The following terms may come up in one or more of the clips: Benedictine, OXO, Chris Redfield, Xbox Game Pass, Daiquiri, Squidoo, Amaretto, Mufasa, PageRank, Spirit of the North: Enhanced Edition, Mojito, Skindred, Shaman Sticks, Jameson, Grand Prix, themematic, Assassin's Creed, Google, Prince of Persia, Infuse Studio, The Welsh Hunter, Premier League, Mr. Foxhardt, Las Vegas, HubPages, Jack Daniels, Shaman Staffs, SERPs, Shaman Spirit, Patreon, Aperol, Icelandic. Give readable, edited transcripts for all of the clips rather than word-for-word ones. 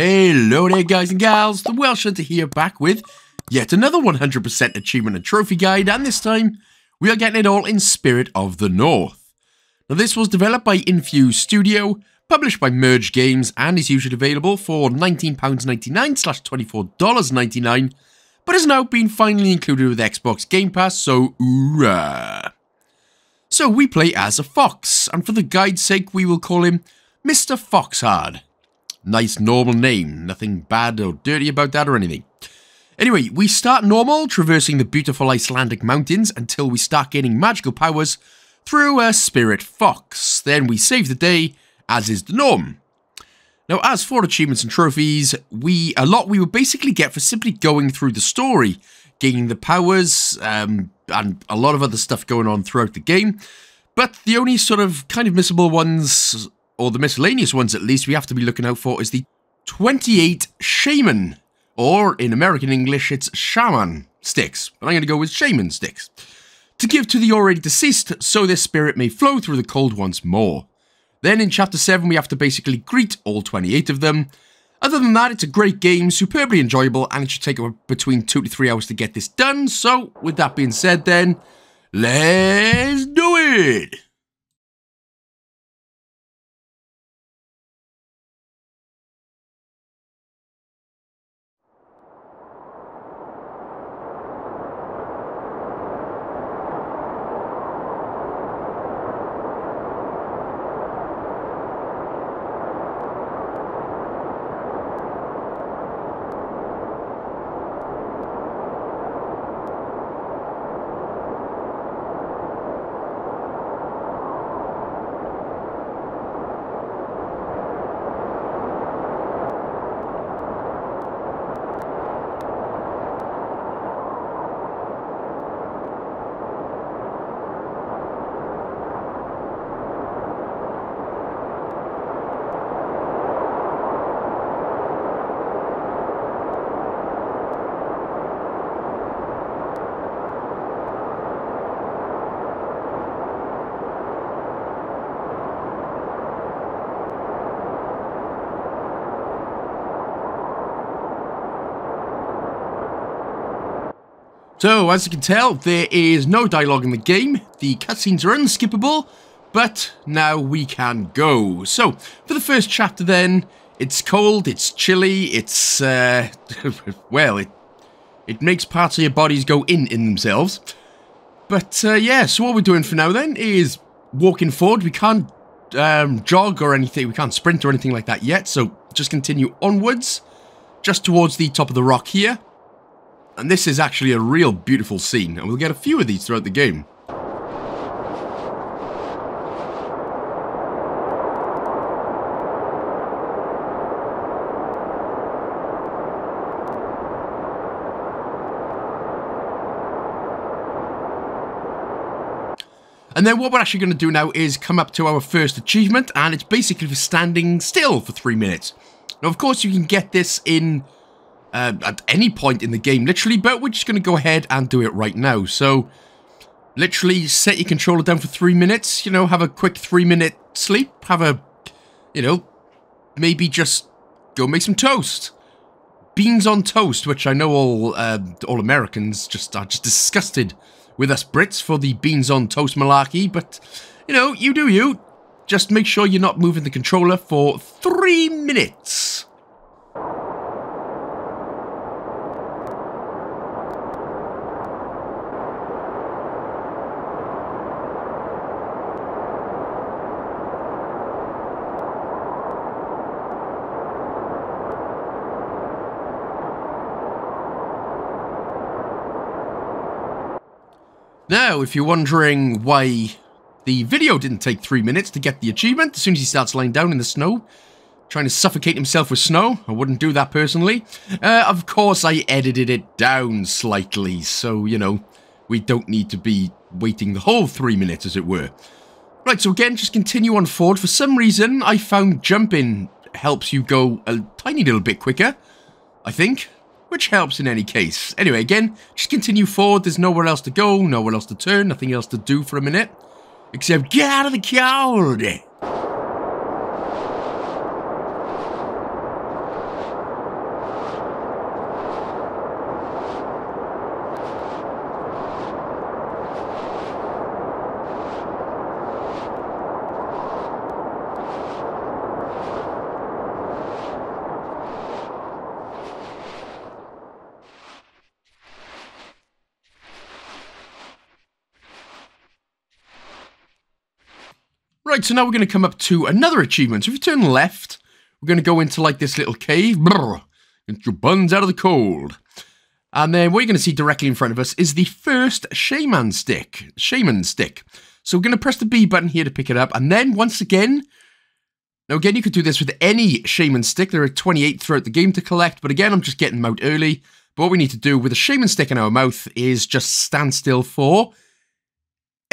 Hello there guys and gals, The Welsh Hunter here, back with yet another 100% achievement and trophy guide, and this time we are getting it all in Spirit of the North. Now this was developed by Infuse Studio, published by Merge Games, and is usually available for £19.99/$24.99, but has now been finally included with Xbox Game Pass, so hoorah. So we play as a fox, and for the guide's sake we will call him Mr. Foxhardt. Nice normal name, nothing bad or dirty about that or anything. Anyway, we start normal, traversing the beautiful Icelandic mountains until we start gaining magical powers through a spirit fox. Then we save the day, as is the norm. Now as for achievements and trophies, we would basically get for simply going through the story, gaining the powers, and a lot of other stuff going on throughout the game. But the only sort of kind of missable ones, or the miscellaneous ones at least, we have to be looking out for is the 28 Shaman, or in American English it's Shaman Sticks, but I'm going to go with Shaman Sticks, to give to the already deceased so their spirit may flow through the cold once more. Then in Chapter 7 we have to basically greet all 28 of them. Other than that, it's a great game, superbly enjoyable, and it should take between 2 to 3 hours to get this done, so with that being said then, let's do it! So, as you can tell, there is no dialogue in the game, the cutscenes are unskippable, but now we can go. So, for the first chapter then, it's cold, it's chilly, it's, well, it makes parts of your bodies go in themselves. But, yeah, so what we're doing for now then is walking forward. We can't jog or anything, we can't sprint or anything like that yet, so just continue onwards, just towards the top of the rock here. And this is actually a real beautiful scene, and we'll get a few of these throughout the game. And then what we're actually going to do now is come up to our first achievement, and it's basically for standing still for 3 minutes. Now, of course, you can get this in at any point in the game, literally, but we're just going to go ahead and do it right now. So, literally, set your controller down for 3 minutes, you know, have a quick 3-minute sleep, have a, you know, maybe just go make some toast. Beans on toast, which I know all Americans just are just disgusted with us Brits for the beans on toast malarkey, but, you know, you do you. Just make sure you're not moving the controller for 3 minutes. Now, if you're wondering why the video didn't take 3 minutes to get the achievement, as soon as he starts lying down in the snow, trying to suffocate himself with snow, I wouldn't do that personally. Of course, I edited it down slightly, so, you know, we don't need to be waiting the whole 3 minutes, as it were. Right, so again, just continue on forward. For some reason, I found jumping helps you go a tiny little bit quicker, I think, which helps in any case. Anyway, again, just continue forward. There's nowhere else to go, nowhere else to turn, nothing else to do for a minute, except get out of the cold. Right, so now we're going to come up to another achievement. So if you turn left, we're going to go into like this little cave. Brrr, get your buns out of the cold. And then what you're going to see directly in front of us is the first Shaman Stick. So we're going to press the B button here to pick it up. And then once again, now again, you could do this with any Shaman Stick. There are 28 throughout the game to collect. But again, I'm just getting them out early. But what we need to do with a Shaman Stick in our mouth is just stand still for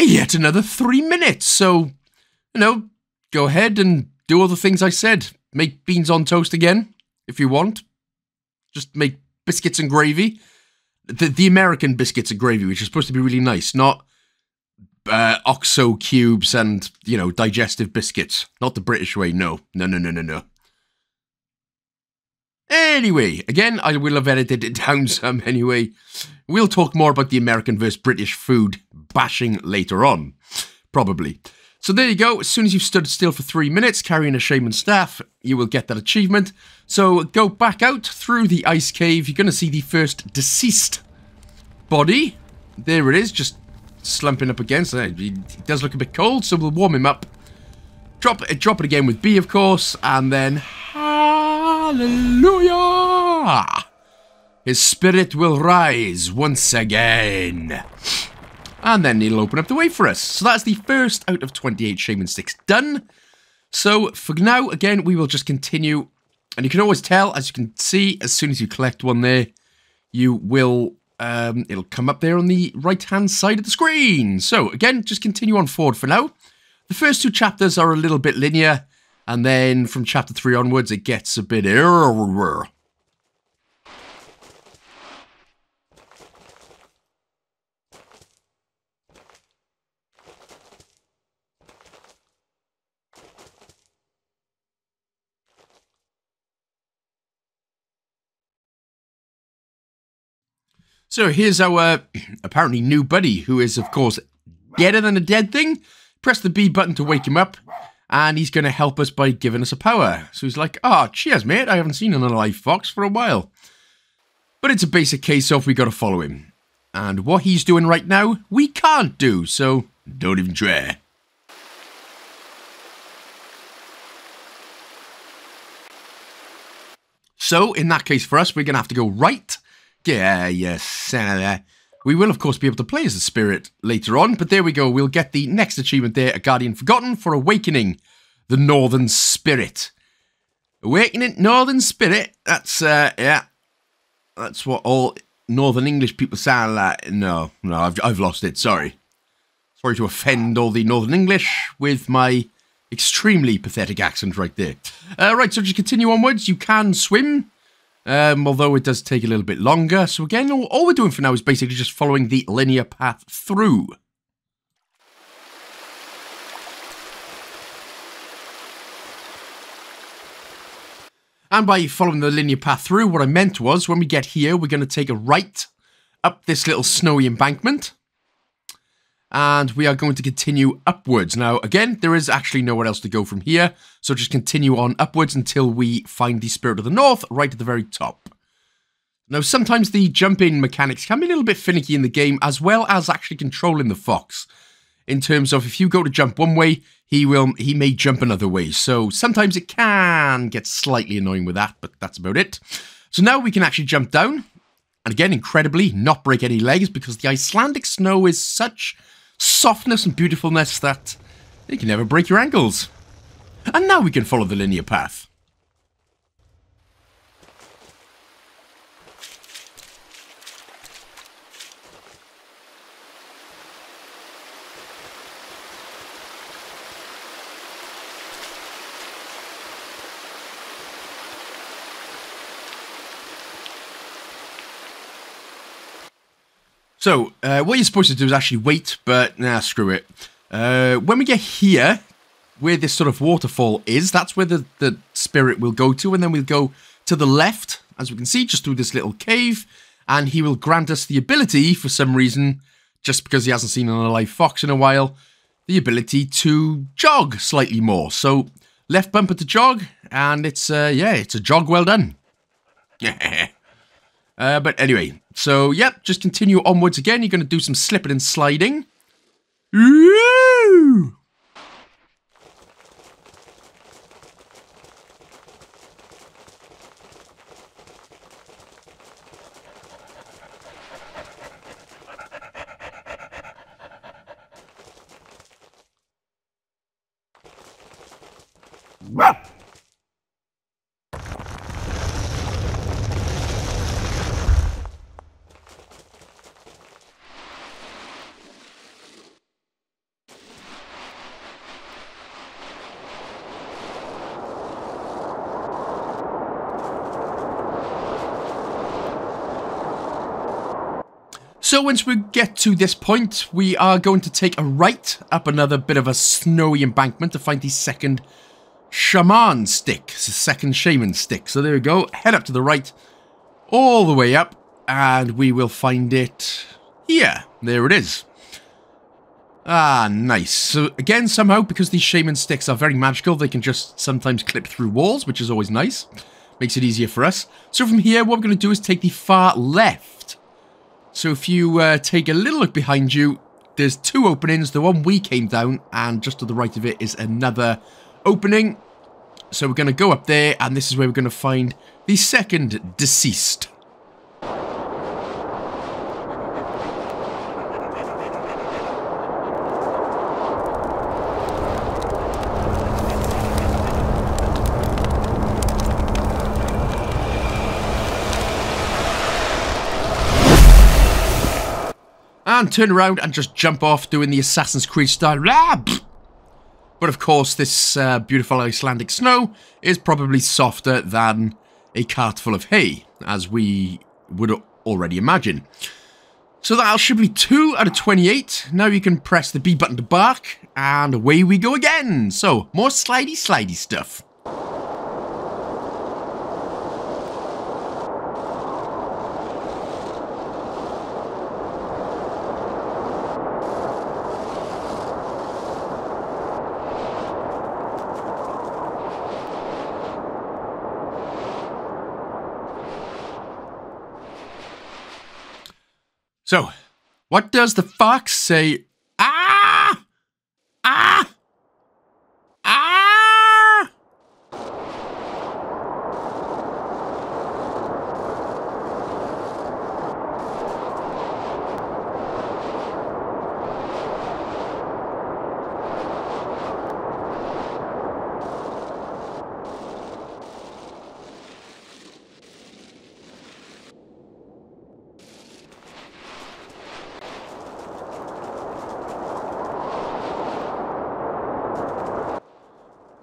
yet another 3 minutes. So, you know, go ahead and do all the things I said. Make beans on toast again, if you want. Just make biscuits and gravy. The American biscuits and gravy, which is supposed to be really nice. Not OXO cubes and, you know, digestive biscuits. Not the British way, no. No. Anyway, again, I will have edited it down some anyway. We'll talk more about the American versus British food bashing later on, probably. So there you go. As soon as you've stood still for 3 minutes carrying a Shaman Staff, you will get that achievement. So go back out through the ice cave. You're going to see the first deceased body. There it is, just slumping up against it. He does look a bit cold, so we'll warm him up. Drop it again with B, of course, and then hallelujah! His spirit will rise once again. And then he'll open up the way for us. So that's the first out of 28 Shaman Sticks done. So for now, again, we will just continue. And you can always tell, as you can see, as soon as you collect one there, you will, it'll come up there on the right-hand side of the screen. So again, just continue on forward for now. The first two chapters are a little bit linear. And then from chapter 3 onwards, it gets a bit error. So here's our apparently new buddy, who is, of course, deader than a dead thing. Press the B button to wake him up, and he's going to help us by giving us a power. So he's like, "Ah, cheers, mate. I haven't seen an alive fox for a while." But it's a basic case of we got to follow him. And what he's doing right now, we can't do, so don't even try. So in that case for us, we're going to have to go right. Yeah, yes. We will, of course, be able to play as a spirit later on, but there we go. We'll get the next achievement there, A Guardian Forgotten, for awakening the Northern Spirit. Awakening Northern Spirit? That's, yeah. That's what all Northern English people sound like. No, I've lost it. Sorry. Sorry to offend all the Northern English with my extremely pathetic accent right there. Right, so just continue onwards. You can swim. Although it does take a little bit longer. So again, all we're doing for now is basically just following the linear path through. And by following the linear path through, what I meant was when we get here, we're going to take a right up this little snowy embankment. And we are going to continue upwards. Now, again, there is actually nowhere else to go from here. So just continue on upwards until we find the Spirit of the North right at the very top. Now, sometimes the jumping mechanics can be a little bit finicky in the game, as well as actually controlling the fox. In terms of if you go to jump one way, he may jump another way. So sometimes it can get slightly annoying with that, but that's about it. So now we can actually jump down. And again, incredibly, not break any legs, because the Icelandic snow is such softness and beautifulness that you can never break your ankles. And now we can follow the linear path. So, what you're supposed to do is actually wait, but nah, screw it. When we get here, where this sort of waterfall is, that's where the spirit will go to, and then we'll go to the left, as we can see, just through this little cave, and he will grant us the ability, for some reason, just because he hasn't seen an alive fox in a while, the ability to jog slightly more. So, left bumper to jog, and it's, yeah, it's a jog well done. Yeah. But anyway, so, yep, just continue onwards again. You're going to do some slipping and sliding. Ooh! So once we get to this point, we are going to take a right up another bit of a snowy embankment to find the second Shaman Stick. It's the second Shaman Stick. So there we go. Head up to the right, all the way up, and we will find it here. There it is. Ah, nice. So again, somehow, because these Shaman Sticks are very magical, they can just sometimes clip through walls, which is always nice. Makes it easier for us. So from here, what we're going to do is take the far left. So if you take a little look behind you, there's two openings. The one we came down, and just to the right of it is another opening. So we're going to go up there, and this is where we're going to find the second deceased. And turn around and just jump off doing the Assassin's Creed style. But of course, this beautiful Icelandic snow is probably softer than a cart full of hay, as we would already imagine. So that should be 2 out of 28. Now you can press the B button to bark, and away we go again. So, more slidey stuff. So, what does the fox say? Ah! Ah! Ah!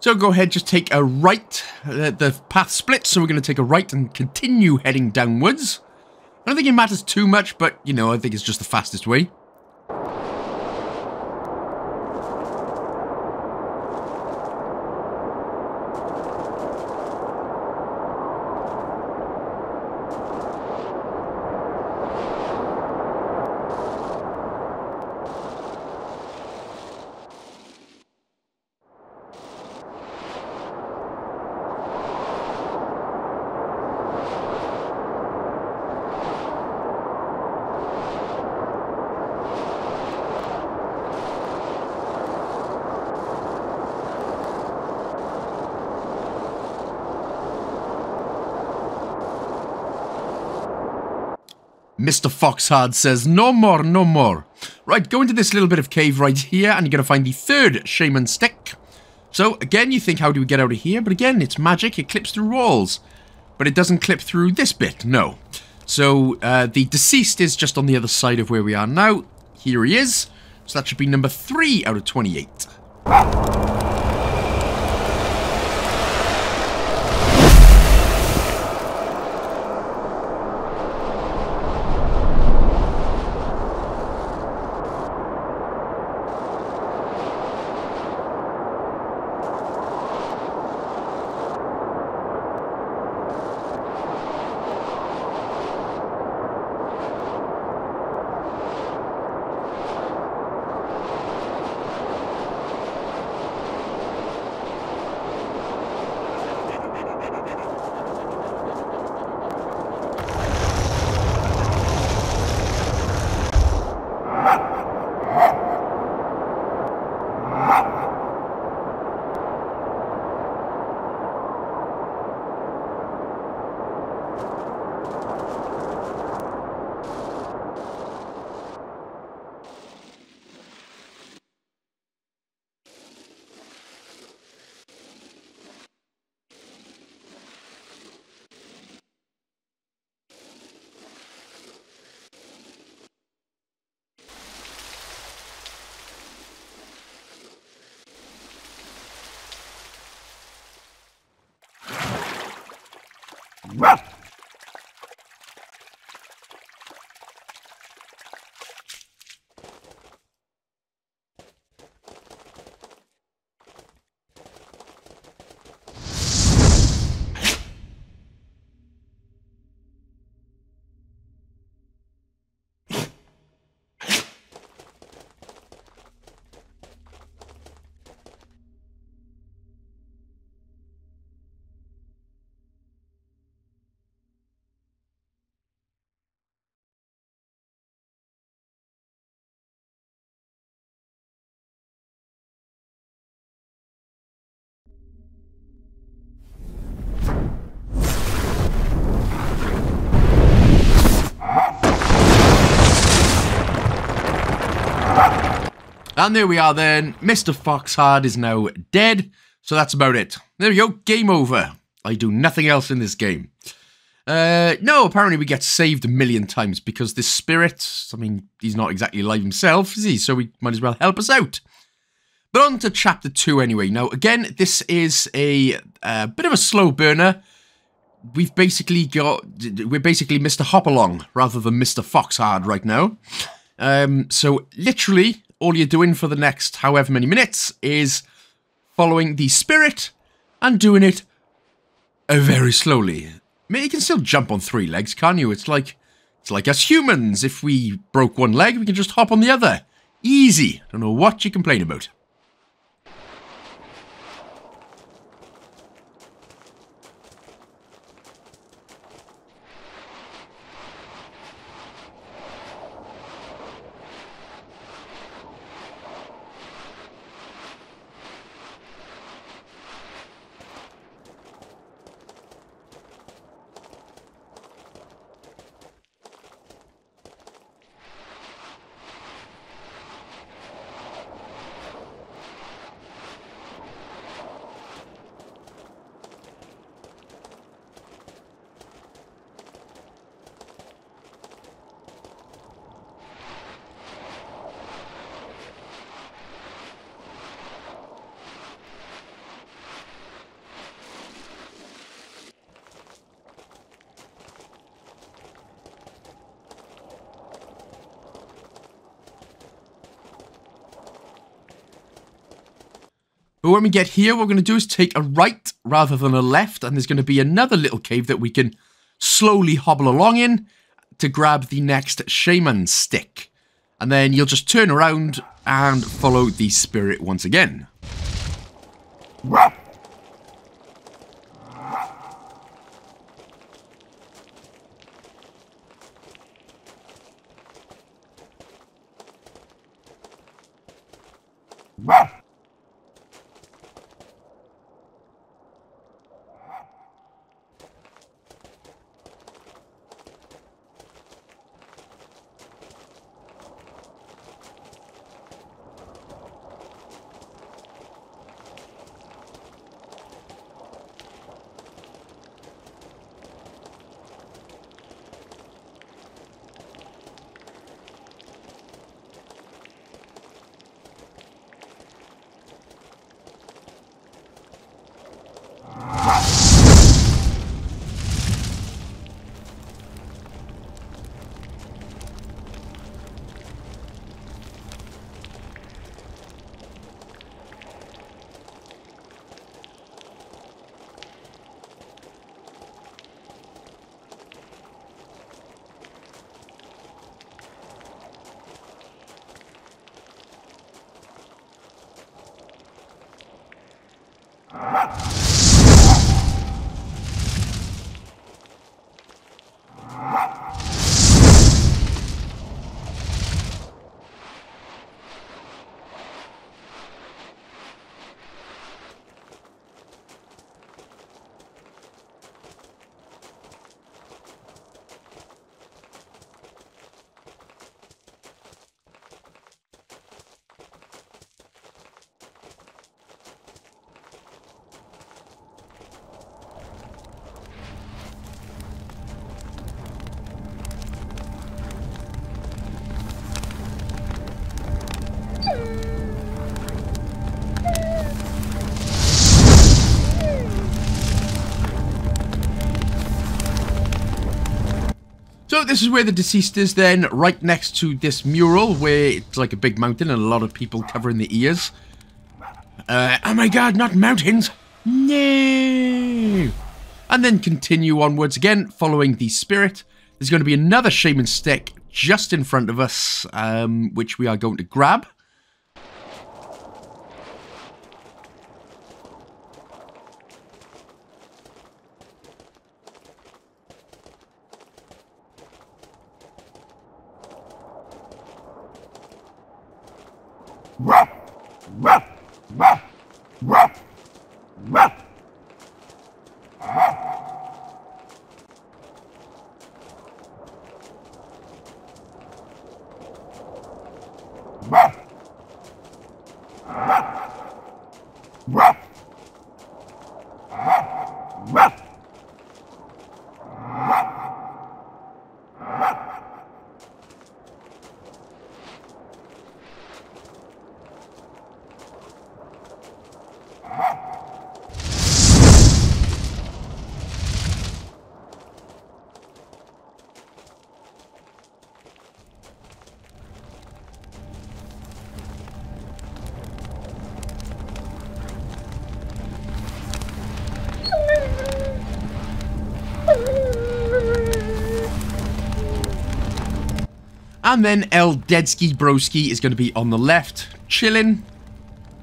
So go ahead, just take a right. The path splits, so we're going to take a right and continue heading downwards. I don't think it matters too much, but, you know, I think it's just the fastest way. Mr. Foxhardt says, no more, no more. Right, go into this little bit of cave right here, and you're going to find the third Shaman Stick. So, again, you think, how do we get out of here? But again, it's magic, it clips through walls. But it doesn't clip through this bit, no. So, the deceased is just on the other side of where we are now. Here he is. So that should be number 3 out of 28. And there we are then, Mr. Foxhardt is now dead, so that's about it. There we go, game over. I do nothing else in this game. No, apparently we get saved a million times because this spirit, I mean, he's not exactly alive himself, is he? So he might as well help us out. But on to chapter 2 anyway. Now, again, this is a bit of a slow burner. We're basically Mr. Hopalong rather than Mr. Foxhardt right now. So literally, all you're doing for the next however many minutes is following the spirit and doing it very slowly. I mean, you can still jump on 3 legs, can't you? It's like us humans. If we broke one leg, we can just hop on the other. Easy. Don't know what you complain about. But when we get here, what we're going to do is take a right rather than a left, and there's going to be another little cave that we can slowly hobble along in to grab the next Shaman Stick. And then you'll just turn around and follow the spirit once again. So this is where the deceased is then, right next to this mural, where it's like a big mountain and a lot of people covering the ears. Oh my god, not mountains! No! And then continue onwards again, following the spirit. There's going to be another Shaman Stick just in front of us, which we are going to grab. And then El Dedsky Broski is going to be on the left, chilling.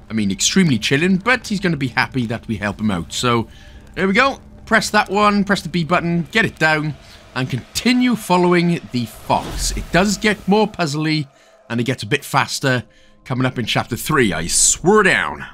I mean, extremely chilling, but he's going to be happy that we help him out. So, there we go. Press that one, press the B button, get it down, and continue following the fox. It does get more puzzly, and it gets a bit faster coming up in Chapter 3, I swear down.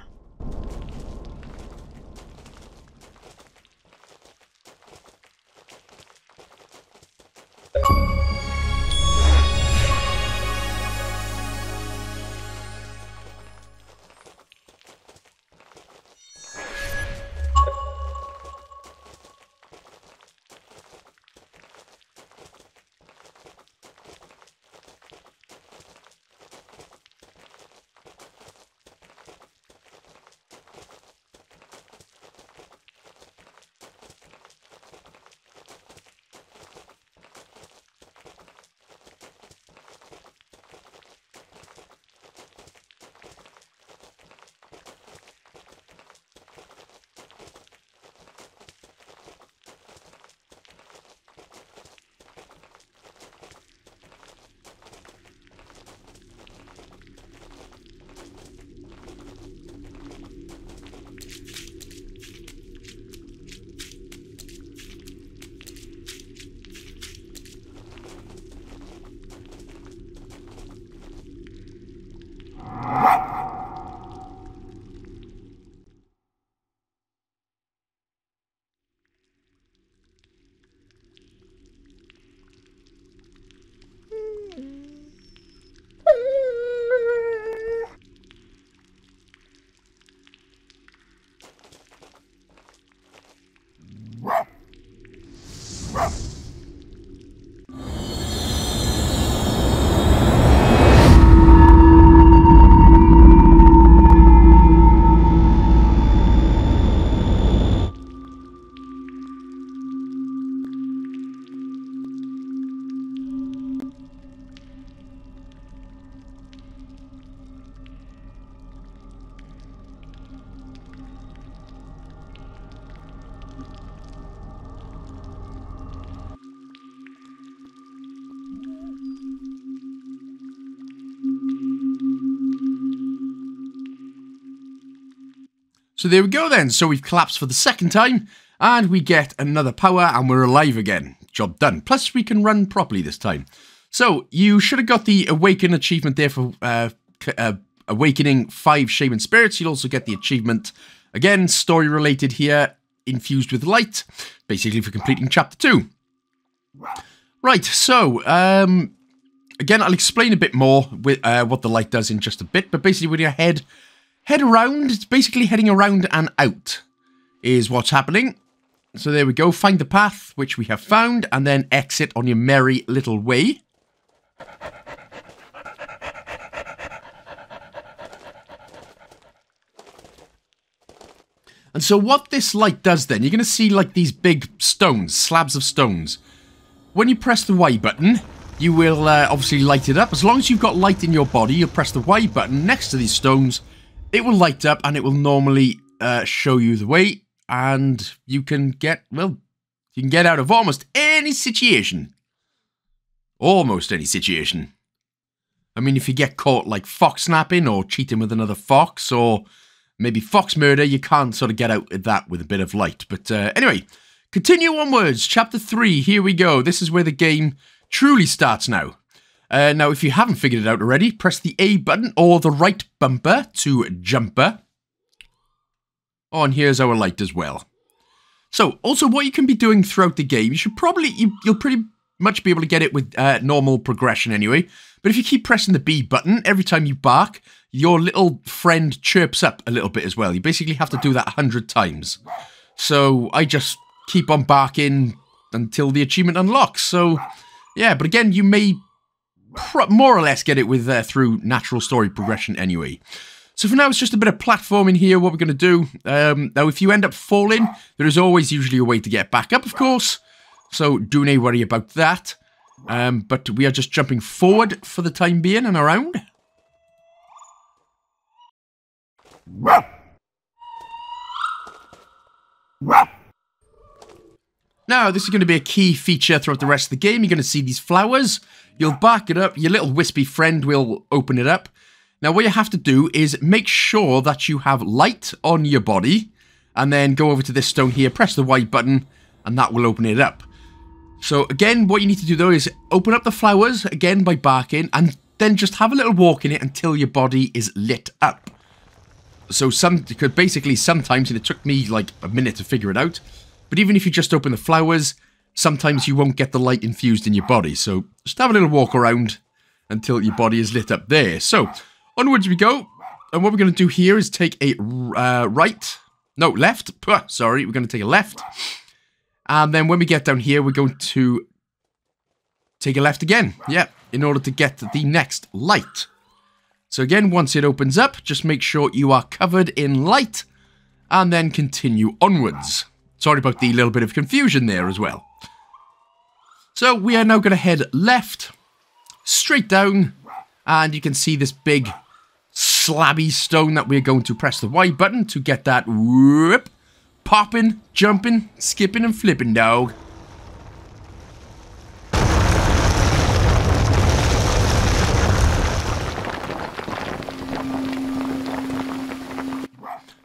So there we go then, so we've collapsed for the second time, and we get another power, and we're alive again. Job done. Plus, we can run properly this time. So, you should have got the Awaken achievement there for awakening 5 Shaman Spirits. You'll also get the achievement, again, story-related here, Infused with Light, basically for completing Chapter 2. Right, so, again, I'll explain a bit more with what the light does in just a bit, but basically with your head around, it's basically heading around and out is what's happening. So there we go, find the path, which we have found, and then exit on your merry little way. And so what this light does then, you're going to see like these big stones, slabs of stones. When you press the Y button, you will obviously light it up. As long as you've got light in your body, you'll press the Y button next to these stones. It will light up and it will normally show you the way. And you can get, well, you can get out of almost any situation. Almost any situation. I mean, if you get caught like fox snapping or cheating with another fox or maybe fox murder, you can't sort of get out of that with a bit of light. But anyway, continue onwards. Chapter 3, here we go. This is where the game truly starts now. Now, if you haven't figured it out already, press the A button or the right bumper to jumper. Oh, and here's our light as well. So, also what you can be doing throughout the game, you should probably, you'll pretty much be able to get it with normal progression anyway. But if you keep pressing the B button, every time you bark, your little friend chirps up a little bit as well. You basically have to do that 100 times. So I just keep on barking until the achievement unlocks. So, yeah, but again, you may more or less get it with through natural story progression anyway. So for now, it's just a bit of platforming here, what we're going to do. Now, if you end up falling, there is always usually a way to get back up, of course. So don't worry about that. But we are just jumping forward for the time being and around. Now, this is going to be a key feature throughout the rest of the game. You're going to see these flowers. You'll bark it up. Your little wispy friend will open it up. Now, what you have to do is make sure that you have light on your body and then go over to this stone here, press the Y button, and that will open it up. So, again, what you need to do, though, is open up the flowers, again, by barking, and then just have a little walk in it until your body is lit up. So, sometimes, and it took me, like, a minute to figure it out, but even if you just open the flowers, sometimes you won't get the light infused in your body. So, just have a little walk around until your body is lit up there. So, onwards we go, and what we're going to do here is take a left. Sorry, we're going to take a left, and then when we get down here, we're going to take a left again, yeah, in order to get the next light. So again, once it opens up, just make sure you are covered in light, and then continue onwards. Sorry about the little bit of confusion there as well. So we are now going to head left, straight down, and you can see this big slabby stone that we're going to press the Y button to get that whoop, popping, jumping, skipping and flipping, dog.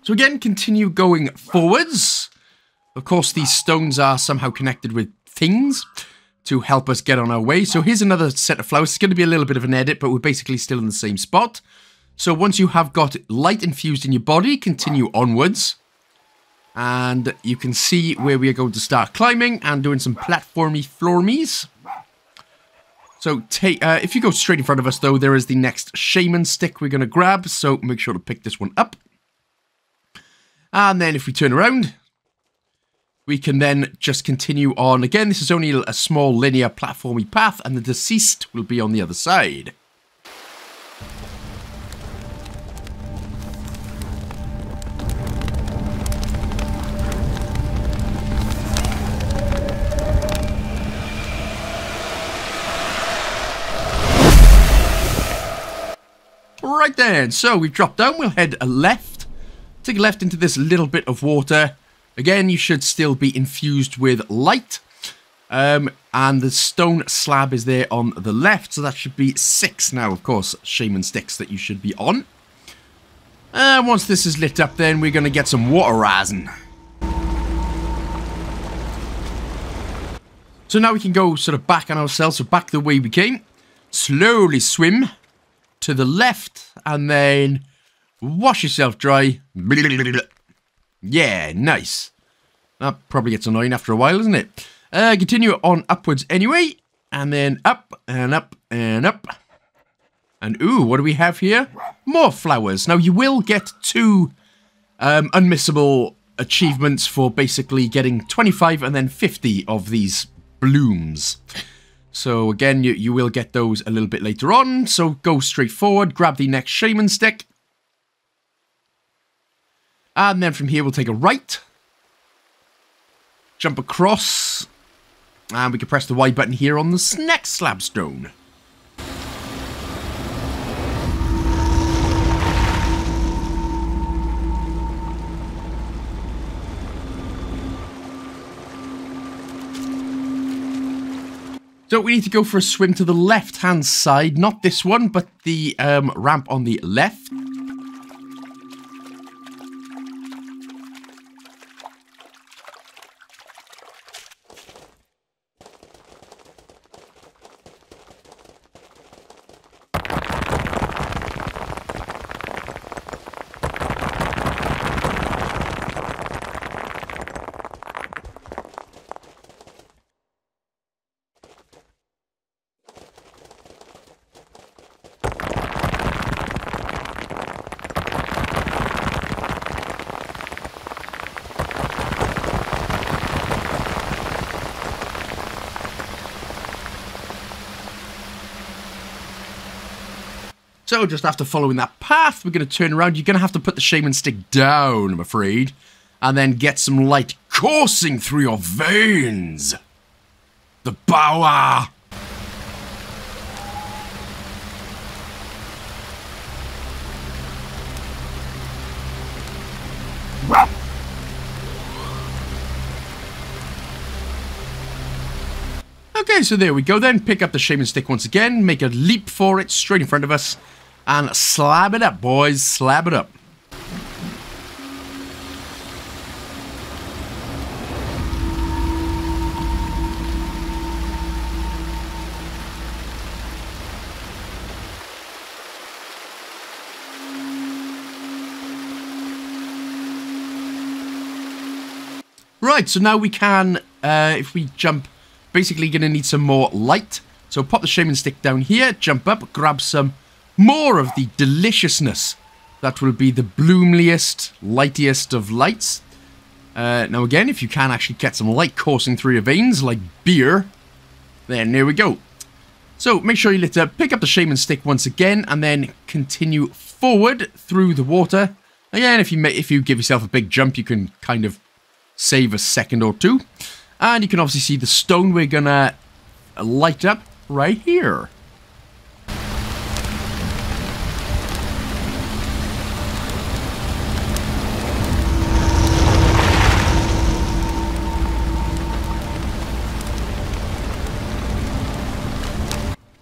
So again, continue going forwards. Of course, these stones are somehow connected with things to help us get on our way. So here's another set of flowers. It's going to be a little bit of an edit, but we're basically still in the same spot. So once you have got light infused in your body, continue onwards. And you can see where we are going to start climbing and doing some platformy flormies. So if you go straight in front of us, though, there is the next shaman stick we're going to grab. So make sure to pick this one up. And then if we turn around, we can then just continue on. Again, this is only a small linear platformy path, and the deceased will be on the other side. Right then, so we've dropped down, we'll head left. Take a left into this little bit of water. Again, you should still be infused with light. And the stone slab is there on the left, so that should be 6 now, of course, Shaman Sticks that you should be on. And once this is lit up, then we're going to get some water rising. So now we can go sort of back on ourselves, so back the way we came. Slowly swim to the left, and then wash yourself dry. Yeah, nice. That probably gets annoying after a while, isn't it? Continue on upwards anyway, and then up, and up, and up. And ooh, what do we have here? More flowers. Now, you will get 2 unmissable achievements for basically getting 25 and then 50 of these blooms. So again, you will get those a little bit later on. So go straight forward, grab the next shaman stick. And then from here, we'll take a right. Jump across. And we can press the Y button here on this next slab stone. So we need to go for a swim to the left-hand side, not this one, but the ramp on the left. So just after following that path, we're going to turn around. You're going to have to put the Shaman Stick down, I'm afraid. And then get some light coursing through your veins. The power. Okay, so there we go then. Pick up the Shaman Stick once again. Make a leap for it straight in front of us. And slab it up, boys. Slab it up. Right, so now we can, if we jump, basically going to need some more light. So pop the Shaman Stick down here, jump up, grab some more of the deliciousness. That will be the bloomliest, lightiest of lights. Now again, if you can actually get some light coursing through your veins, like beer, then there we go. So make sure you lit up, pick up the Shaman Stick once again, and then continue forward through the water. Again, if you give yourself a big jump, you can kind of save a second or two. And you can obviously see the stone we're going to light up right here.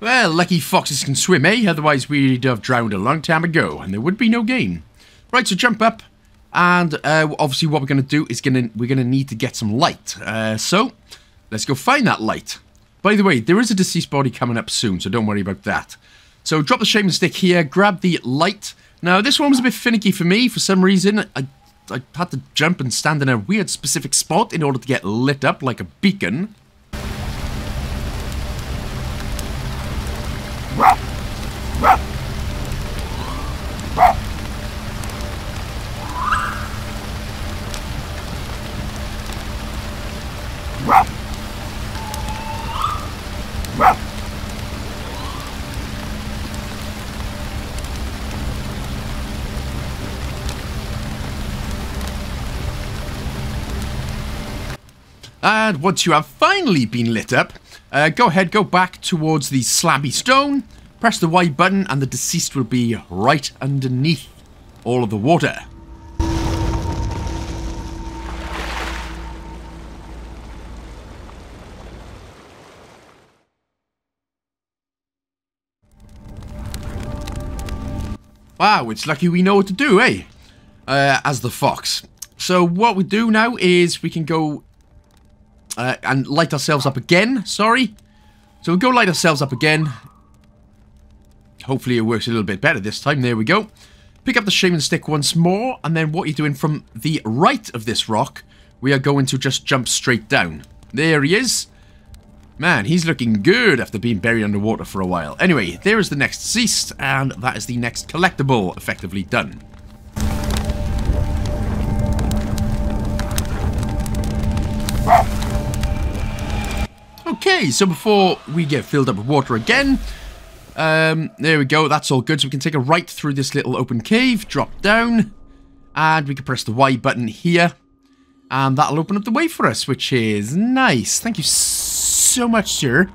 Well, lucky foxes can swim, eh? Otherwise we'd have drowned a long time ago, and there would be no gain. Right, so jump up. And obviously what we're going to do is we're going to need to get some light. So let's go find that light. By the way, there is a deceased body coming up soon, so don't worry about that. So drop the Shaman Stick here, grab the light. Now this one was a bit finicky for me. For some reason, I had to jump and stand in a weird specific spot in order to get lit up like a beacon. And once you have finally been lit up, go ahead, go back towards the slabby stone, press the Y button, and the deceased will be right underneath all of the water. Wow, it's lucky we know what to do, eh? As the fox. So what we do now is we can go and light ourselves up again, sorry. So we'll go light ourselves up again. Hopefully it works a little bit better this time. There we go. Pick up the Shaman Stick once more, and then what you're doing from the right of this rock, we are going to just jump straight down. There he is. Man, he's looking good after being buried underwater for a while. Anyway, there is the next deceased, and that is the next collectible effectively done. Okay, so before we get filled up with water again, there we go, that's all good. So we can take a right through this little open cave, drop down, and we can press the Y button here, and that'll open up the way for us, which is nice. Thank you so much. so much, sir.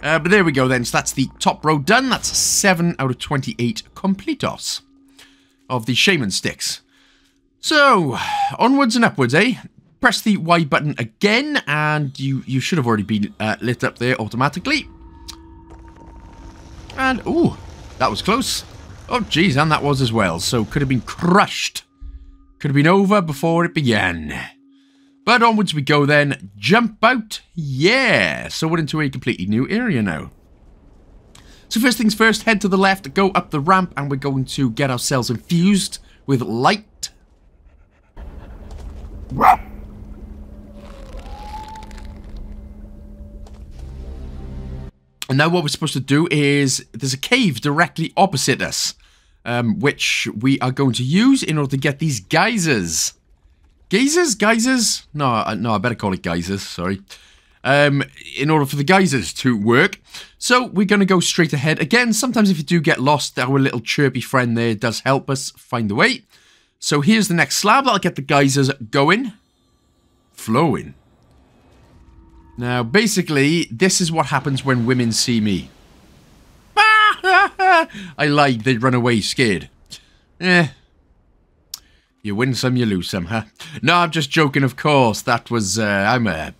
But there we go then, so that's the top row done. That's 7 out of 28 completos of the Shaman Sticks. So, onwards and upwards, eh? Press the Y button again, and you should have already been lit up there automatically. And, ooh, that was close. Oh, geez, and that was as well. So, could have been crushed. Could have been over before it began. But onwards we go then. Jump out. Yeah. So, we're into a completely new area now. So, first things first, head to the left, go up the ramp, and we're going to get ourselves infused with light. And now what we're supposed to do is, there's a cave directly opposite us, which we are going to use in order to get these geysers. Geysers? No, I better call it geysers, sorry. In order for the geysers to work. So we're going to go straight ahead. Again, sometimes if you do get lost, our little chirpy friend there does help us find the way. So here's the next slab. That'll get the geysers going. Flowing. Now, basically, this is what happens when women see me. I lied, they'd run away scared. Eh. You win some, you lose some, huh? No, I'm just joking, of course. That was, I'm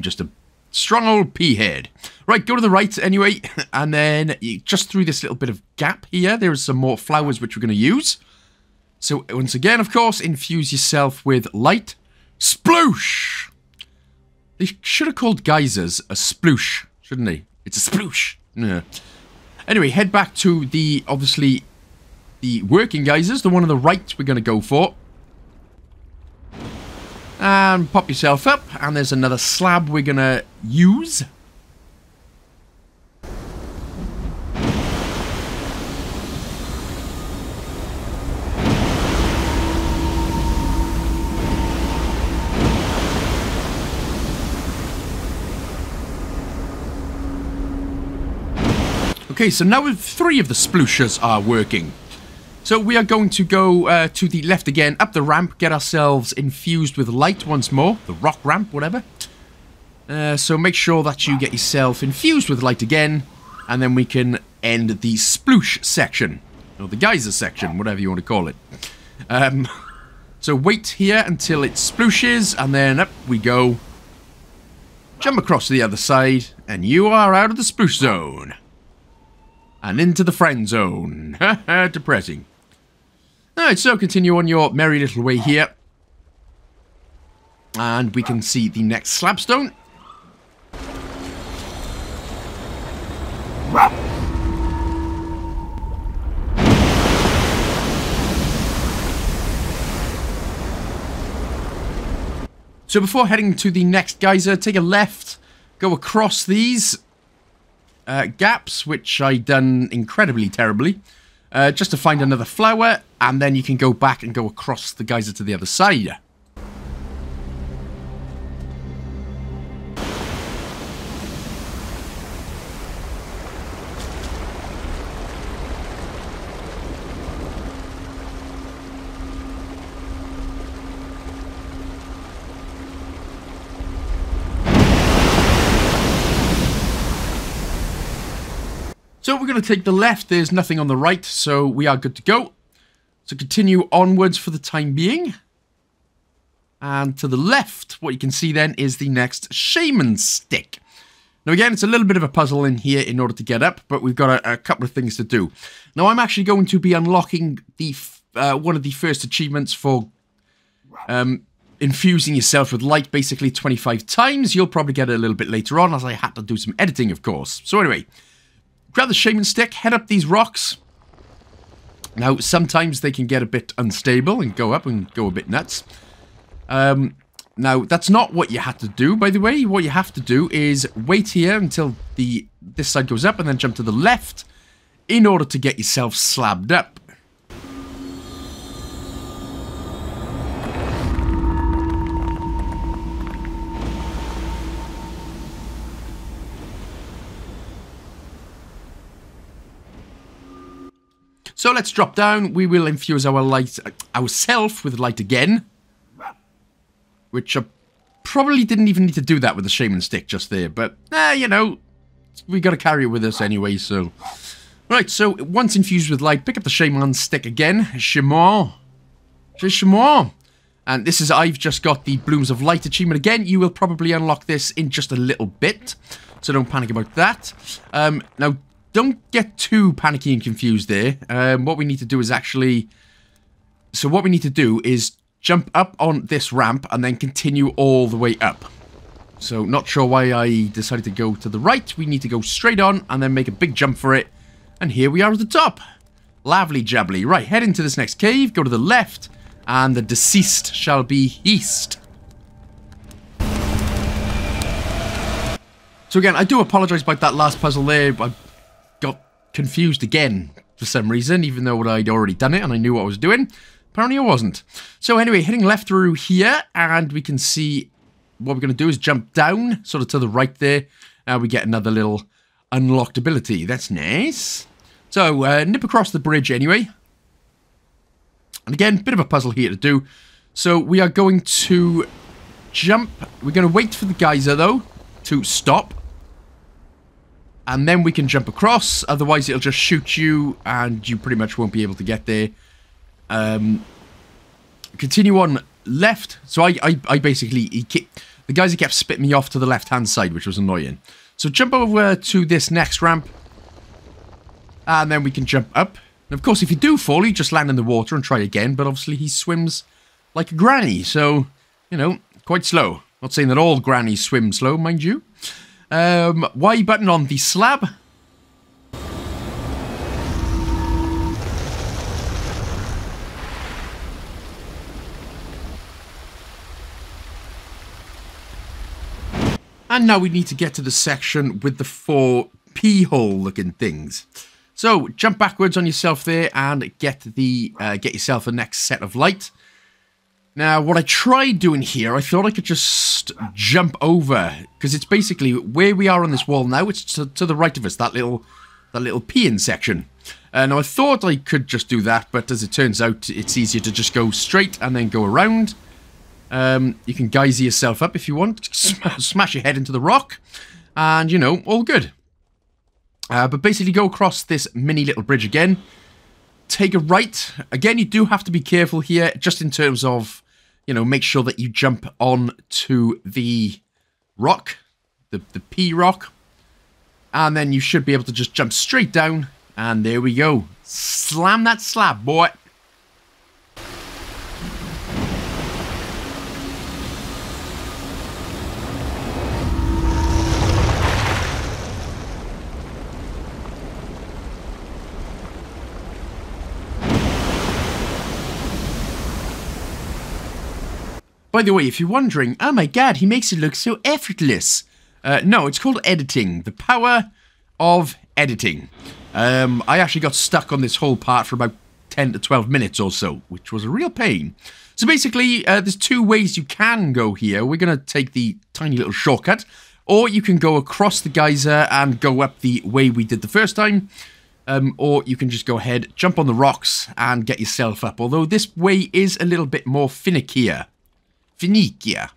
just a strong old pea-head. Right, go to the right, anyway. And then, just through this little bit of gap here, there is some more flowers which we're going to use. So, once again, of course, infuse yourself with light. Sploosh! They should have called geysers a sploosh, shouldn't they? It's a sploosh. Yeah. Anyway, head back to the, obviously, the working geysers. The one on the right we're going to go for. And pop yourself up. And there's another slab we're going to use. Okay, so now 3 of the splooshers are working. So we are going to go to the left again, up the ramp, get ourselves infused with light once more. The rock ramp, whatever. So make sure that you get yourself infused with light again. And then we can end the sploosh section. Or the geyser section, whatever you want to call it. So wait here until it splooshes, and then up we go. Jump across to the other side, and you are out of the sploosh zone. And into the friend zone. Depressing. Alright, so continue on your merry little way here. And we can see the next slabstone. So before heading to the next geyser, take a left, go across these gaps, which I done incredibly terribly, just to find another flower, and then you can go back and go across the geyser to the other side. So we're going to take the left, there's nothing on the right, so we are good to go. So continue onwards for the time being. And to the left, what you can see then is the next Shaman Stick. Now again, it's a little bit of a puzzle in here in order to get up, but we've got a couple of things to do. Now I'm actually going to be unlocking the one of the first achievements for infusing yourself with light basically 25 times. You'll probably get it a little bit later on, as I had to do some editing, of course. So anyway, grab the Shaman Stick, head up these rocks. Now, sometimes they can get a bit unstable and go up and go a bit nuts. Now, that's not what you had to do, by the way. What you have to do is wait here until this side goes up and then jump to the left in order to get yourself slabbed up. So let's drop down. We will infuse ourselves with light again, which I'm probably didn't even need to do that with the Shaman Stick just there, but, you know, we got to carry it with us anyway, so. Right, so once infused with light, pick up the Shaman Stick again. Shaman. Shaman. And this is, I've just got the Blooms of Light achievement again. You will probably unlock this in just a little bit, so don't panic about that. Now, don't get too panicky and confused there. What we need to do is actually... So what we need to do is jump up on this ramp and then continue all the way up. So, not sure why I decided to go to the right. We need to go straight on and then make a big jump for it. And here we are at the top. Lovely jubbly. Right, head into this next cave, go to the left, and the deceased shall be east. So again, I do apologise about that last puzzle there. I got confused again for some reason, even though I'd already done it and I knew what I was doing. Apparently I wasn't. So anyway, heading left through here, and we can see what we're going to do is jump down, sort of to the right there. Now we get another little unlocked ability. That's nice. So, nip across the bridge anyway. And again, bit of a puzzle here to do. So, we are going to jump. We're going to wait for the geyser, though, to stop. And then we can jump across. Otherwise, it'll just shoot you, and you pretty much won't be able to get there. Continue on left. So, I basically... The geyser kept spitting me off to the left-hand side, which was annoying. So, jump over to this next ramp. And then we can jump up. And of course, if you do fall, you just land in the water and try again. But obviously, he swims like a granny. So, you know, quite slow. Not saying that all grannies swim slow, mind you. Y button on the slab. And now we need to get to the section with the 4 pee-hole looking things. So, jump backwards on yourself there and get yourself the next set of light. Now, what I tried doing here, I thought I could just jump over. Because it's basically where we are on this wall now, it's to the right of us, that little pee-in section. Now, I thought I could just do that, but as it turns out, it's easier to just go straight and then go around. You can geyser yourself up if you want. Smash your head into the rock. And, you know, all good. But basically go across this mini little bridge again. Take a right. Again, you do have to be careful here, just in terms of, you know, make sure that you jump on to the rock, the pea rock. And then you should be able to just jump straight down. And there we go. Slam that slab, boy. By the way, if you're wondering, oh my god, he makes it look so effortless. No, it's called editing. The power of editing. I actually got stuck on this whole part for about 10 to 12 minutes or so, which was a real pain. So basically, there's 2 ways you can go here. We're going to take the tiny little shortcut, or you can go across the geyser and go up the way we did the first time. Or you can just go ahead, jump on the rocks, and get yourself up. Although this way is a little bit more finickier. Phoenicia.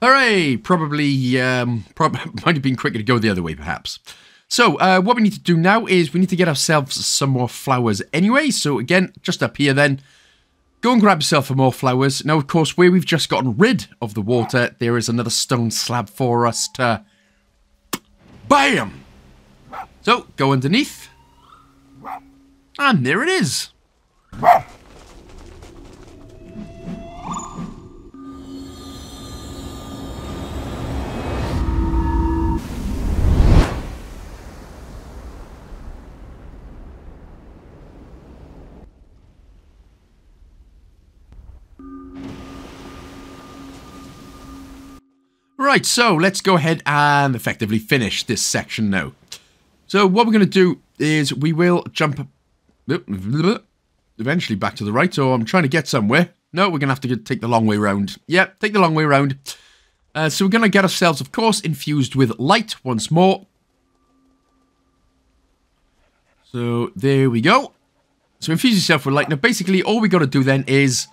Hooray! Probably, might have been quicker to go the other way, perhaps. So, what we need to do now is we need to get ourselves some more flowers anyway. So, again, just up here then. Go and grab yourself for more flowers. Now, of course, where we've just gotten rid of the water, there is another stone slab for us to... Bam! So, go underneath. And there it is. Right, so let's go ahead and effectively finish this section now. So what we're going to do is we will jump eventually back to the right, or I'm trying to get somewhere. No, we're going to have to take the long way round. Yep, take the long way round. So we're going to get ourselves, of course, infused with light once more. So there we go. So infuse yourself with light. Now, basically, all we got to do then is,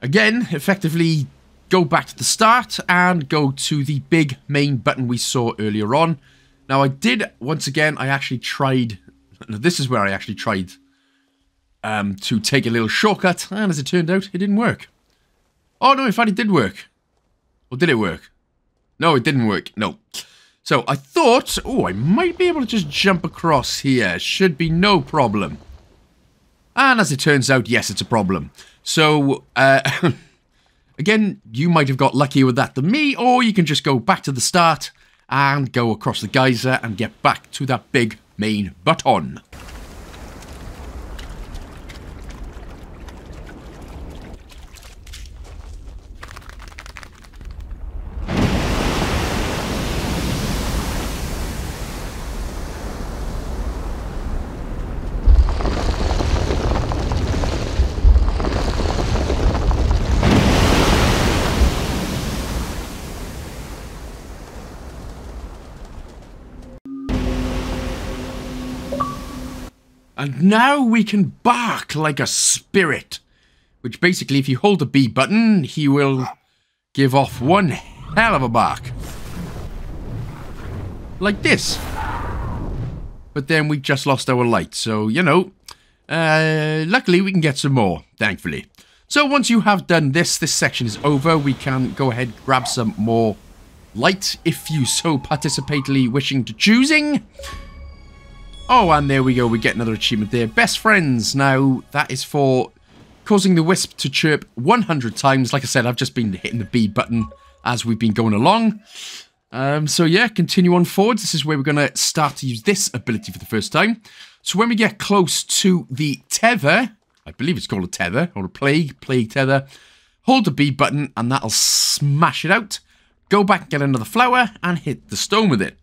again, effectively go back to the start and go to the big main button we saw earlier on. Now, I did, once again, I actually tried... Now, this is where I actually tried to take a little shortcut. And as it turned out, it didn't work. Oh, no, in fact, it did work. Or did it work? No, it didn't work. No. So I thought, oh, I might be able to just jump across here. Should be no problem. And as it turns out, yes, it's a problem. So, again, you might have got luckier with that than me, or you can just go back to the start and go across the geyser and get back to that big main button. And now we can bark like a spirit, which basically if you hold the B button, he will give off one hell of a bark. Like this. But then we just lost our light, so, you know, luckily we can get some more, thankfully. So once you have done this, this section is over, we can go ahead and grab some more light, if you so participatorily wishing to choosing. Oh, and there we go. We get another achievement there. Best friends. Now, that is for causing the wisp to chirp 100 times. Like I said, I've just been hitting the B button as we've been going along. So, yeah, continue on forwards. This is where we're going to start to use this ability for the first time. So, when we get close to the tether, I believe it's called a tether or a plague tether, hold the B button and that'll smash it out. Go back and get another flower and hit the stone with it.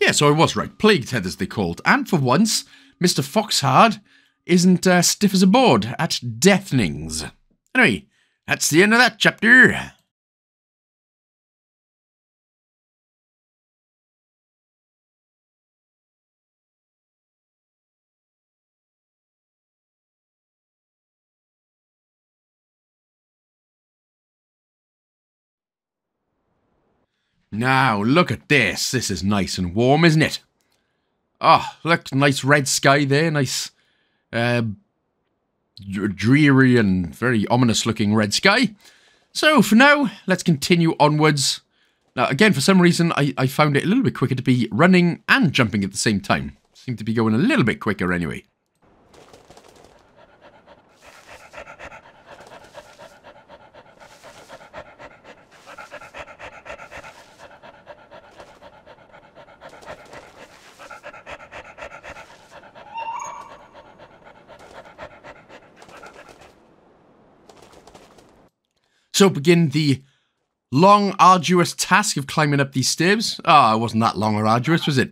Yeah, so I was right. Plague tethers, they called. And for once, Mr. Foxhardt isn't stiff as a board at deafenings. Anyway, that's the end of that chapter. Now, look at this. This is nice and warm, isn't it? Oh, look, nice red sky there. Nice, dreary and very ominous-looking red sky. So, for now, let's continue onwards. Now, again, for some reason, I found it a little bit quicker to be running and jumping at the same time. Seemed to be going a little bit quicker anyway. So begin the long, arduous task of climbing up these stairs. Ah, it wasn't that long or arduous, was it?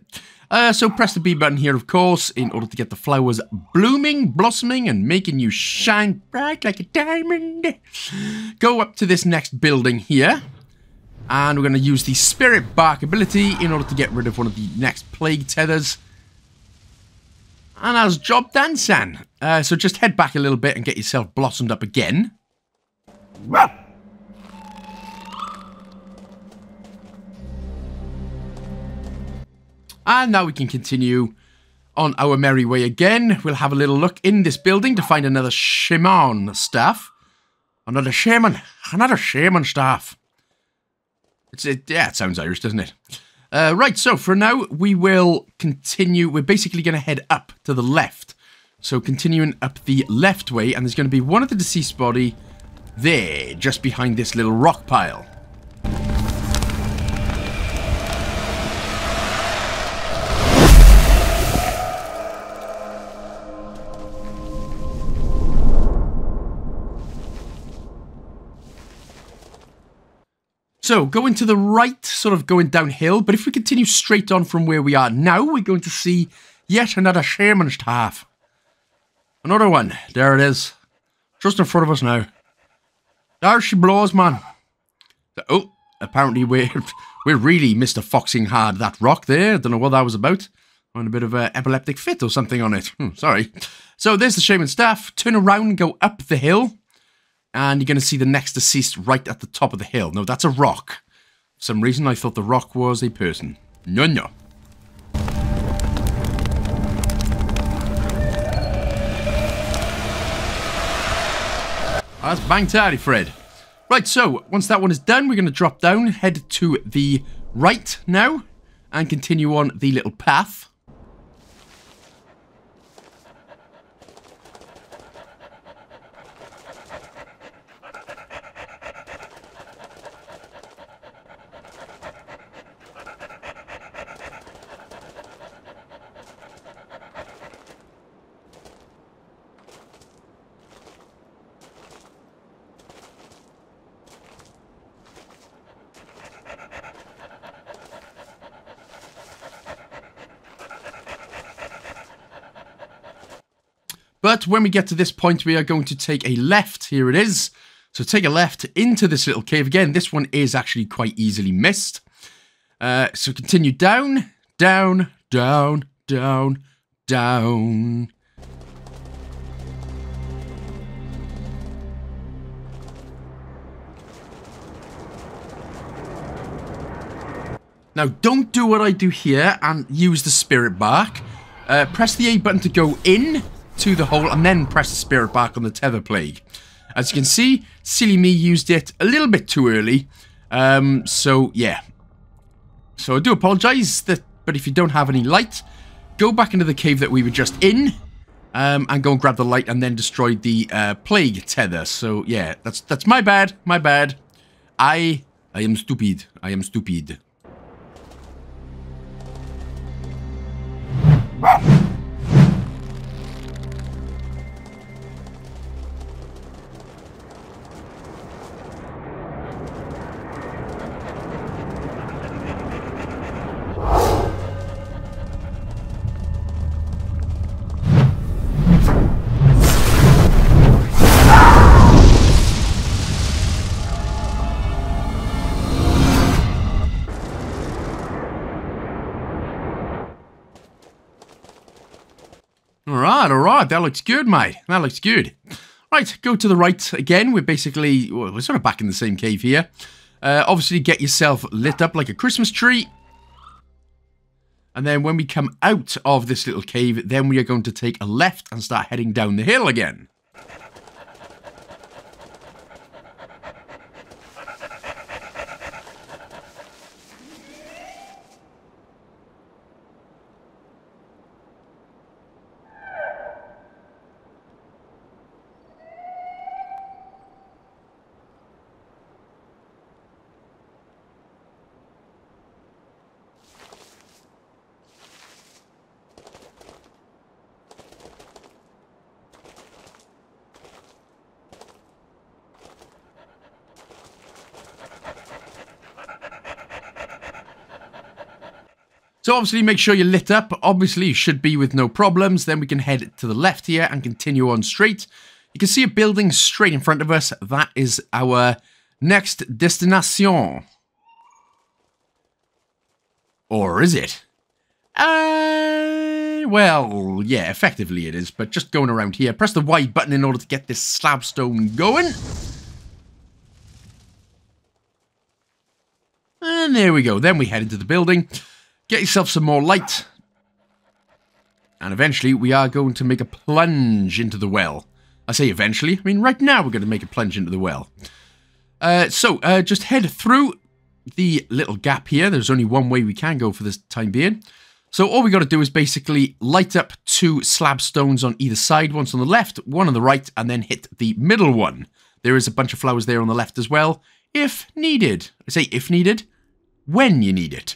So press the B button here, of course, in order to get the flowers blooming, blossoming, and making you shine bright like a diamond. Go up to this next building here. And we're going to use the Spirit Bark ability in order to get rid of one of the next plague tethers. And that was job done, San. So just head back a little bit and get yourself blossomed up again. And now we can continue on our merry way again. We'll have a little look in this building to find another Shaman Staff. Another Shaman Staff. Yeah, it sounds Irish, doesn't it? Right, so for now, we will continue. We're basically going to head up to the left. So continuing up the left way, and there's going to be one of the deceased body there, just behind this little rock pile. So, going to the right, sort of going downhill, but if we continue straight on from where we are now, we're going to see yet another Shaman Staff. Another one. There it is. Just in front of us now. There she blows, man. Oh, apparently we're really Mr. Foxhardt, that rock there. I don't know what that was about. I'm in a bit of an epileptic fit or something on it. Sorry. So, there's the Shaman Staff. Turn around, go up the hill. And you're going to see the next deceased right at the top of the hill. No, that's a rock. For some reason, I thought the rock was a person. No, no. That's bang tidy, Fred. Right, so once that one is done, we're going to drop down, head to the right now, and continue on the little path. But when we get to this point, we are going to take a left. Here it is. So take a left into this little cave. Again, this one is actually quite easily missed. So continue down, down, down, down, down. Now, don't do what I do here and use the spirit bark. Press the A button to go in to the hole, and then press the spirit bark on the tether plague. As you can see, silly me used it a little bit too early. So yeah. So I do apologise, but if you don't have any light, go back into the cave that we were just in, and go and grab the light, and then destroy the plague tether. So yeah, that's my bad, my bad. I am stupid. I am stupid. Alright, that looks good, mate. That looks good. Right, go to the right again. We're basically, well, we're sort of back in the same cave here. Obviously, get yourself lit up like a Christmas tree. And then when we come out of this little cave, then we are going to take a left and start heading down the hill again. So obviously make sure you're lit up. Obviously you should be with no problems. Then we can head to the left here and continue on straight. You can see a building straight in front of us. That is our next destination. Or is it? Well, yeah, effectively it is. But just going around here. Press the Y button in order to get this slab stone going. And there we go. Then we head into the building. Get yourself some more light. And eventually we are going to make a plunge into the well. I say eventually, I mean right now we're going to make a plunge into the well. So just head through the little gap here. There's only one way we can go for this time being. So all we got to do is basically light up two slab stones on either side. One's on the left, one on the right, and then hit the middle one. There is a bunch of flowers there on the left as well, if needed. I say if needed, when you need it.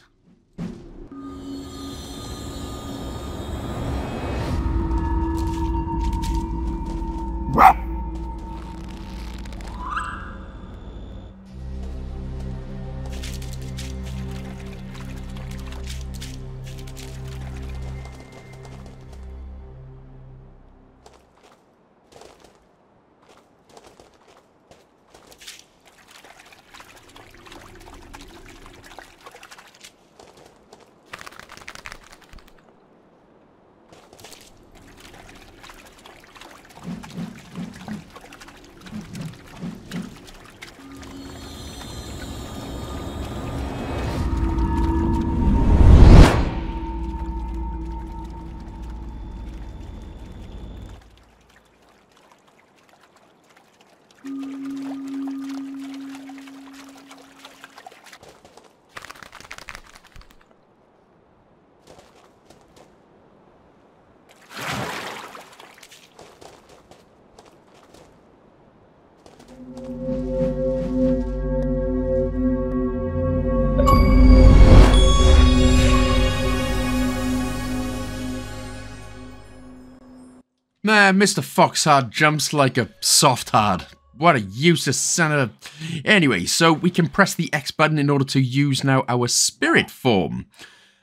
Mr. Foxhardt jumps like a soft hard. What a useless son of a... Anyway, so we can press the X button in order to use now our spirit form.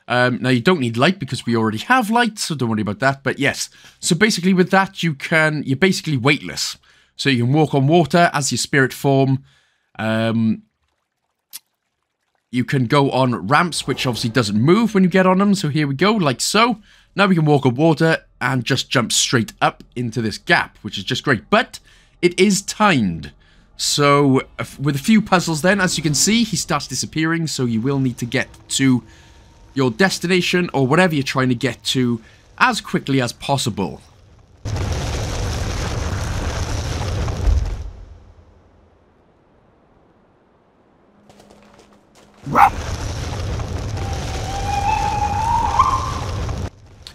Now, you don't need light because we already have light, so don't worry about that, but yes. So basically with that, you're basically weightless. So you can walk on water as your spirit form. You can go on ramps, which obviously doesn't move when you get on them. So here we go, like so. Now we can walk on water and just jump straight up into this gap, which is just great. But it is timed. So with a few puzzles then, as you can see, he starts disappearing. So you will need to get to your destination or whatever you're trying to get to as quickly as possible.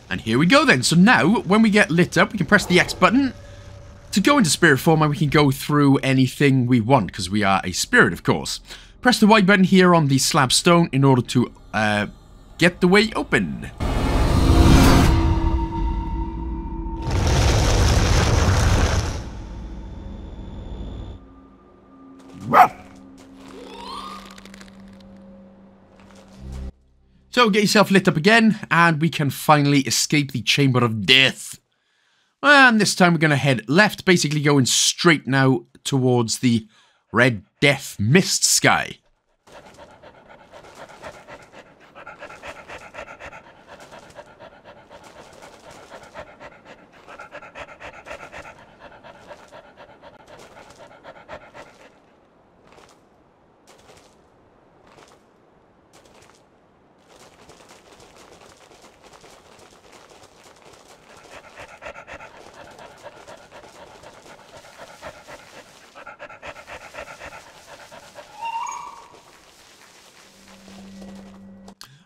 And here we go then. So now, when we get lit up, we can press the X button to go into spirit form, and we can go through anything we want, because we are a spirit, of course. Press the Y button here on the slab stone in order to get the way open. So get yourself lit up again, and we can finally escape the Chamber of Death. And this time we're going to head left, basically going straight now towards the Red Death Mist Sky.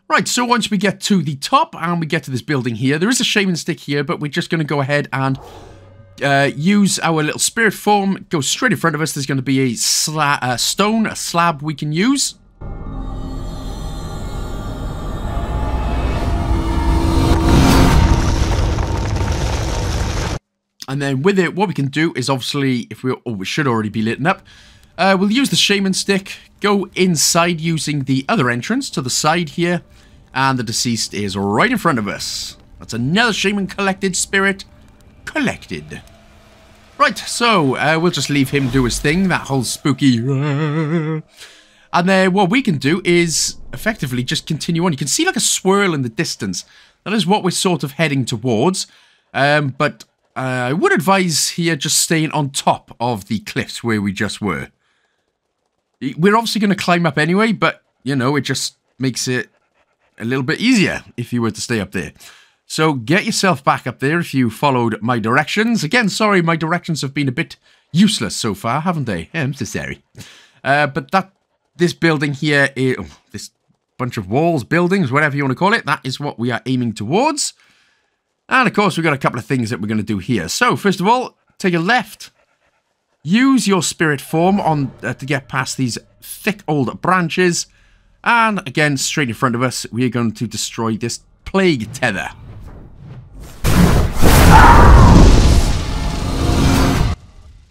Right, so once we get to the top and we get to this building here, there is a Shaman Stick here, but we're just going to go ahead and use our little spirit form. Go straight in front of us. There's going to be a slab we can use. And then with it, what we can do is obviously, if we should already be lit up. We'll use the Shaman Stick, go inside using the other entrance to the side here, and the deceased is right in front of us. That's another Shaman collected, spirit collected. Right, so we'll just leave him do his thing, that whole spooky... And then what we can do is effectively just continue on. You can see like a swirl in the distance. That is what we're sort of heading towards, but I would advise here just staying on top of the cliffs where we just were. We're obviously going to climb up anyway, but, you know, it just makes it a little bit easier if you were to stay up there. So get yourself back up there if you followed my directions. Again, sorry, my directions have been a bit useless so far, haven't they? I'm so sorry. But this building here, this bunch of walls, buildings, whatever you want to call it, that is what we are aiming towards. And of course, we've got a couple of things that we're going to do here. So first of all, take a left. Use your spirit form on to get past these thick old branches. And again, straight in front of us, we are going to destroy this plague tether.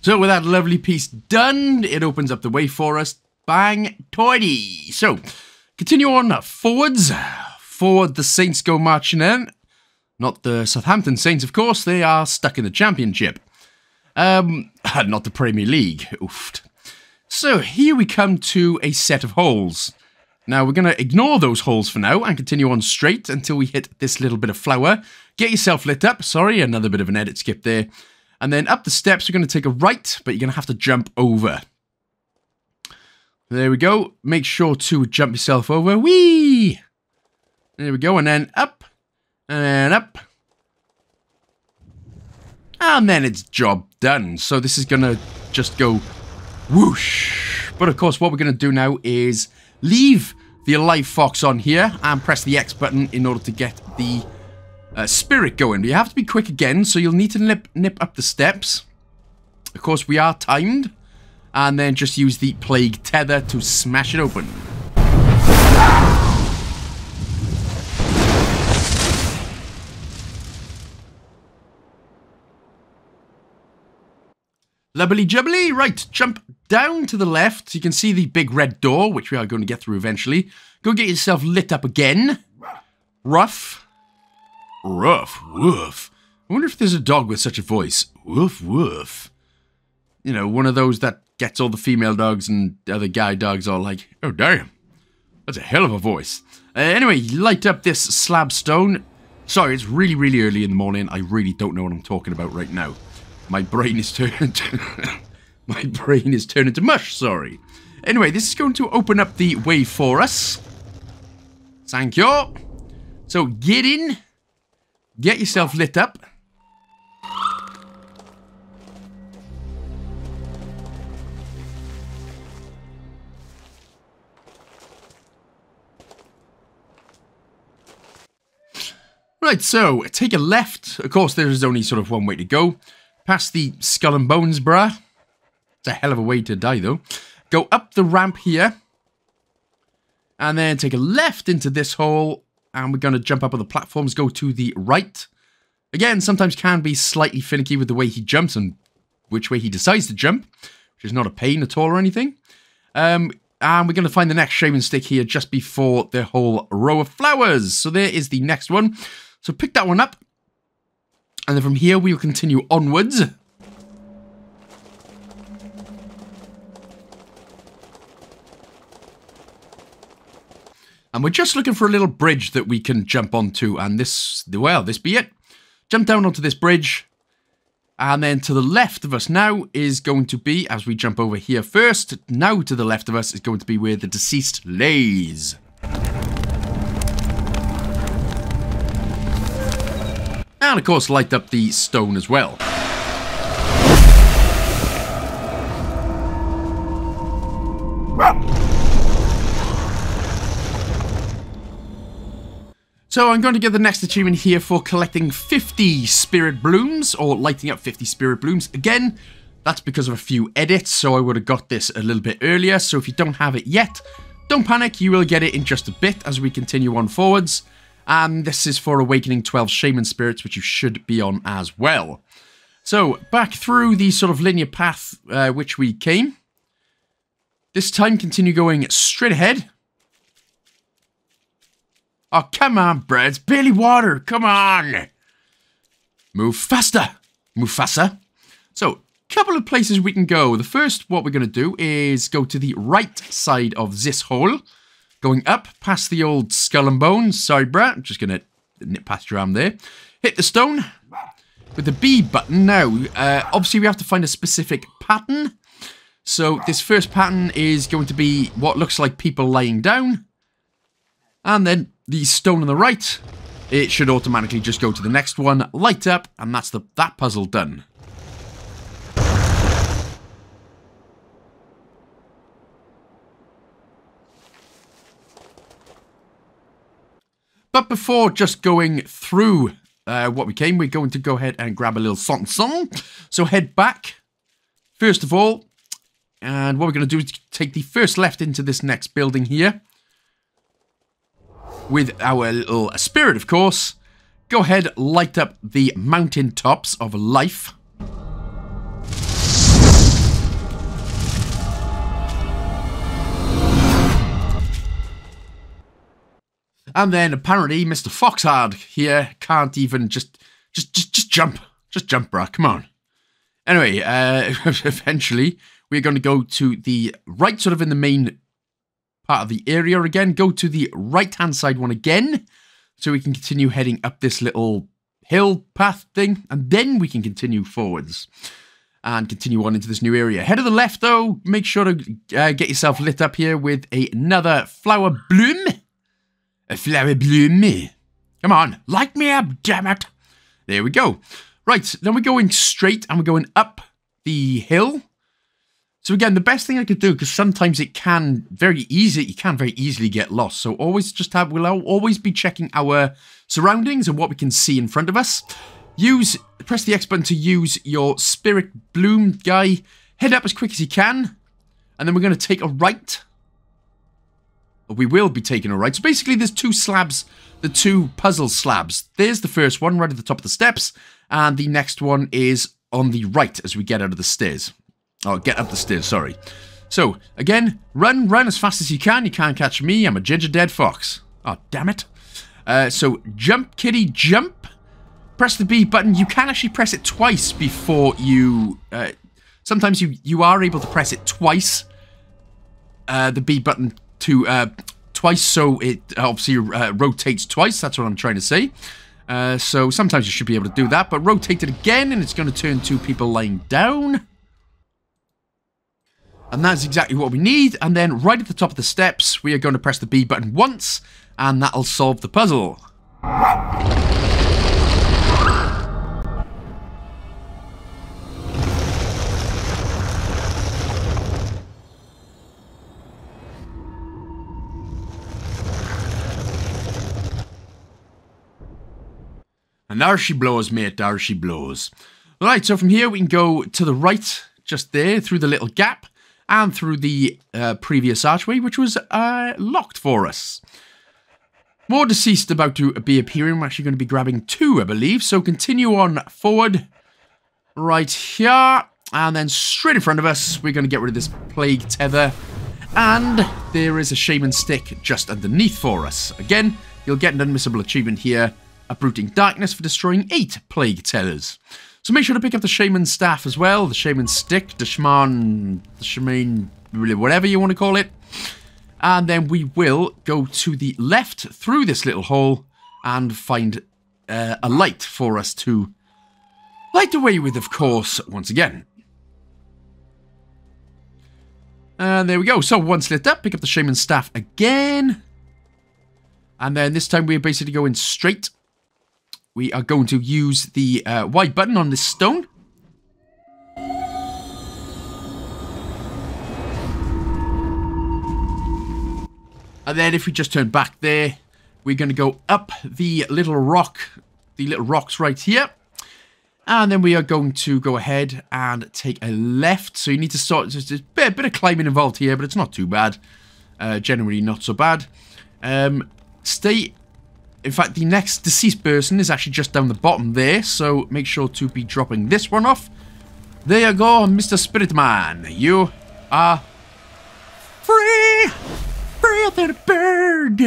So with that lovely piece done, it opens up the way for us. Bang, toity. So continue on forwards. Forward the Saints go marching in. Not the Southampton Saints, of course. They are stuck in the Championship. Not the Premier League. Oof. So here we come to a set of holes. Now we're going to ignore those holes for now and continue on straight until we hit this little bit of flower. Get yourself lit up. Sorry, another bit of an edit skip there. And then up the steps, you're going to take a right, but you're going to have to jump over. There we go. Make sure to jump yourself over. Whee! There we go. And then up. And then up. And then it's job done. So this is going to just go whoosh. But of course, what we're going to do now is leave the Alive Fox on here and press the X button in order to get the spirit going. You have to be quick again, so you'll need to nip up the steps. Of course, we are timed. And then just use the plague tether to smash it open. Lubbly jubbly. Right, jump down to the left. You can see the big red door, which we are going to get through eventually. Go get yourself lit up again. Ruff. Ruff, woof. I wonder if there's a dog with such a voice. Woof, woof. You know, one of those that gets all the female dogs and other guy dogs all like, oh, damn. That's a hell of a voice. Anyway, light up this slab stone. Sorry, it's really, really early in the morning. I really don't know what I'm talking about right now. My brain is turned... my brain is turned into mush, sorry. Anyway, this is going to open up the way for us. Thank you. So get in. Get yourself lit up. Right, so take a left. Of course, there is only sort of one way to go. Past the skull and bones, bruh. It's a hell of a way to die, though. Go up the ramp here. And then take a left into this hole. And we're going to jump up on the platforms, go to the right. Again, sometimes can be slightly finicky with the way he jumps and which way he decides to jump, which is not a pain at all or anything. And we're going to find the next shaman stick here just before the whole row of flowers. So there is the next one. So pick that one up, and then from here we'll continue onwards. And we're just looking for a little bridge that we can jump onto, and this, well, this be it. Jump down onto this bridge, and then to the left of us now is going to be, as we jump over here first, now to the left of us is going to be where the deceased lays. And of course light up the stone as well. So I'm going to get the next achievement here for collecting 50 spirit blooms, or lighting up 50 spirit blooms. Again, that's because of a few edits, so I would have got this a little bit earlier. So if you don't have it yet, don't panic, you will get it in just a bit as we continue on forwards. And this is for Awakening 12 Shaman Spirits, which you should be on as well. So, back through the sort of linear path which we came. This time, continue going straight ahead. Oh, come on, Brad. It's barely water. Come on. Move faster, Mufasa. So, couple of places we can go. The first, what we're going to do is go to the right side of this hole. Going up, past the old skull and bones. Sorry, bruh. I'm just going to nip past your arm there. Hit the stone with the B button. Now, obviously, we have to find a specific pattern. So this first pattern is going to be what looks like people laying down. And then the stone on the right, it should automatically just go to the next one, light up, and that's that puzzle done. But before just going through what we came, we're going to go ahead and grab a little something. So head back, first of all, and what we're going to do is take the first left into this next building here. With our little spirit, of course, go ahead, light up the mountaintops of life. And then apparently Mr. Foxhardt here can't even just jump. Just jump, bruh, come on. Anyway, eventually we're going to go to the right, sort of in the main part of the area again. Go to the right-hand side one again, so we can continue heading up this little hill path thing, and then we can continue forwards and continue on into this new area. Head to the left, though. Make sure to get yourself lit up here with another flower bloom. A flower bloom. Come on, light me up, damn it. There we go. Right, then we're going straight and we're going up the hill. So again, the best thing I could do, because sometimes it can very easily get lost. So always just we'll always be checking our surroundings and what we can see in front of us. Press the X button to use your spirit bloom guy. Head up as quick as you can. And then we're going to take a right. We will be taking a right. So basically there's two slabs, the two puzzle slabs. There's the first one right at the top of the steps, and the next one is on the right as we get out of the stairs. Oh, get up the stairs, sorry. So, again, run as fast as you can. You can't catch me, I'm a ginger dead fox. Oh, damn it. So, jump, kitty, jump. Press the B button. You can actually press it twice before you... sometimes you are able to press it twice. The B button... twice, so it obviously rotates twice. That's what I'm trying to say. So sometimes you should be able to do that, but rotate it again and it's going to turn two people lying down. And that's exactly what we need. And then right at the top of the steps, we are going to press the B button once, and that'll solve the puzzle. And there she blows, mate, there she blows. Right, so from here we can go to the right, just there, through the little gap, and through the previous archway, which was locked for us. More deceased about to be appearing. We're actually going to be grabbing two, I believe, so continue on forward, right here, and then straight in front of us, we're going to get rid of this plague tether, and there is a shaman stick just underneath for us. Again, you'll get an unmissable achievement here, uprooting darkness for destroying 8 plague tellers. So make sure to pick up the Shaman Staff as well, the Shaman Stick, the Shaman, whatever you want to call it. And then we will go to the left through this little hole and find a light for us to light the way with, of course, once again. And there we go. So once lit up, pick up the Shaman Staff again. And then this time we're basically going straight. We are going to use the Y button on this stone. And then if we just turn back there, we're going to go up the little rock, the little rocks right here. And then we are going to go ahead and take a left. So you need to sort, there's a bit of climbing involved here, but it's not too bad. Generally not so bad. In fact, the next deceased person is actually just down the bottom there, so make sure to be dropping this one off. There you go, Mr. Spirit Man. You are free! Free of the bird!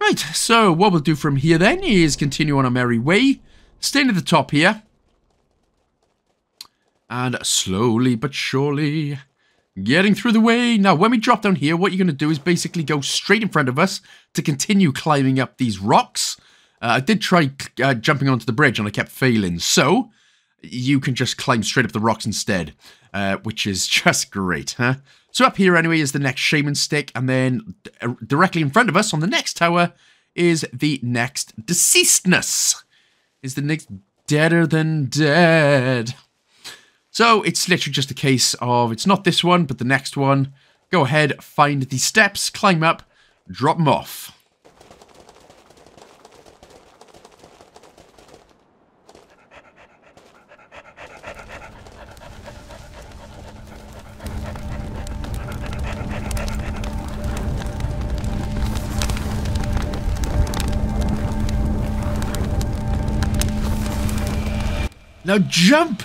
Right, so what we'll do from here then is continue on our merry way. Staying at the top here. And slowly but surely... getting through the way. Now, when we drop down here, what you're going to do is basically go straight in front of us to continue climbing up these rocks. I did try jumping onto the bridge and I kept failing. So, you can just climb straight up the rocks instead, which is just great, huh? So, up here anyway is the next Shaman Stick. And then directly in front of us on the next tower is the next deceasedness. Is the next deader than dead. So it's literally just a case of, it's not this one, but the next one. Go ahead, find the steps, climb up, drop them off. Now jump!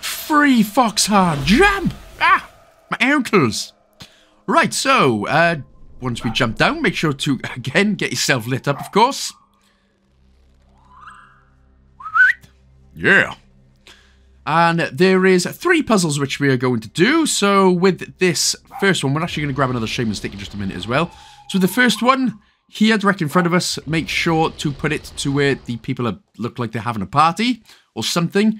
Free Foxhardt! Jump! Ah! My ankles! Right, so, once we jump down, make sure to, again, get yourself lit up, of course. Yeah! And there is three puzzles which we are going to do. So, with this first one, we're actually going to grab another Shaman Stick in just a minute as well. So, the first one, here, direct in front of us, make sure to put it to where the people are, look like they're having a party. Or something.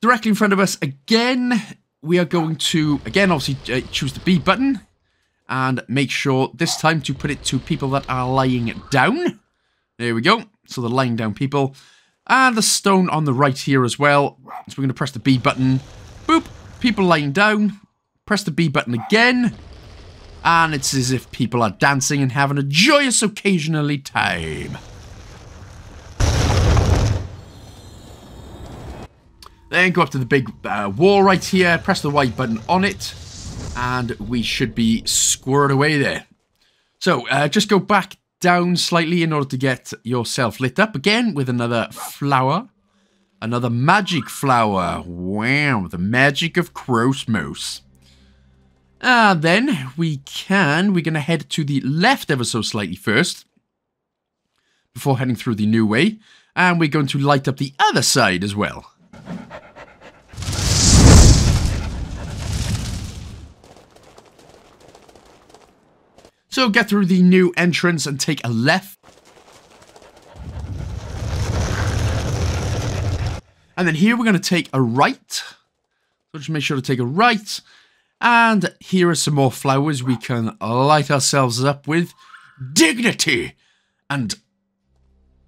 Directly in front of us again, we are going to, again, obviously choose the B button and make sure this time to put it to people that are lying down. There we go. So the lying down people. And the stone on the right here as well. So we're going to press the B button. Boop. People lying down. Press the B button again. And it's as if people are dancing and having a joyous occasionally time. Then go up to the big wall right here, press the Y button on it, and we should be squared away there. So just go back down slightly in order to get yourself lit up again with another flower. Another magic flower. Wow, the magic of Christmas. And then we're going to head to the left ever so slightly first, before heading through the new way. And we're going to light up the other side as well. So get through the new entrance and take a left. And then here we're going to take a right. So just make sure to take a right. And here are some more flowers we can light ourselves up with. Dignity and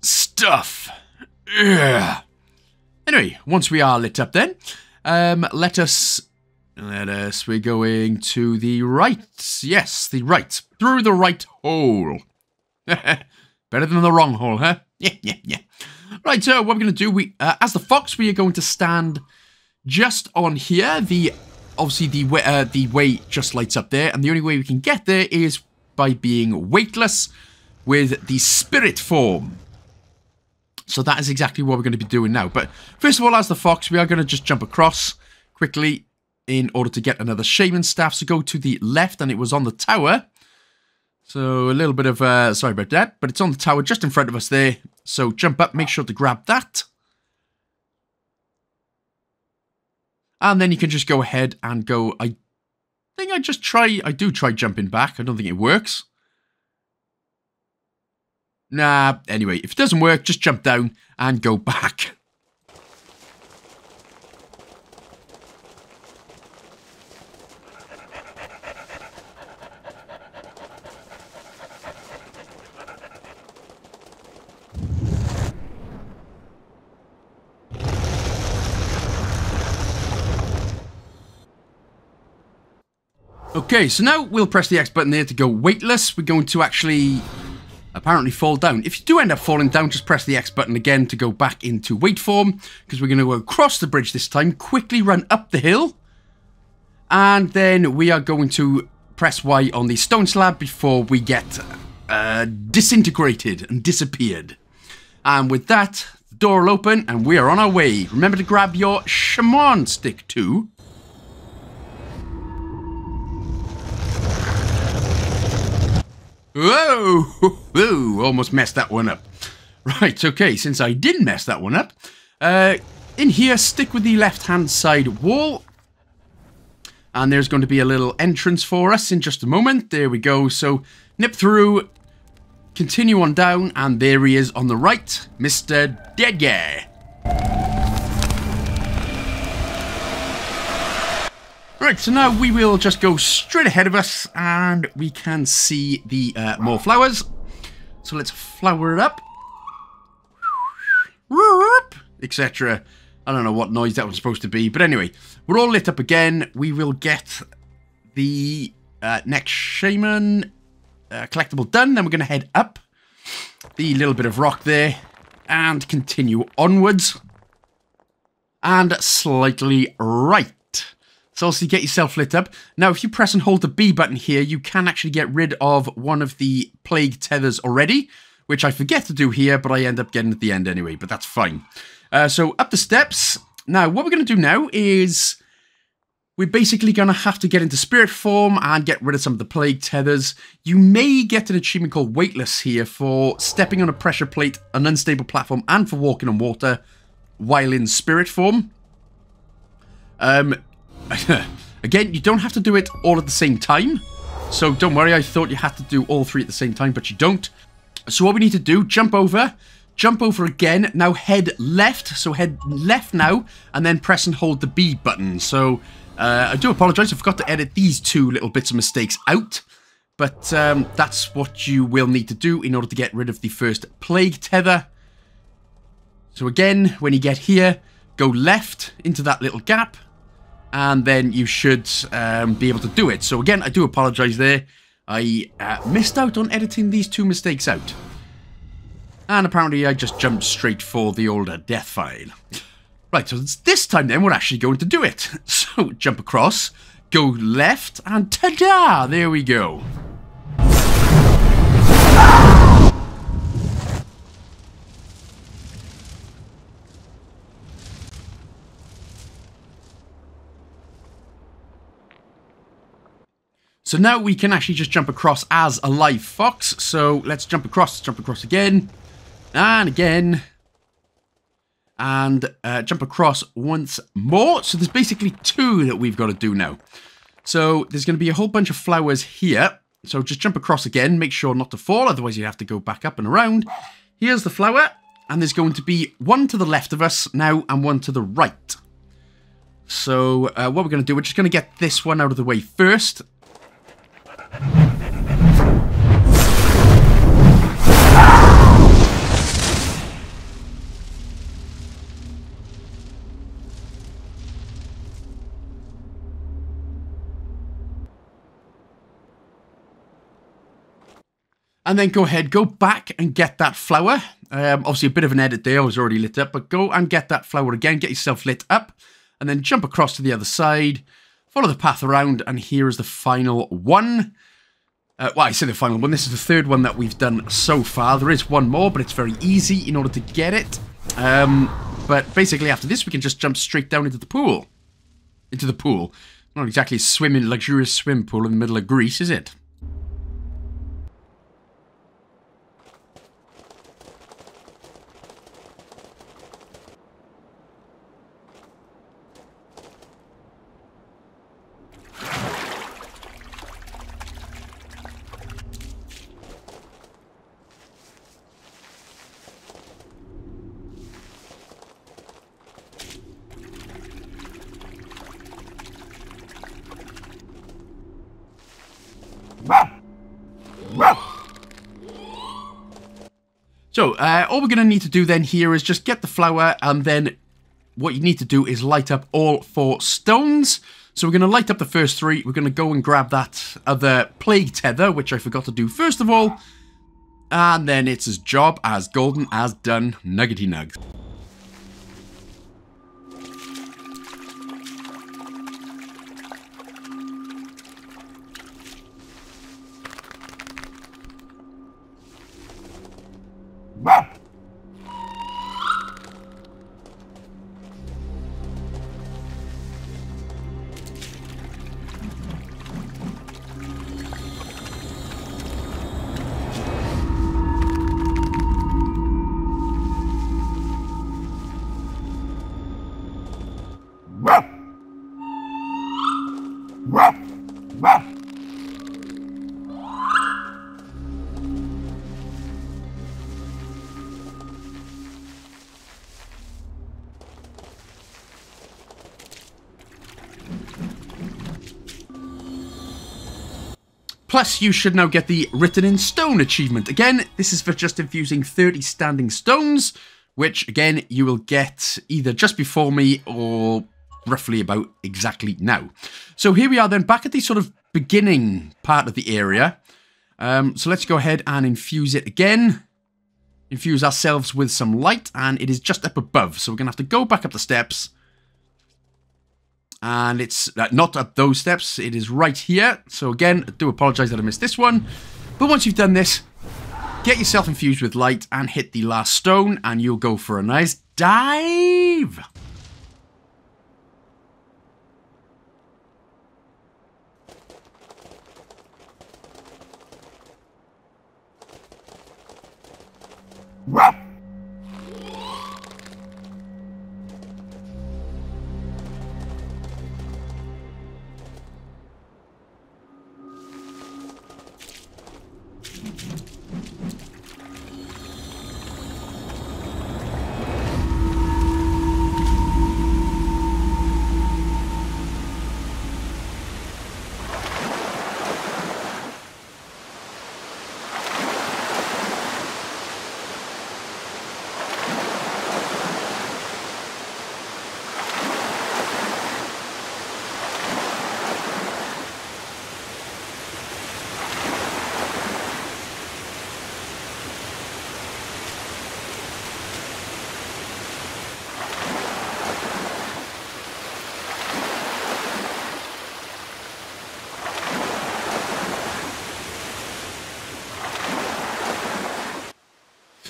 stuff. Ugh. Anyway, once we are lit up then, we're going to the right. Yes, the right. Through the right hole. Better than the wrong hole, huh? Yeah. Right, so what we're going to do, as the fox, we are going to stand just on here. Obviously, the way just lights up there, and the only way we can get there is by being weightless with the spirit form. So that is exactly what we're going to be doing now. But first of all, as the fox, we are going to just jump across quickly in order to get another Shaman Staff. So go to the left, and it was on the tower. So a little bit of, sorry about that, but it's on the tower just in front of us there. So jump up, make sure to grab that. And then you can just go ahead and go, I do try jumping back. I don't think it works. Nah, anyway, if it doesn't work, just jump down and go back. Okay, so now we'll press the X button there to go weightless. We're going to actually apparently fall down. If you do end up falling down, just press the X button again to go back into weight form, because we're going to go across the bridge this time, quickly run up the hill, and then we are going to press Y on the stone slab before we get disintegrated and disappeared. And with that, the door will open and we are on our way. Remember to grab your Shaman Stick too. Whoa, almost messed that one up. Right, okay, since I did mess that one up, in here, stick with the left-hand side wall. And there's going to be a little entrance for us in just a moment. There we go. So, nip through, continue on down, and there he is on the right, Mr. Dead Guy. Right, so now we will just go straight ahead of us, and we can see the more flowers. So let's flower it up. Etc. I don't know what noise that was supposed to be. But anyway, we're all lit up again. We will get the next Shaman collectible done. Then we're going to head up the little bit of rock there and continue onwards. And slightly right. So obviously get yourself lit up. Now, if you press and hold the B button here, you can actually get rid of one of the plague tethers already, which I forget to do here, but I end up getting at the end anyway, but that's fine. So up the steps. Now, what we're going to do now is we're basically going to have to get into spirit form and get rid of some of the plague tethers. You may get an achievement called Weightless here for stepping on a pressure plate, an unstable platform, and for walking on water while in spirit form. Again, you don't have to do it all at the same time. So don't worry, I thought you had to do all three at the same time, but you don't. So what we need to do, jump over again, now head left, so head left now, and then press and hold the B button. So I do apologise, I forgot to edit these two little bits of mistakes out, but that's what you will need to do in order to get rid of the first plague tether. So again, when you get here, go left into that little gap, and then you should be able to do it. So again, I do apologise there. I missed out on editing these two mistakes out. And apparently I just jumped straight for the older death file. Right, so it's this time then we're actually going to do it. So jump across, go left, and ta-da! There we go. So now we can actually just jump across as a live fox. So let's jump across again. And again. And jump across once more. So there's basically two that we've got to do now. So there's going to be a whole bunch of flowers here. So just jump across again. Make sure not to fall. Otherwise you have to go back up and around. Here's the flower. And there's going to be one to the left of us now and one to the right. So what we're going to do, we're just going to get this one out of the way first. And then go ahead, go back and get that flower. Obviously a bit of an edit there, I was already lit up, but go and get that flower again, get yourself lit up, and then jump across to the other side, follow the path around, and here is the final one. Well, I say the final one, this is the third one that we've done so far. There is one more, but it's very easy in order to get it. But basically after this, we can just jump straight down into the pool. Not exactly a swimming, luxurious swim pool in the middle of Greece, is it? So, all we're going to need to do then here is just get the flower, and then what you need to do is light up all four stones. So we're going to light up the first three. We're going to go and grab that other plague tether, which I forgot to do first of all. And then it's his job as golden as done, nuggety nugs. Plus, you should now get the Written in Stone achievement. Again, this is for just infusing 30 standing stones, which, again, you will get either just before me or roughly about exactly now. So here we are then, back at the sort of beginning part of the area. So let's go ahead and infuse it again. Infuse ourselves with some light, and it is just up above. So we're going to have to go back up the steps. And it's not up those steps, it is right here. So again, I do apologise that I missed this one. But once you've done this, get yourself infused with light and hit the last stone, and you'll go for a nice dive.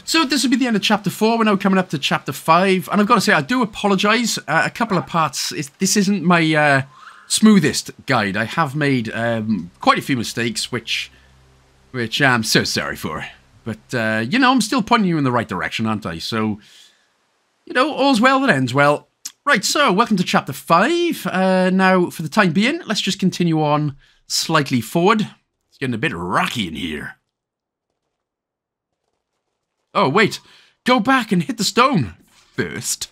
So this will be the end of Chapter 4. We're now coming up to Chapter 5. And I've got to say, I do apologise. A couple of parts, this isn't my smoothest guide. I have made quite a few mistakes, which I'm so sorry for. But, you know, I'm still pointing you in the right direction, aren't I? So, you know, all's well that ends well. Right, so, welcome to Chapter 5. Now, for the time being, let's just continue on slightly forward. It's getting a bit rocky in here. Oh, wait. Go back and hit the stone first.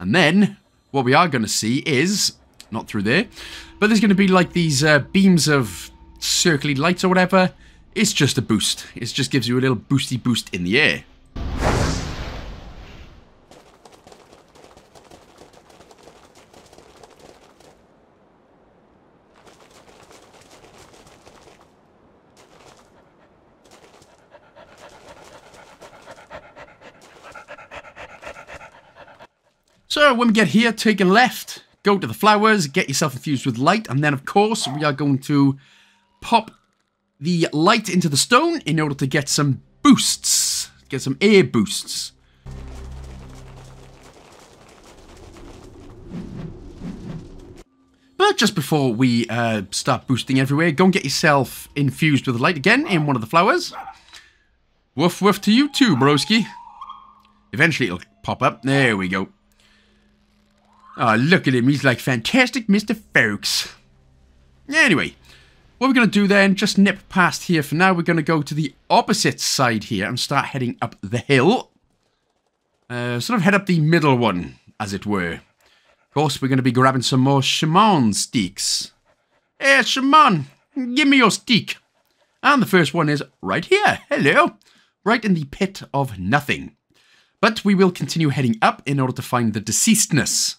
And then what we are going to see is, not through there, but there's going to be like these beams of circling lights or whatever. It's just a boost. It just gives you a little boosty boost in the air. So when we get here, take a left, go to the flowers, get yourself infused with light, and then of course we are going to pop the light into the stone in order to get some boosts, get some air boosts. But just before we start boosting everywhere, go and get yourself infused with light again in one of the flowers. Woof woof to you too, broski. Eventually it'll pop up. There we go. Oh, look at him. He's like fantastic Mr. Fox. Anyway, what we're going to do then, just nip past here for now. We're going to go to the opposite side here and start heading up the hill. Sort of head up the middle one, as it were. Of course, we're going to be grabbing some more Shaman Sticks. Hey, Shaman, give me your stick. And the first one is right here. Hello. Right in the pit of nothing. But we will continue heading up in order to find the deceasedness.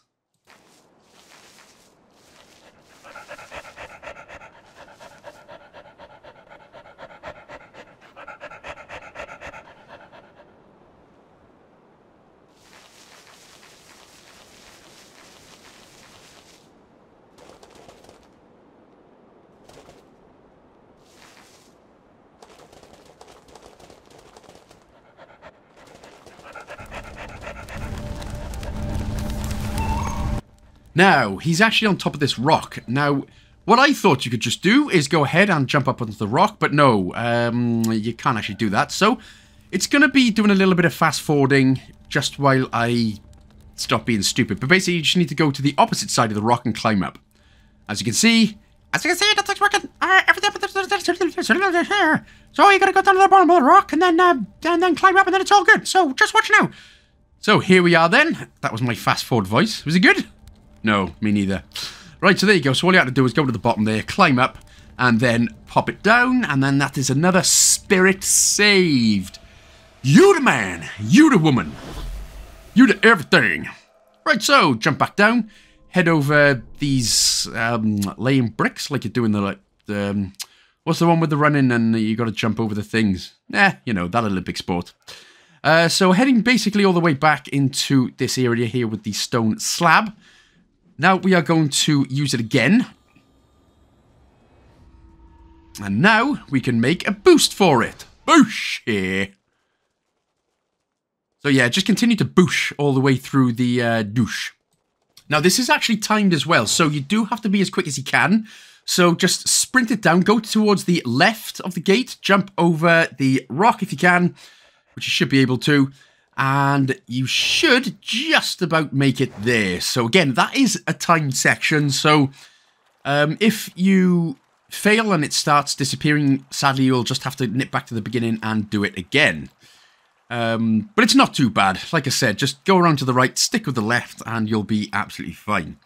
Now, he's actually on top of this rock. Now, what I thought you could just do is go ahead and jump up onto the rock, but no, you can't actually do that. So, it's going to be doing a little bit of fast-forwarding just while I stop being stupid. But basically, you just need to go to the opposite side of the rock and climb up. As you can see... that's working! So, you got to go down to the bottom of the rock and then climb up, and then it's all good. So, just watch now. So, here we are then. That was my fast-forward voice. Was it good? No, me neither. Right, so there you go. So all you have to do is go to the bottom there, climb up, and then pop it down, and then that is another spirit saved. You the man, you the woman, you the everything. Right, so jump back down, head over these laying bricks like you do in the what's the one with the running and you got to jump over the things? Nah, you know, that Olympic sport. So heading basically all the way back into this area here with the stone slab. Now we are going to use it again. And now we can make a boost for it. Boosh! Yeah. So yeah, just continue to boosh all the way through the douche. Now this is actually timed as well, so you do have to be as quick as you can. So just sprint it down, go towards the left of the gate, jump over the rock if you can, which you should be able to, and you should just about make it there. So again, that is a timed section, so if you fail and it starts disappearing, sadly you'll just have to nip back to the beginning and do it again. But it's not too bad. Like I said, just go around to the right, stick with the left, and you'll be absolutely fine.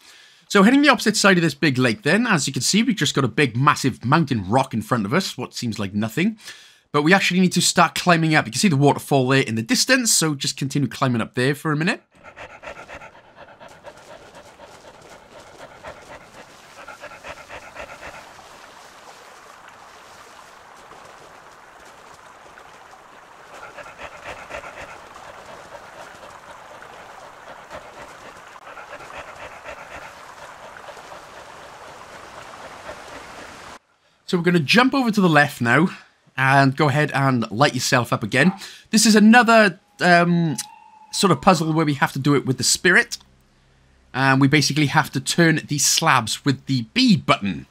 So heading the opposite side of this big lake then, as you can see, we've just got a big, massive mountain rock in front of us, what seems like nothing. But we actually need to start climbing up. You can see the waterfall there in the distance, so just continue climbing up there for a minute. So we're going to jump over to the left now and go ahead and light yourself up again. This is another sort of puzzle where we have to do it with the spirit. And we basically have to turn these slabs with the B button.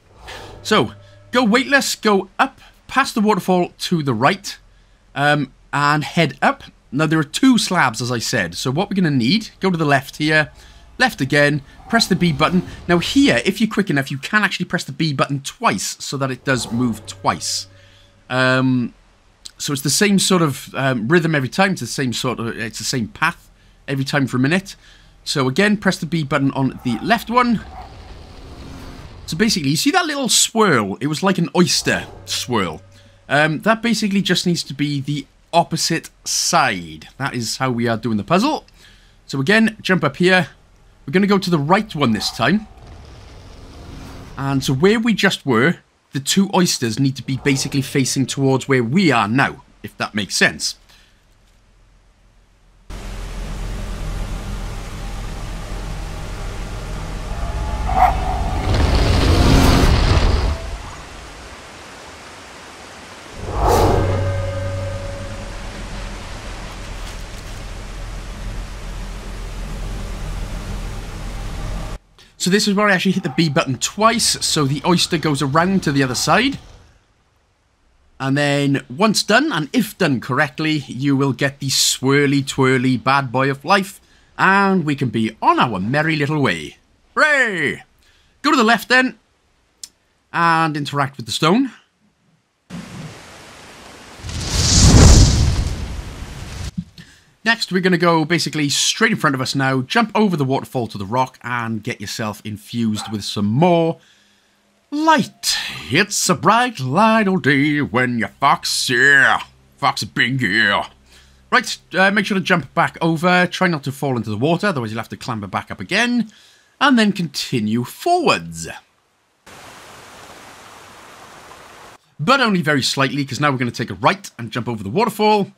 So go weightless, go up past the waterfall to the right and head up. Now there are two slabs, as I said. So what we're going to need, go to the left here. Left again, press the B button. Now here, if you're quick enough, you can actually press the B button twice so that it does move twice. So it's the same sort of rhythm every time. It's the same sort of, it's the same path every time for a minute. So again, press the B button on the left one. So basically, you see that little swirl? It was like an oyster swirl. That basically just needs to be the opposite side. That is how we are doing the puzzle. So again, jump up here. We're going to go to the right one this time. And so where we just were, the two oysters need to be basically facing towards where we are now, if that makes sense. So this is where I actually hit the B button twice, so the oyster goes around to the other side. And then once done, and if done correctly, you will get the swirly twirly bad boy of life. And we can be on our merry little way. Hooray! Go to the left then, and interact with the stone. Next, we're going to go basically straight in front of us now, jump over the waterfall to the rock and get yourself infused with some more light. It's a bright light all day when your fox here, fox being here. Right, make sure to jump back over, try not to fall into the water, otherwise you'll have to clamber back up again, and then continue forwards. But only very slightly, because now we're going to take a right and jump over the waterfall.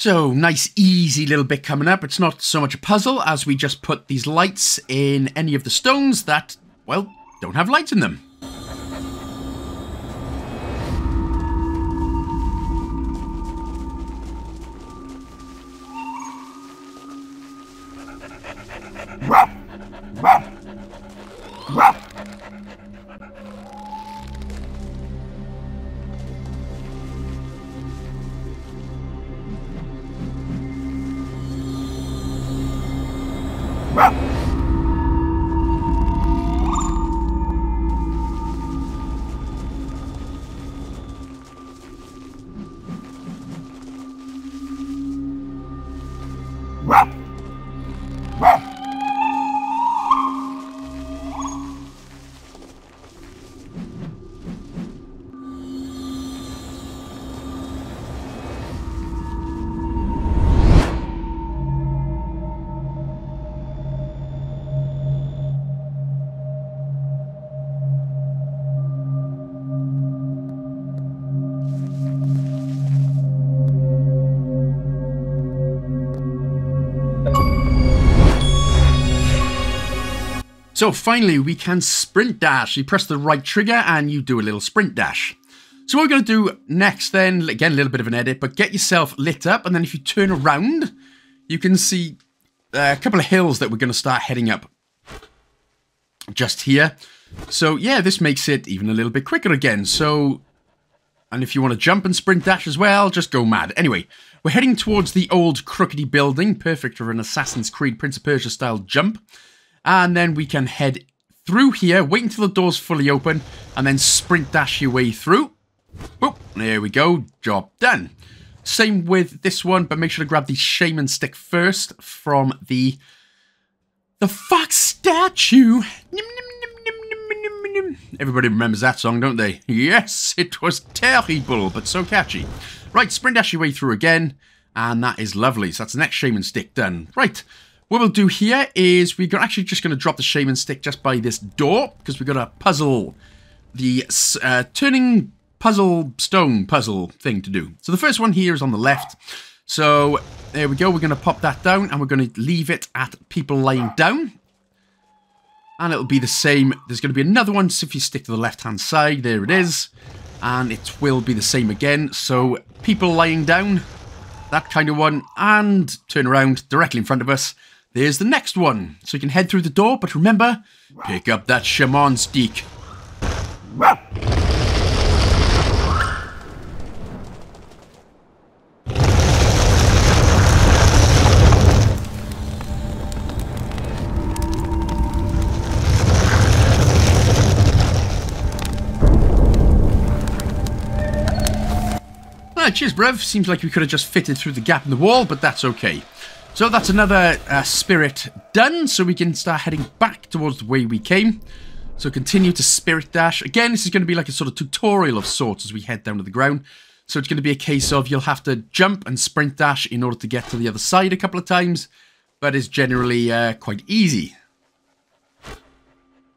So, nice easy little bit coming up. It's not so much a puzzle as we just put these lights in any of the stones that, well, don't have lights in them. So finally we can sprint dash. You press the right trigger and you do a little sprint dash. So what we're going to do next then, again a little bit of an edit, but get yourself lit up, and then if you turn around you can see a couple of hills that we're going to start heading up just here. So yeah, this makes it even a little bit quicker again. So, and if you want to jump and sprint dash as well, just go mad. Anyway, we're heading towards the old crookedy building, perfect for an Assassin's Creed Prince of Persia style jump. And then we can head through here, wait until the door's fully open, and then sprint dash your way through. Boop, there we go, job done. Same with this one, but make sure to grab the Shaman Stick first from the fox statue. Everybody remembers that song, don't they? Yes, it was terrible, but so catchy. Right, sprint dash your way through again, and that is lovely. So that's the next Shaman Stick done. Right. What we'll do here is we're actually just going to drop the Shaman Stick just by this door, because we've got a puzzle, the turning puzzle stone puzzle thing to do. So the first one here is on the left. So there we go. We're going to pop that down and we're going to leave it at people lying down. And it'll be the same. There's going to be another one. So if you stick to the left-hand side, there it is. And it will be the same again. So people lying down, that kind of one. And turn around directly in front of us. There's the next one. So you can head through the door, but remember, pick up that Shaman Stick. Ah, cheers, bruv. Seems like we could have just fitted through the gap in the wall, but that's okay. So that's another spirit done, so we can start heading back towards the way we came. So continue to spirit dash. Again, this is going to be like a sort of tutorial of sorts as we head down to the ground. So it's going to be a case of you'll have to jump and sprint dash in order to get to the other side a couple of times, but it's generally quite easy.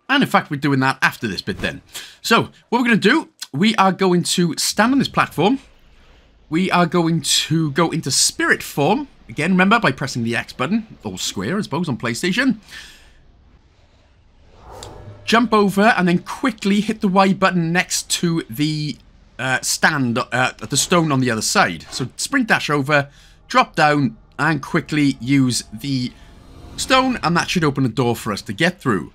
And in fact, we're doing that after this bit then. So what we're going to do, we are going to stand on this platform. We are going to go into spirit form. Again, remember, by pressing the X button, or square, I suppose, on PlayStation. Jump over and then quickly hit the Y button next to the the stone on the other side. So sprint dash over, drop down, and quickly use the stone, and that should open a door for us to get through.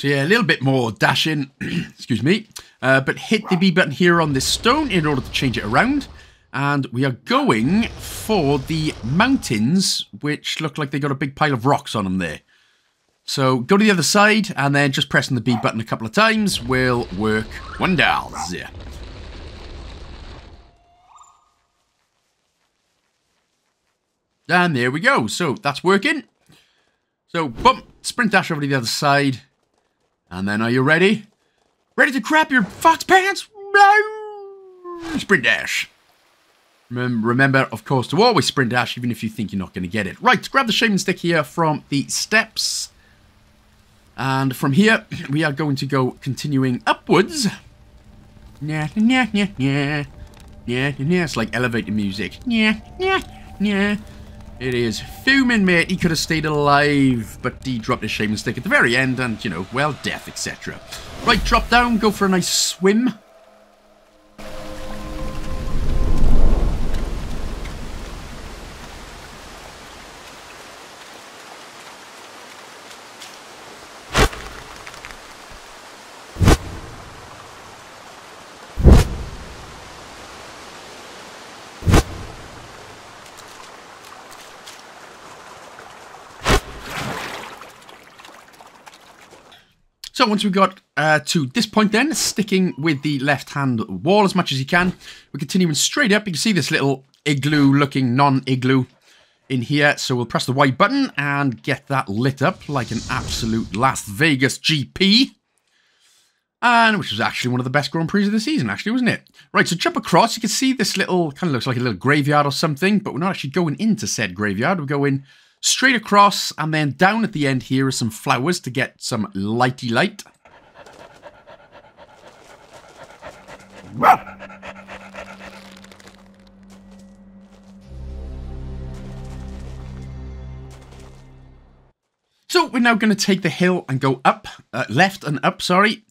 So yeah, a little bit more dashing, excuse me, but hit the B button here on this stone in order to change it around. And we are going for the mountains, which look like they got a big pile of rocks on them there. So go to the other side, and then just pressing the B button a couple of times will work wonders. Yeah. And there we go. So that's working. So bump, sprint dash over to the other side. And then, are you ready? Ready to crap your fox pants? Sprint dash. Remember, of course, to always sprint dash, even if you think you're not going to get it. Right, grab the Shaman Stick here from the steps. And from here, we are going to go continuing upwards. Nah, nah, nah, nah, Yeah, yeah, it's like elevator music. Yeah, yeah, yeah. It is fuming, mate. He could have stayed alive, but he dropped his shaman stick at the very end and, you know, well, death, etc. Right, drop down, go for a nice swim. So once we got to this point then, sticking with the left-hand wall as much as you can, we're continuing straight up. You can see this little igloo-looking non-igloo in here. So we'll press the Y button and get that lit up like an absolute Las Vegas GP. And which was actually one of the best Grand Prix of the season, actually, wasn't it? Right, so jump across. You can see this little, kind of looks like a little graveyard or something, but we're not actually going into said graveyard. We're going straight across, and then down at the end here are some flowers to get some lighty light. So we're now going to take the hill and go up, left and up, sorry.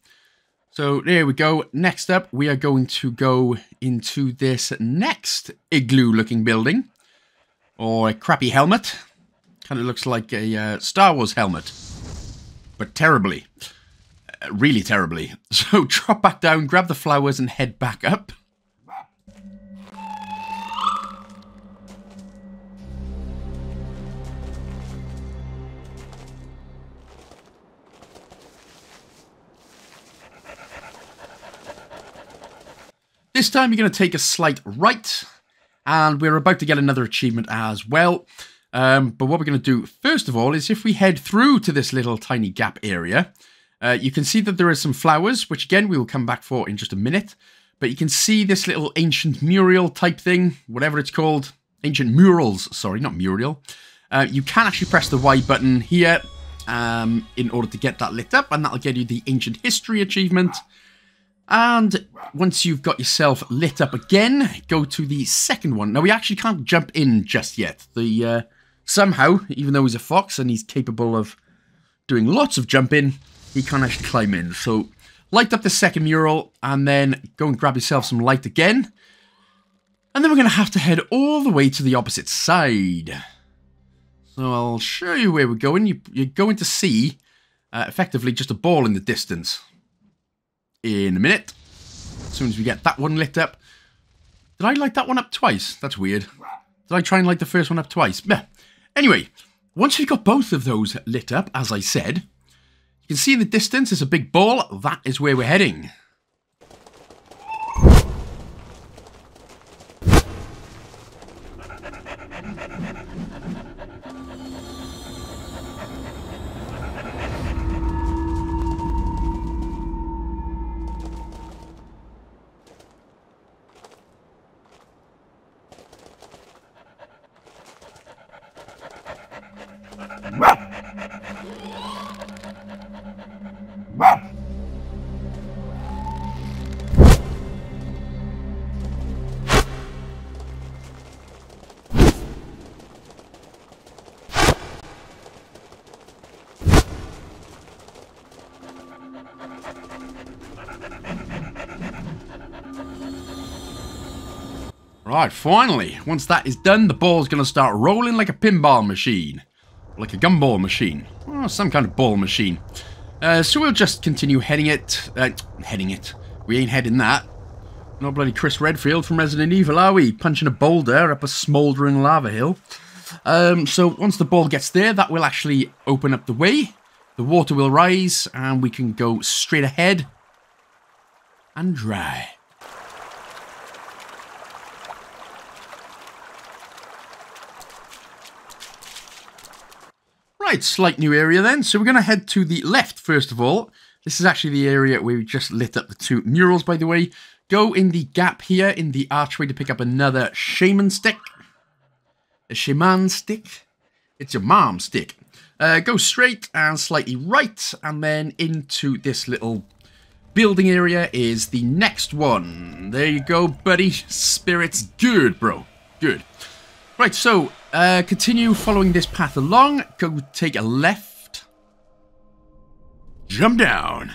So there we go. Next up, we are going to go into this next igloo-looking building, or a crappy helmet. Kind of looks like a Star Wars helmet, but terribly, really terribly. So drop back down, grab the flowers and head back up. This time you're going to take a slight right, and we're about to get another achievement as well. But what we're going to do first of all is if we head through to this little tiny gap area, you can see that there is some flowers, which again, we will come back for in just a minute. But you can see this little ancient mural type thing, whatever it's called. Ancient murals, sorry, not mural. You can actually press the Y button here in order to get that lit up, and that'll get you the ancient history achievement. And once you've got yourself lit up again, go to the second one. Now, we actually can't jump in just yet. The somehow, even though he's a fox and he's capable of doing lots of jumping, he can't actually climb in. So light up the second mural and then go and grab yourself some light again. And then we're going to have to head all the way to the opposite side. So I'll show you where we're going. You're going to see effectively just a ball in the distance in a minute. As soon as we get that one lit up. Did I light that one up twice? That's weird. Did I try and light the first one up twice? Meh. Anyway, once you've got both of those lit up, as I said, you can see in the distance there's a big ball. That is where we're heading. Right, finally, once that is done, the ball's going to start rolling like a pinball machine. Like a gumball machine. Oh, some kind of ball machine. So we'll just continue heading it. We ain't heading that. Not bloody Chris Redfield from Resident Evil, are we? Punching a boulder up a smouldering lava hill. So once the ball gets there, that will actually open up the way. The water will rise, and we can go straight ahead and dry. Right, slight new area then. So we're going to head to the left first of all. This is actually the area where we just lit up the two murals, by the way. Go in the gap here in the archway to pick up another shaman stick. A shaman stick. It's your mom stick. Go straight and slightly right and then into this little building area is the next one. There you go, buddy. Spirits. Good, bro. Good. Right, so continue following this path along. Go take a left. Jump down.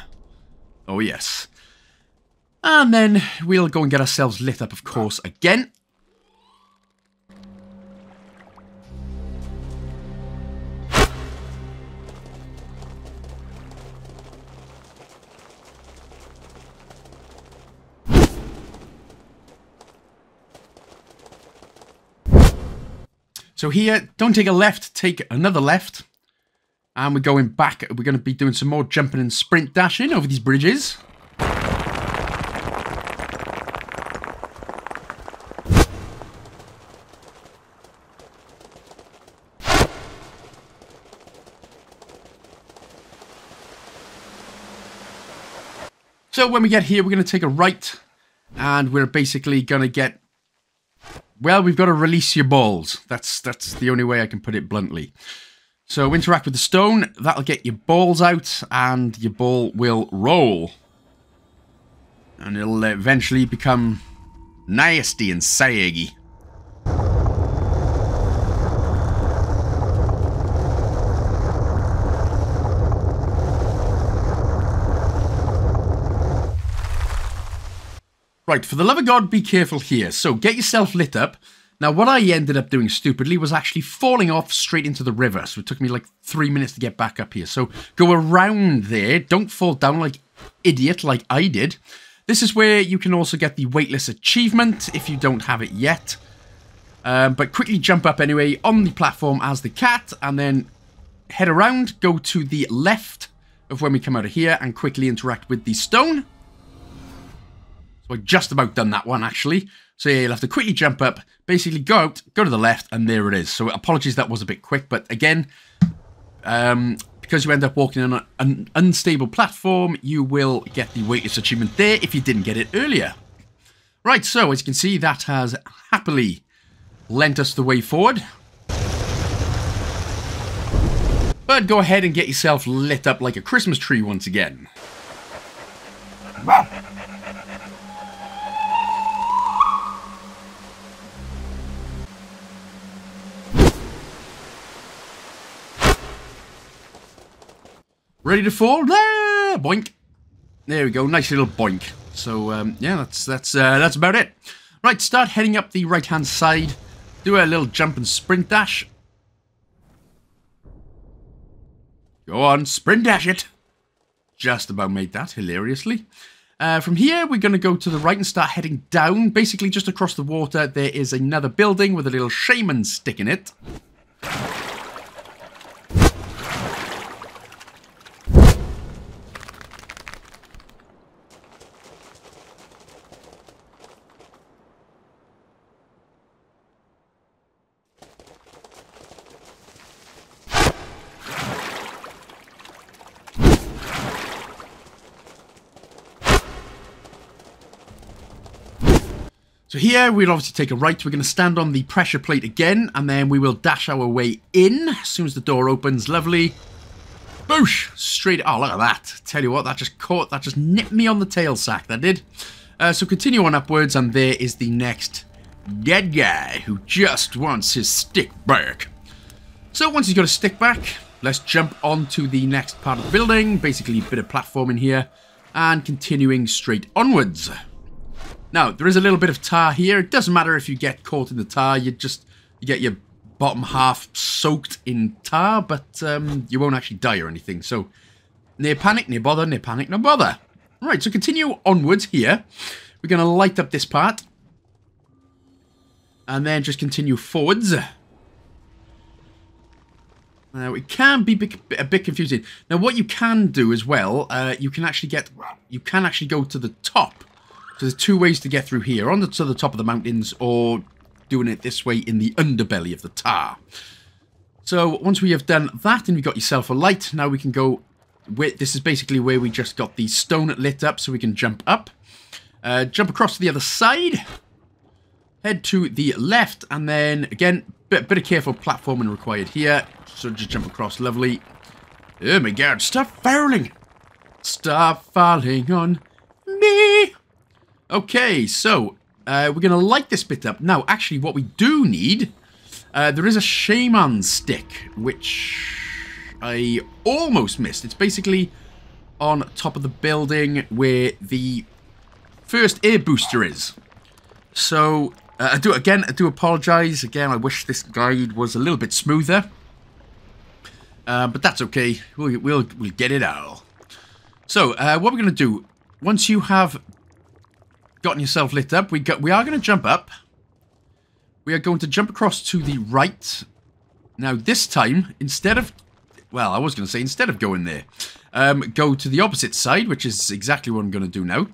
Oh, yes. And then we'll go and get ourselves lit up, of course, again. So here, don't take a left, take another left. And we're going back. We're going to be doing some more jumping and sprint dashing over these bridges. So when we get here, we're going to take a right. And we're basically going to get... well, we've got to release your balls. That's the only way I can put it bluntly. So interact with the stone. That'll get your balls out, and your ball will roll. And it'll eventually become nasty and saggy. Right, for the love of God, be careful here. So get yourself lit up. Now, what I ended up doing stupidly was actually falling off straight into the river. So it took me like 3 minutes to get back up here. So go around there. Don't fall down like idiot like I did. This is where you can also get the weightless achievement if you don't have it yet. But quickly jump up anyway on the platform as the cat. And then head around. Go to the left of when we come out of here and quickly interact with the stone. So I just about done that one, actually. So yeah, you'll have to quickly jump up, basically go out, go to the left, and there it is. So apologies, that was a bit quick. But again, because you end up walking on an unstable platform, you will get the weightless achievement there if you didn't get it earlier. Right, so as you can see, that has happily lent us the way forward. But go ahead and get yourself lit up like a Christmas tree once again. Ready to fall? There, boink. There we go. Nice little boink. So yeah, that's about it. Right, start heading up the right-hand side. Do a little jump and sprint dash. Go on, sprint dash it. Just about made that hilariously. From here, we're going to go to the right and start heading down. Basically, just across the water, there is another building with a little shaman stick in it. So here, we'll obviously take a right. We're going to stand on the pressure plate again, and then we will dash our way in as soon as the door opens. Lovely. Boosh! Straight... oh, look at that. Tell you what, that just caught... that just nipped me on the tail sack, that did. So continue on upwards, and there is the next dead guy who just wants his stick back. So once he's got his stick back, let's jump onto the next part of the building. Basically, a bit of platforming here, and continuing straight onwards. Now, there is a little bit of tar here. It doesn't matter if you get caught in the tar. You get your bottom half soaked in tar, but you won't actually die or anything. So, near panic, near bother, near panic, no bother. Right, so continue onwards here. We're going to light up this part. And then just continue forwards. Now, it can be a bit confusing. Now, what you can do as well, you can actually go to the top. So there's two ways to get through here, on to the top of the mountains, or doing it this way in the underbelly of the tar. So once we have done that and we've got yourself a light, now we can go with, this is basically where we just got the stone lit up, so we can jump up, jump across to the other side, head to the left, and then again, bit of careful platforming required here, so just jump across, lovely. Oh my god, stop falling on me! Okay, so we're going to light this bit up. Now, actually, what we do need... there is a Shaman Stick, which I almost missed. It's basically on top of the building where the first air booster is. So, I do apologise. Again, I wish this guide was a little bit smoother. But that's okay. We'll get it all. So, what we're going to do, once you have gotten yourself lit up, we are going to jump up. We are going to jump across to the right. Now, this time, instead of... Well, I was going to say instead of going there. Go to the opposite side, which is exactly what I'm going to do now.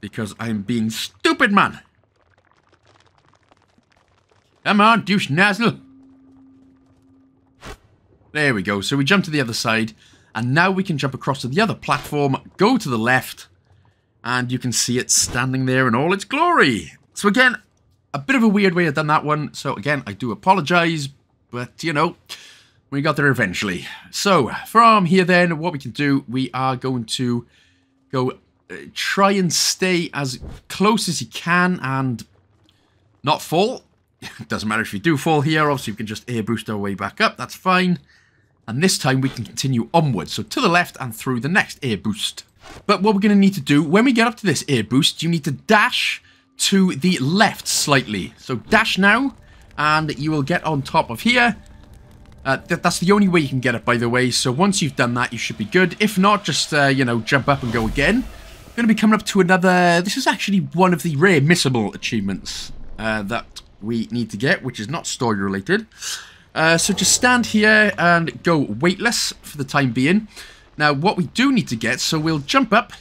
Because I'm being stupid, man. Come on, douche nozzle. There we go. So we jump to the other side. And now we can jump across to the other platform. Go to the left. And you can see it standing there in all its glory. So again... A bit of a weird way I've done that one, so again, I do apologise, but, you know, we got there eventually. So, from here then, what we can do, we are going to go try and stay as close as you can and not fall. It doesn't matter if you do fall here, obviously we can just air boost our way back up, that's fine. And this time we can continue onwards, so to the left and through the next air boost. But what we're going to need to do, when we get up to this air boost, you need to dash to the left slightly. So dash now, and you will get on top of here. That's the only way you can get it, by the way. So once you've done that, you should be good. If not, just, you know, jump up and go again. Going to be coming up to another... This is actually one of the rare missable achievements that we need to get, which is not story-related. So just stand here and go weightless for the time being. Now, what we do need to get, so we'll jump up.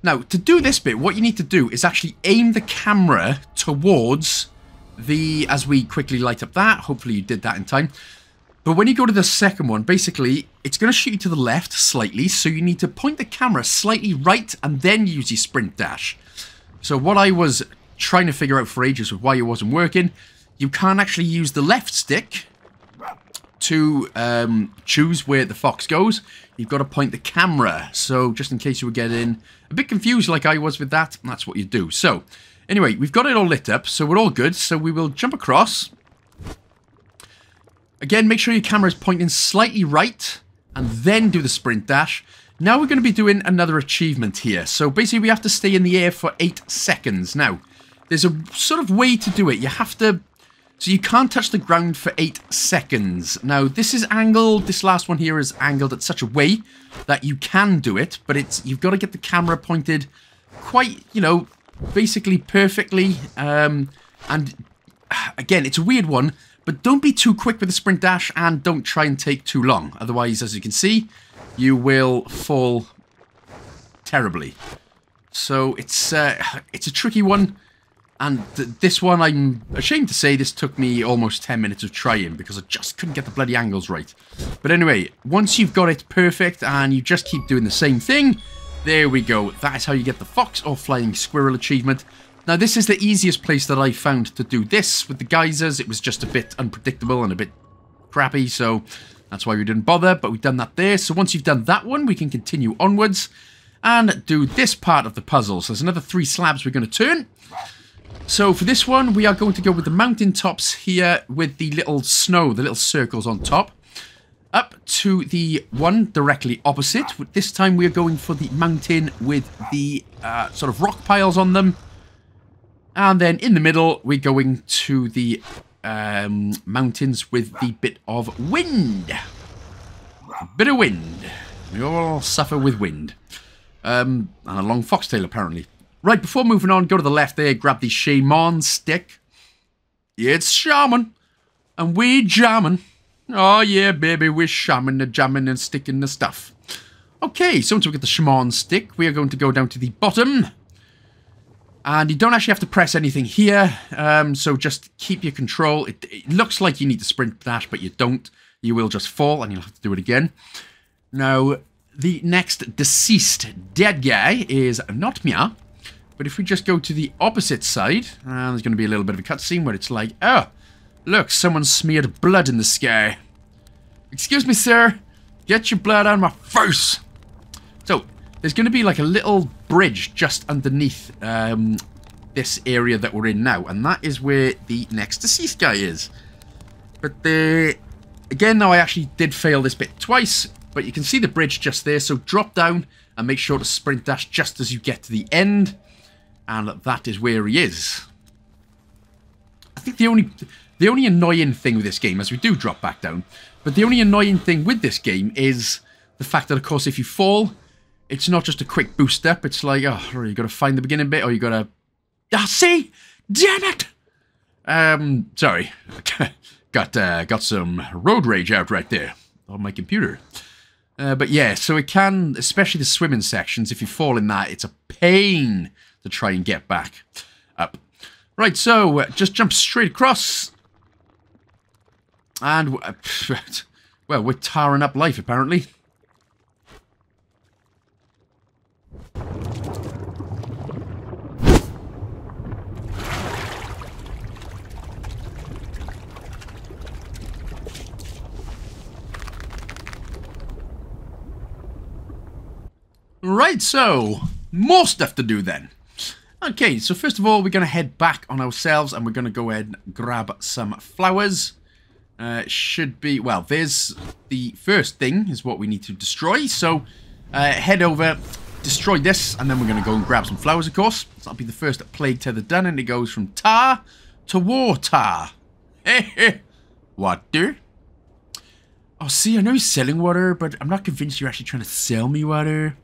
Now, to do this bit, what you need to do is actually aim the camera towards the... As we quickly light up that, hopefully you did that in time. But when you go to the second one, basically, it's going to shoot you to the left slightly, so you need to point the camera slightly right and then use your sprint dash. So what I was trying to figure out for ages was why it wasn't working. You can't actually use the left stick to choose where the fox goes. You've got to point the camera, so just in case you were getting a bit confused like I was with that, that's what you do. So, anyway, we've got it all lit up, so we're all good, so we will jump across. Again, make sure your camera is pointing slightly right, and then do the sprint dash. Now we're going to be doing another achievement here, so basically we have to stay in the air for 8 seconds. Now, there's a sort of way to do it, you have to... So you can't touch the ground for 8 seconds. Now, this is angled, this last one here is angled at such a way that you can do it, but it's you've got to get the camera pointed quite, you know, basically perfectly. And again, it's a weird one, but don't be too quick with the sprint dash and don't try and take too long. Otherwise, as you can see, you will fall terribly. So it's a tricky one. And this one, I'm ashamed to say, this took me almost 10 minutes of trying because I just couldn't get the bloody angles right. But anyway, once you've got it perfect and you just keep doing the same thing, there we go. That is how you get the fox or flying squirrel achievement. Now, this is the easiest place that I found to do this. With the geysers, it was just a bit unpredictable and a bit crappy, so that's why we didn't bother. But we've done that there. So once you've done that one, we can continue onwards and do this part of the puzzle. So there's another 3 slabs we're going to turn. So for this one, we are going to go with the mountaintops here with the little snow, the little circles on top. Up to the one directly opposite. This time we are going for the mountain with the sort of rock piles on them. And then in the middle, we're going to the mountains with the bit of wind. A bit of wind. We all suffer with wind. And a long foxtail, apparently. Right, before moving on, go to the left there, grab the Shaman Stick. It's Shaman, and we're jamming. Oh yeah, baby, we're shamming and jamming and sticking the stuff. Okay, so once we get the Shaman Stick, we are going to go down to the bottom. And you don't actually have to press anything here, so just keep your control. It looks like you need to sprint dash, but you don't. You will just fall, and you'll have to do it again. Now, the next deceased dead guy is not Mia. But if we just go to the opposite side, there's going to be a little bit of a cutscene where it's like, oh, look, someone smeared blood in the sky. Excuse me, sir. Get your blood on my face. So, There's going to be like a little bridge just underneath this area that we're in now, and that is where the next deceased guy is. But again, now I actually did fail this bit twice, but you can see the bridge just there, so drop down and make sure to sprint dash just as you get to the end, and that is where he is. I think the only annoying thing with this game, as we do drop back down, but the only annoying thing with this game is the fact that, of course, if you fall, it's not just a quick boost up. It's like, oh, you got to find the beginning bit, or you got to... Ah, see? Damn it! Sorry. Got some road rage out right there on my computer. But yeah, so it can, especially the swimming sections, if you fall in that, it's a pain to try and get back up. Right, so just jump straight across. And, well, we're tarring up life, apparently. Right, so more stuff to do then. Okay, so first of all, we're going to head back on ourselves and we're going to go ahead and grab some flowers. Should be, well, there's the first thing is what we need to destroy. So head over, destroy this, and then we're going to go and grab some flowers, of course. So that'll be the first plague tether done, and it goes from tar to water. Hey, water. Oh, see, I know he's selling water, but I'm not convinced you're actually trying to sell me water.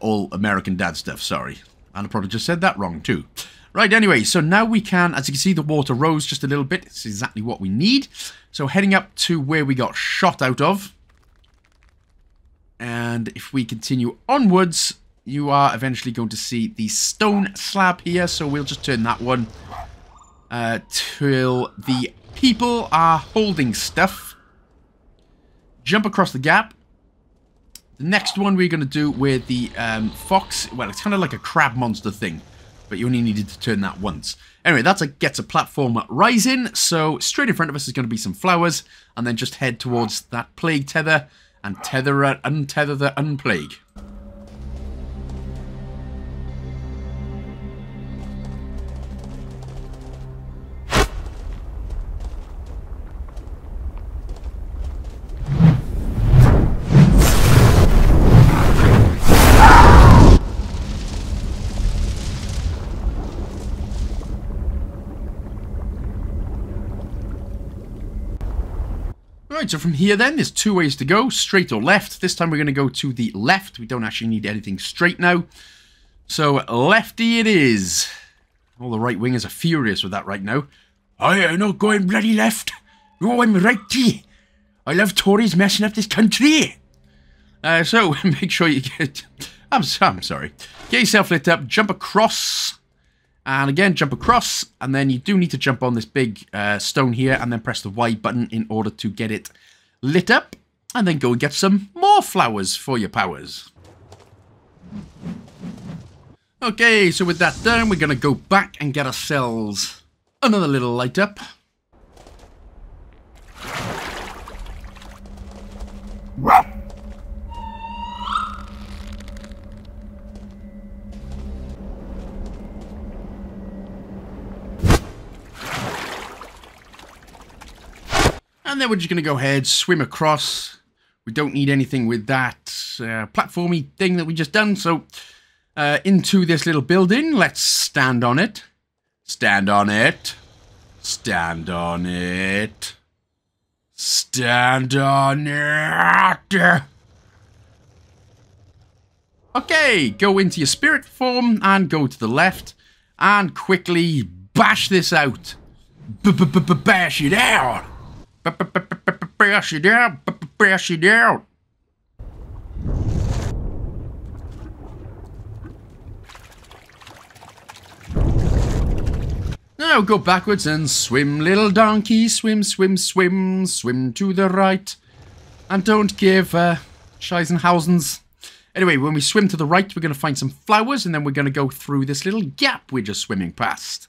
All American Dad stuff, sorry. And I probably just said that wrong too. Right, anyway, so now we can, as you can see, the water rose just a little bit. It's exactly what we need. So heading up to where we got shot out of. And if we continue onwards, you are eventually going to see the stone slab here. So we'll just turn that one till the people are holding stuff. Jump across the gap. The next one we're going to do with the fox. Well, it's kind of like a crab monster thing, but you only needed to turn that once. Anyway, that's gets a platform rising. So straight in front of us is going to be some flowers, and then just head towards that plague tether and untether the unplague. So from here then, there's two ways to go, straight or left. This time we're going to go to the left. We don't actually need anything straight now. So lefty it is. All the right wingers are furious with that right now. I am not going bloody left. No, I'm righty. I love Tories messing up this country. So make sure you get... I'm sorry. Get yourself lit up, jump across. And again, jump across, and then you do need to jump on this big stone here and then press the Y button in order to get it lit up. And then go and get some more flowers for your powers. Okay, so with that done, we're going to go back and get ourselves another little light up. And then we're just going to go ahead, swim across. We don't need anything with that platformy thing that we just done. So into this little building, let's stand on it. Stand on it. Stand on it. Stand on it. Okay, go into your spirit form and go to the left. And quickly bash this out. Bash it out. Bash it out! Bash it out! Now go backwards and swim, little donkey. Swim, swim, swim. Swim to the right. And don't give Scheisenhausens. Anyway, when we swim to the right, we're going to find some flowers, and then we're going to go through this little gap we're just swimming past.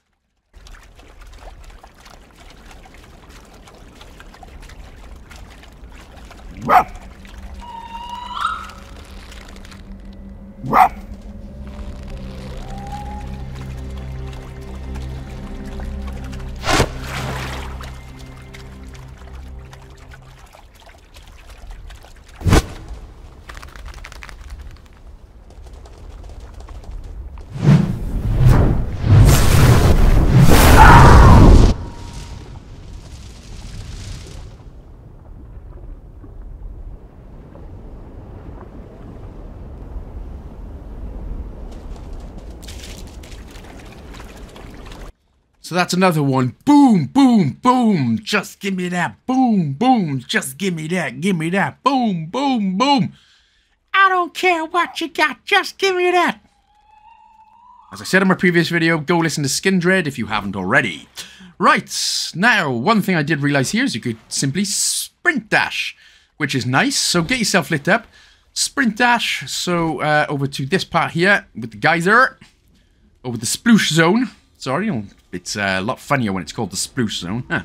So that's another one. Boom, boom, boom. Just give me that. Boom, boom. Just give me that. Give me that. Boom, boom, boom. I don't care what you got. Just give me that. As I said in my previous video, go listen to Skindred if you haven't already. Right. Now, one thing I did realize here is you could simply sprint dash, which is nice. So get yourself lit up. Sprint dash. So over to this part here with the geyser. Over the sploosh zone. Sorry, it's a lot funnier when it's called the sploosh zone. Huh.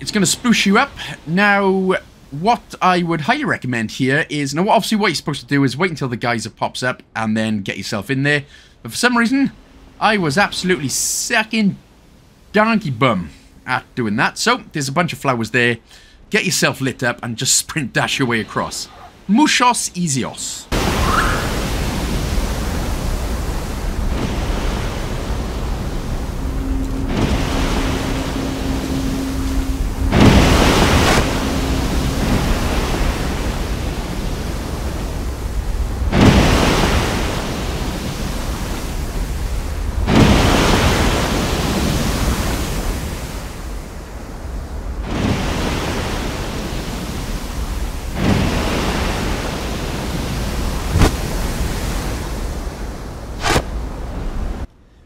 It's going to sploosh you up. Now, what I would highly recommend here is... Now, obviously, what you're supposed to do is wait until the geyser pops up and then get yourself in there. But for some reason, I was absolutely sucking donkey bum at doing that. So, there's a bunch of flowers there. Get yourself lit up and just sprint dash your way across. Muchos easios.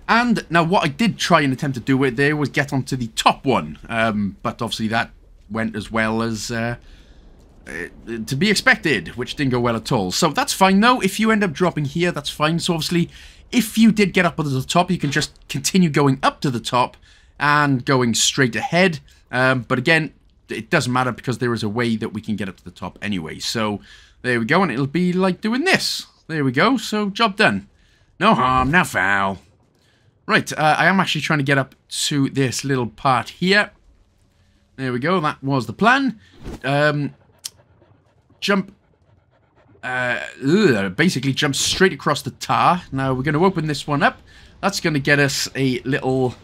And now what I did try and attempt to do with there was get onto the top one, but obviously that went as well as to be expected, which didn't go well at all. So that's fine though, if you end up dropping here, that's fine. So obviously, if you did get up to the top, you can just continue going up to the top and going straight ahead. But again, it doesn't matter because there is a way that we can get up to the top anyway. So there we go, and it'll be like doing this. There we go, so job done. No harm, no foul. Right, I am actually trying to get up to this little part here. There we go, that was the plan. Jump. Basically jump straight across the tar. Now we're going to open this one up. That's going to get us a little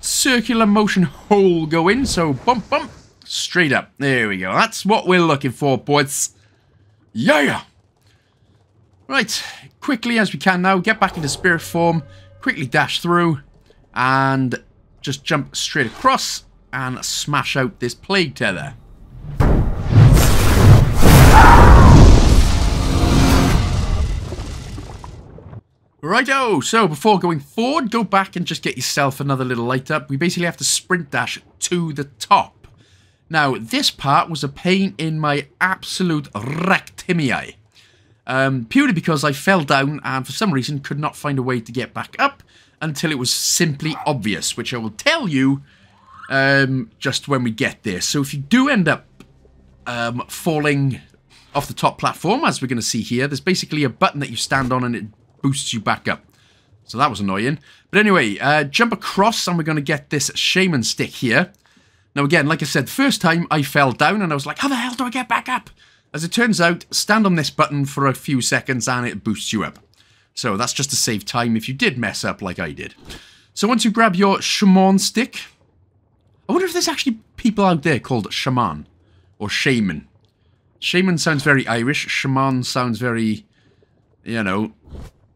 circular motion hole going. So bump, bump, straight up. There we go, that's what we're looking for, boys. Yeah, yeah. Right, quickly as we can now, get back into spirit form. Quickly dash through and just jump straight across and smash out this plague tether. Righto, so before going forward, go back and just get yourself another little light up. We basically have to sprint dash to the top. Now, this part was a pain in my absolute rectimiae. Purely because I fell down and for some reason could not find a way to get back up until it was simply obvious, which I will tell you just when we get there. So if you do end up falling off the top platform, as we're going to see here, there's basically a button that you stand on and it boosts you back up. So that was annoying. But anyway, jump across and we're going to get this Shaman Stick here. Now again, like I said, the first time I fell down and I was like, how the hell do I get back up? As it turns out, stand on this button for a few seconds and it boosts you up. So that's just to save time if you did mess up like I did. So once you grab your Shaman Stick... I wonder if there's actually people out there called Shaman. Or Shaman. Shaman sounds very Irish. Shaman sounds very... you know...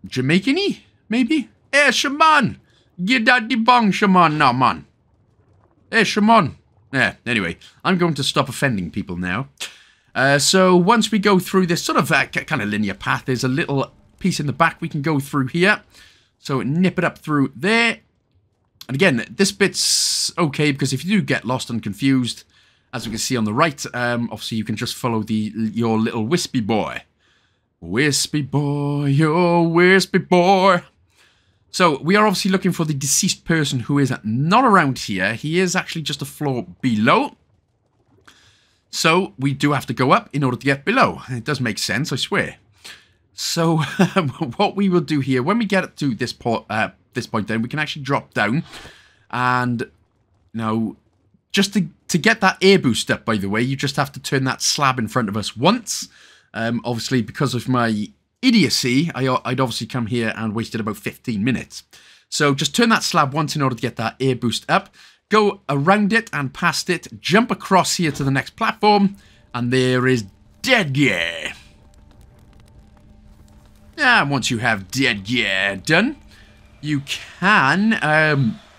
Jamaican-y? Maybe? Hey, Shaman! Get that debong, Shaman! Nah, man. Hey, Shaman! Yeah, anyway. I'm going to stop offending people now. So once we go through this sort of kind of linear path, there's a little piece in the back we can go through here. So nip it up through there. And again, this bit's okay because if you do get lost and confused, as we can see on the right, obviously you can just follow your little wispy boy. Wispy boy, yo, wispy boy. So we are obviously looking for the deceased person who is not around here. He is actually just a floor below. So, we do have to go up in order to get below. It does make sense, I swear. So, what we will do here, when we get to this point then, we can actually drop down. And, now, just to get that air boost up, by the way, you just have to turn that slab in front of us once. Obviously, because of my idiocy, I'd obviously come here and wasted about 15 minutes. So, just turn that slab once in order to get that air boost up. Go around it and past it, jump across here to the next platform, and there is Dead Gear. And once you have Dead Gear done, you can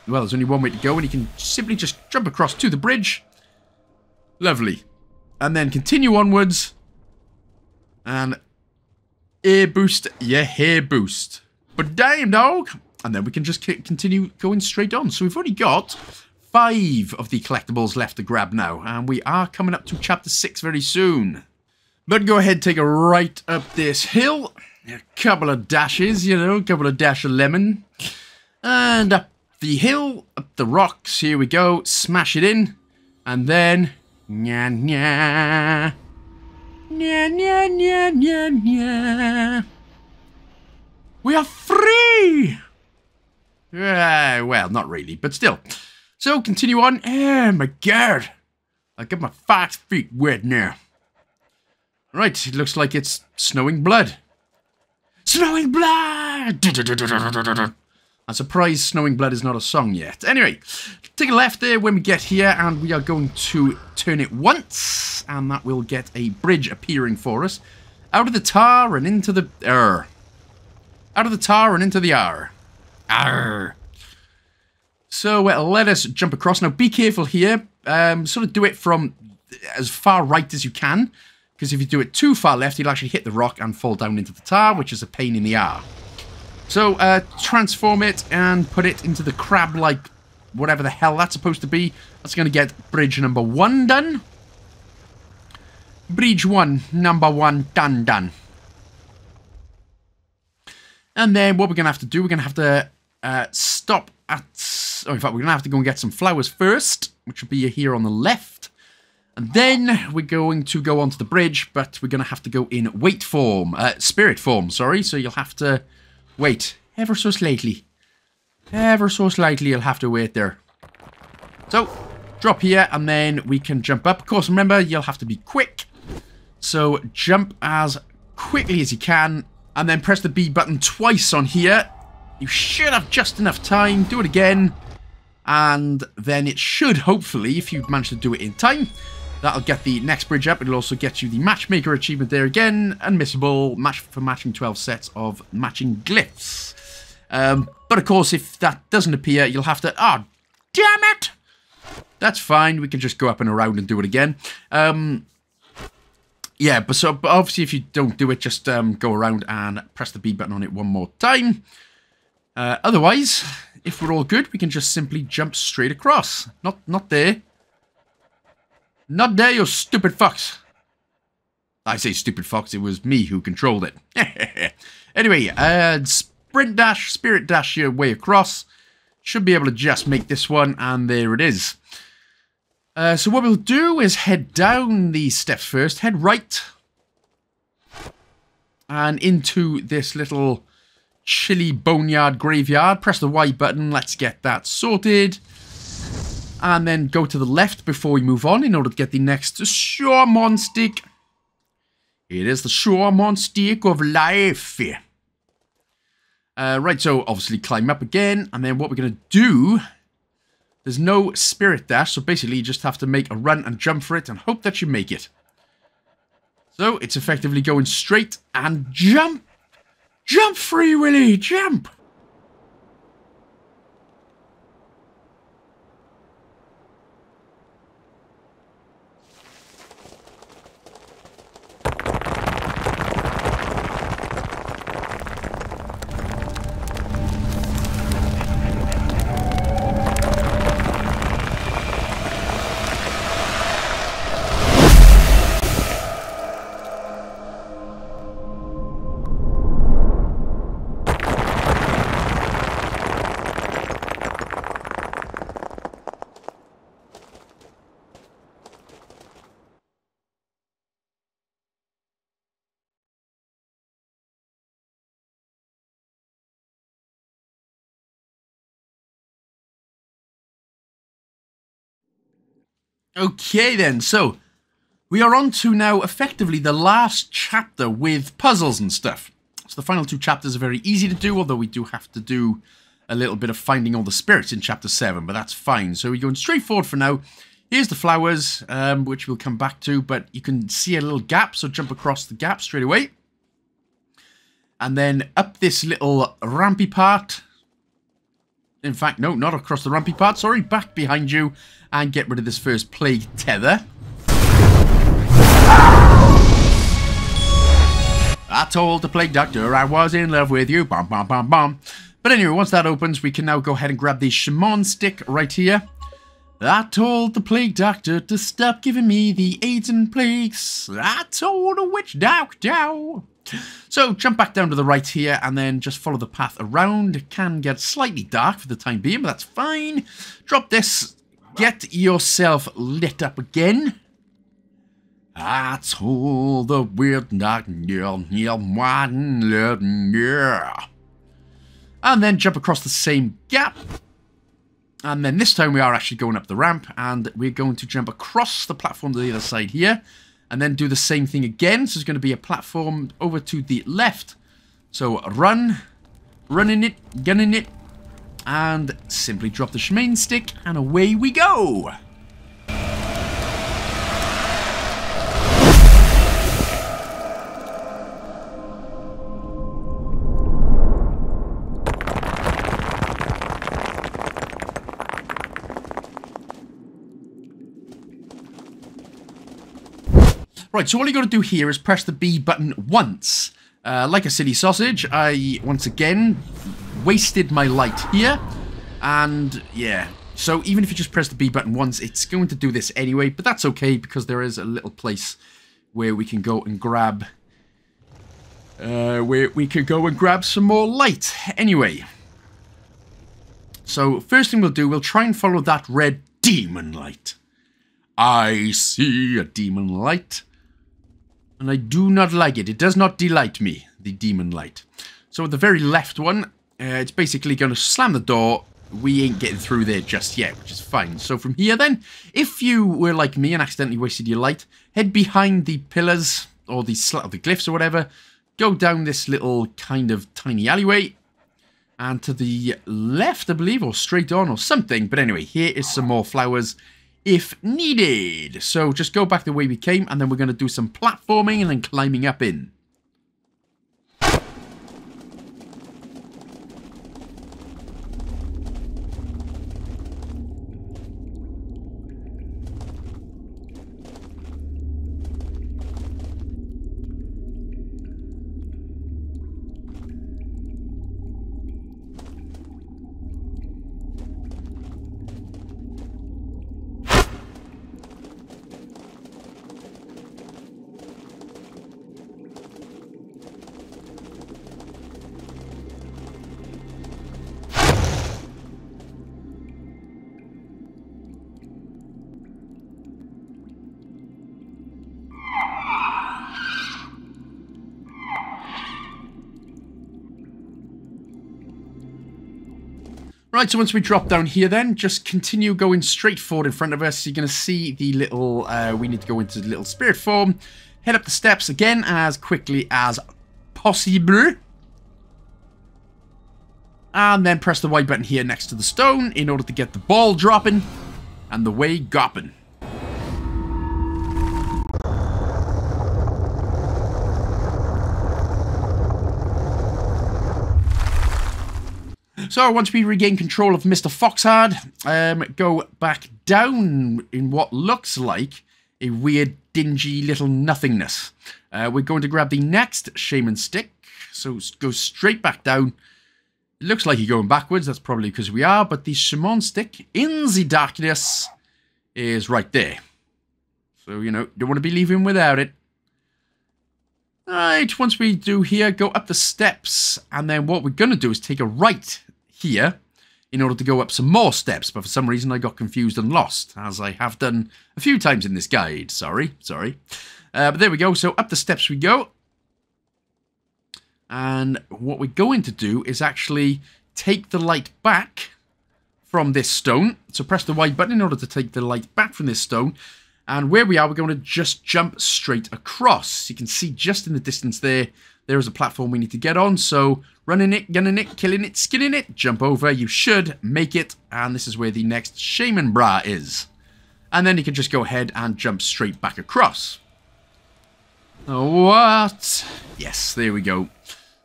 Well, there's only one way to go, and you can simply just jump across to the bridge. Lovely. And then continue onwards. And air boost, yeah, hair boost. But damn, dog. And then we can just continue going straight on. So we've already got 5 of the collectibles left to grab now. And we are coming up to chapter 6 very soon. But go ahead, take a right up this hill. A couple of dashes, you know, a couple of dash of lemon. And up the hill, up the rocks. Here we go. Smash it in. And then... Nya, nya. Nya, nya, nya, nya, nya. We are free! Well, not really, but still. So, continue on. Oh, my God. I got my fox feet wet now. Right, it looks like it's snowing blood. Snowing blood! I'm surprised Snowing Blood is not a song yet. Anyway, take a left there when we get here, and we are going to turn it once, and that will get a bridge appearing for us. Out of the tar and into the... Out of the tar and into the R. So let us jump across. Now be careful here. Sort of do it from as far right as you can, because if you do it too far left, you'll actually hit the rock and fall down into the tar, which is a pain in the R. So, transform it and put it into the crab-like whatever the hell that's supposed to be. That's going to get bridge number 1 done. Bridge 1, number 1, done. And then what we're going to have to do, we're going to have to stop at... Oh, in fact, we're going to have to go and get some flowers first, which will be here on the left. And then we're going to go onto the bridge, but we're going to have to go in spirit form, sorry. So you'll have to... Wait, ever so slightly. Ever so slightly you'll have to wait there. So, drop here and then we can jump up. Of course, remember, you'll have to be quick. So, jump as quickly as you can. And then press the B button twice on here. You should have just enough time. Do it again. And then it should, hopefully, if you've managed to do it in time, that'll get the next bridge up. It'll also get you the matchmaker achievement there again. Unmissable match for matching 12 sets of matching glyphs. But of course, if that doesn't appear, you'll have to... Oh, damn it! That's fine. We can just go up and around and do it again. Yeah, but obviously if you don't do it, just go around and press the B button on it one more time. Otherwise, if we're all good, we can just simply jump straight across. Not there. Not there, you stupid fox. I say stupid fox, it was me who controlled it. Anyway, sprint dash, spirit dash your way across. Should be able to just make this one, and there it is. So what we'll do is head down these steps first. Head right. And into this little chilly boneyard graveyard. Press the Y button, let's get that sorted. And then go to the left before we move on in order to get the next Shaman Stick. It is the Shaman Stick of life. Right, so obviously climb up again. And then what we're going to do... There's no spirit dash, so basically you just have to make a run and jump for it and hope that you make it. So it's effectively going straight and jump. Jump, Free Willy, jump. Okay then, so we are on to now effectively the last chapter with puzzles and stuff. So the final 2 chapters are very easy to do, although we do have to do a little bit of finding all the spirits in chapter 7, but that's fine. So we're going straight forward for now. Here's the flowers, which we'll come back to, but you can see a little gap, so jump across the gap straight away. And then up this little rampy part. In fact, no, not across the rampy part. Sorry, back behind you and get rid of this first plague tether. I told the plague doctor I was in love with you. Bom, bom, bom, bom. But anyway, once that opens, we can now go ahead and grab the Shaman Stick right here. I told the plague doctor to stop giving me the AIDS and plagues. I told a witch doctor. So jump back down to the right here and then just follow the path around. It can get slightly dark for the time being, but that's fine. Drop this. Get yourself lit up again. I told the weird doctor. And then jump across the same gap. And then this time we are actually going up the ramp and we're going to jump across the platform to the other side here and then do the same thing again. So it's going to be a platform over to the left. So running it, gunning it, and simply drop the Shaman Stick and away we go. Right, so all you got to do here is press the B button once. Like a silly sausage, I, once again, wasted my light here. And, yeah. So even if you just press the B button once, it's going to do this anyway. But that's okay, because there is a little place where we can go and grab... where we could go and grab some more light. Anyway. So, first thing we'll do, we'll try and follow that red demon light. I see a demon light. And I do not like it. It does not delight me, the demon light. So at the very left one, it's basically going to slam the door. We ain't getting through there just yet, which is fine. So from here then, if you were like me and accidentally wasted your light, head behind the pillars or the glyphs or whatever. Go down this little kind of tiny alleyway. And to the left, I believe, or straight on or something. But anyway, here is some more flowers. If needed. So just go back the way we came and then we're going to do some platforming and then climbing up in. Right, so once we drop down here then, just continue going straight forward in front of us. You're going to see the little, we need to go into the little spirit form. Head up the steps again as quickly as possible. And then press the Y button here next to the stone in order to get the ball dropping and the way gopping. So once we regain control of Mr. Foxhardt, go back down in what looks like a weird, dingy little nothingness. We're going to grab the next Shaman Stick, so go straight back down. It looks like you're going backwards, that's probably because we are, but the Shaman Stick in the darkness is right there. So, you know, don't want to be leaving without it. Right, once we do here, go up the steps, and then what we're going to do is take a right here in order to go up some more steps, but for some reason I got confused and lost, as I have done a few times in this guide. Sorry. But there we go, so up the steps we go. And what we're going to do is actually take the light back from this stone. So press the Y button in order to take the light back from this stone. And where we are, we're going to just jump straight across. You can see just in the distance there, there is a platform we need to get on. So running it, gunning it, killing it, skinning it, jump over. You should make it. And this is where the next Shaman Bra is. And then you can just go ahead and jump straight back across. What? Yes, there we go.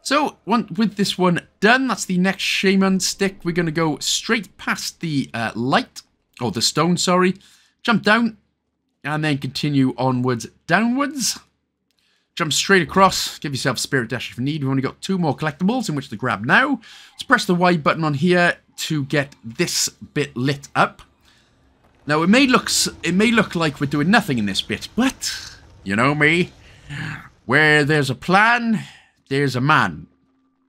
So, with this one done, that's the next Shaman Stick. We're going to go straight past the light, or the stone, sorry. Jump down, and then continue onwards, downwards. Jump straight across, give yourself Spirit Dash if you need. We've only got 2 more collectibles in which to grab now. Let's press the Y button on here to get this bit lit up. Now, it may look like we're doing nothing in this bit, but, you know me, where there's a plan... There's a man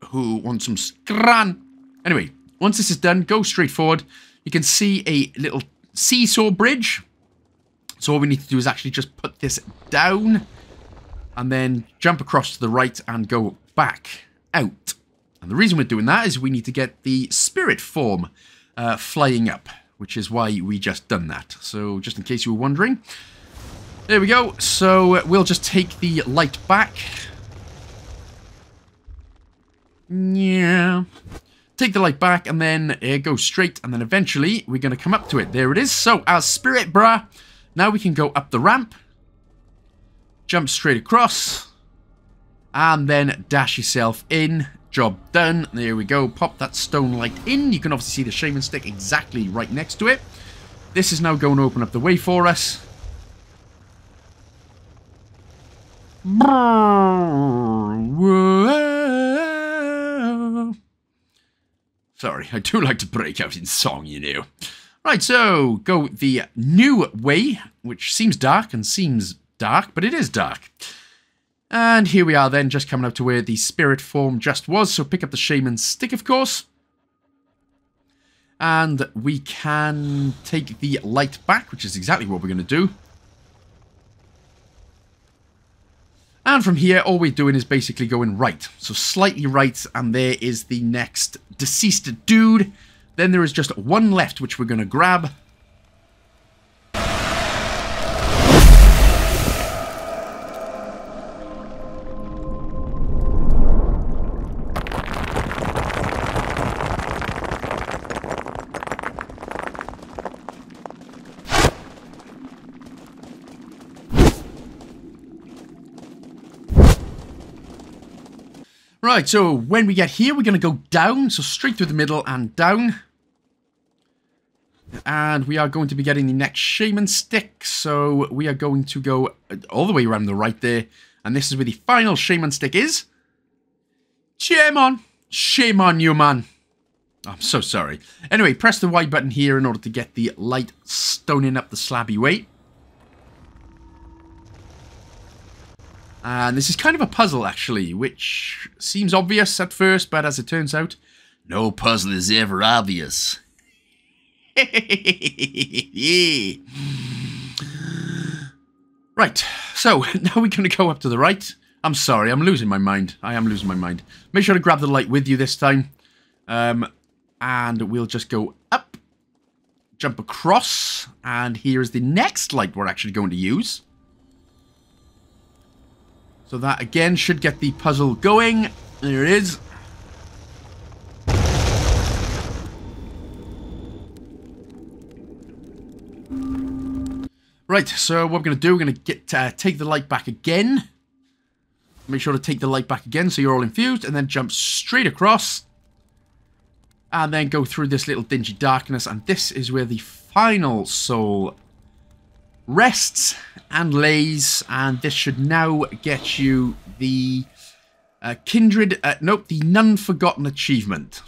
who wants some scran. Anyway, once this is done, go straight forward. You can see a little seesaw bridge. So all we need to do is actually just put this down and then jump across to the right and go back out. And the reason we're doing that is we need to get the spirit form flying up, which is why we just done that. So just in case you were wondering. There we go. So we'll just take the light back. Yeah. Take the light back and then go straight. And then eventually we're going to come up to it. There it is. So our spirit, bruh. Now we can go up the ramp. Jump straight across. And then dash yourself in. Job done. There we go. Pop that stone light in. You can obviously see the Shaman Stick exactly right next to it. This is now going to open up the way for us. Sorry, I do like to break out in song, you know. Right, so go the new way, which seems dark, but it is dark. And here we are then, just coming up to where the spirit form just was. So pick up the Shaman Stick, of course. And we can take the light back, which is exactly what we're going to do. And from here, all we're doing is basically going right. So slightly right, and there is the next deceased dude. Then there is just one left, which we're going to grab. Right, so when we get here, we're going to go down, so straight through the middle and down. And we are going to be getting the next Shaman Stick, so we are going to go all the way around the right there. And this is where the final Shaman Stick is. Shaman! Shame on you, man. I'm so sorry. Anyway, press the Y button here in order to get the light stoning up the slabby way. And this is kind of a puzzle, actually, which seems obvious at first, but as it turns out, no puzzle is ever obvious. Right, so now we're going to go up to the right. I'm sorry, I'm losing my mind. I am losing my mind. Make sure to grab the light with you this time. And we'll just go up, jump across, and here is the next light we're actually going to use. So that, again, should get the puzzle going. There it is. Right, so what we're going to do, we're going to take the light back again. Make sure to take the light back again so you're all infused. And then jump straight across. And then go through this little dingy darkness. And this is where the final soul rests and lays, and this should now get you the the None Forgotten achievement.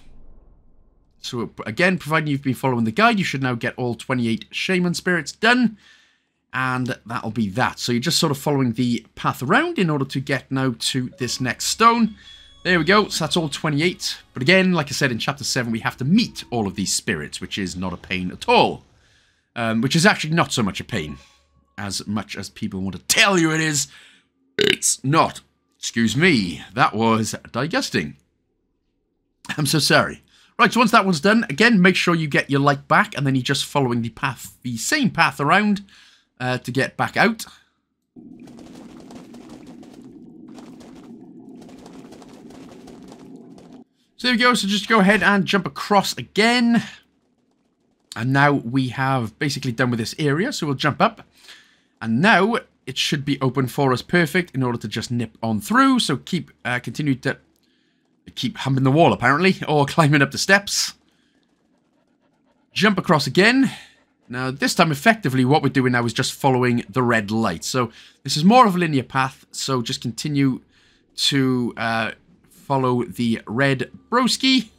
So again, providing you've been following the guide, you should now get all 28 Shaman Spirits done, and that'll be that. So you're just sort of following the path around in order to get now to this next stone. There we go, so that's all 28. But again, like I said, in Chapter 7, we have to meet all of these spirits, which is not a pain at all. Which is actually not so much a pain as much as people want to tell you it is. It's not. Excuse me. That was digesting. I'm so sorry. Right, so once that one's done, again, make sure you get your light back, and then you're just following the path, the same path around to get back out. So there we go. So just go ahead and jump across again. And now we have basically done with this area, so we'll jump up. And now it should be open for us perfect in order to just nip on through. So keep, continue to They keep humping the wall, apparently, or climbing up the steps. Jump across again. Now, this time, effectively, what we're doing now is just following the red light. So this is more of a linear path, so just continue to follow the red broski.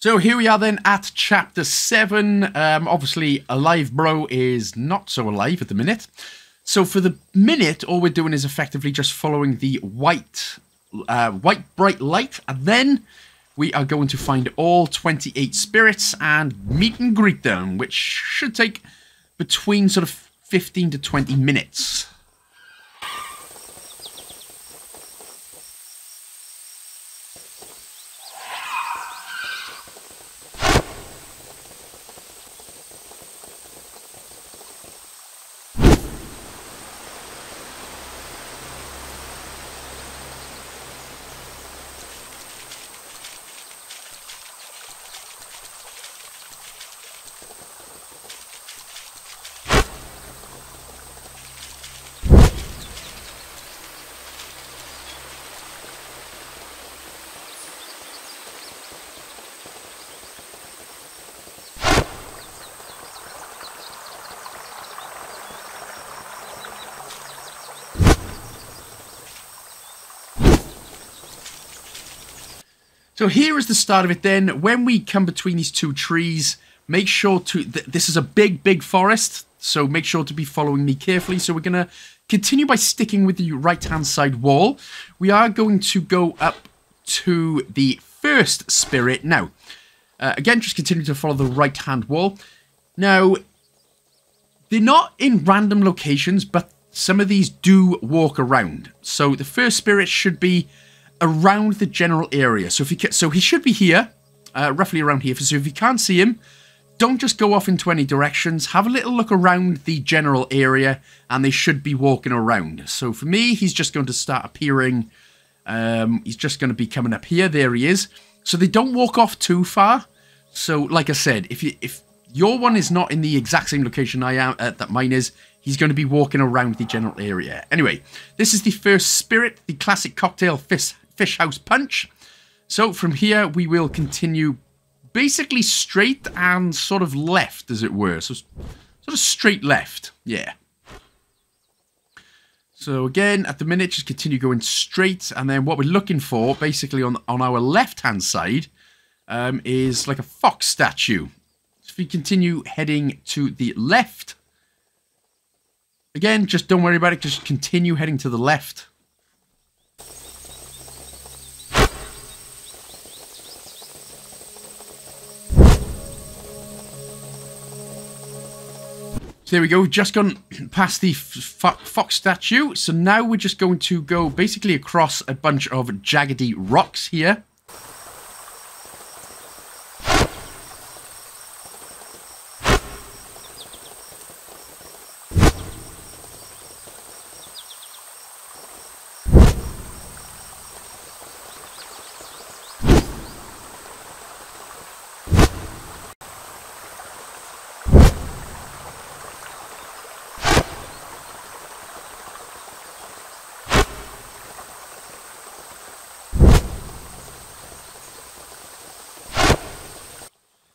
So here we are then at chapter 7. Obviously, Alive Bro is not so alive at the minute. So for the minute, all we're doing is effectively just following the white bright light. And then we are going to find all 28 spirits and meet and greet them, which should take between sort of 15 to 20 minutes. So here is the start of it then. When we come between these two trees, make sure to... This is a big, big forest. so make sure to be following me carefully. So we're going to continue by sticking with the right-hand side wall. We are going to go up to the first spirit now. Again, just continue to follow the right-hand wall. Now, they're not in random locations, but some of these do walk around. So the first spirit should be around the general area. So if you can, so he should be here, roughly around here. So if you can't see him, don't just go off into any directions. Have a little look around the general area, and they should be walking around. So for me, he's just going to start appearing. He's just going to be coming up here. There he is. So they don't walk off too far. So like I said, if your one is not in the exact same location I am that mine is, he's going to be walking around the general area. Anyway, this is the first spirit, the classic cocktail fish house punch. So from here, we will continue basically straight and sort of left, as it were. So sort of straight left, yeah. So again, at the minute, just continue going straight. And then what we're looking for, basically on our left-hand side, is like a fox statue. So if we continue heading to the left, again, just don't worry about it. Just continue heading to the left. So there we go. We've just gone past the fox statue. So now we're just going to go basically across a bunch of jaggedy rocks here.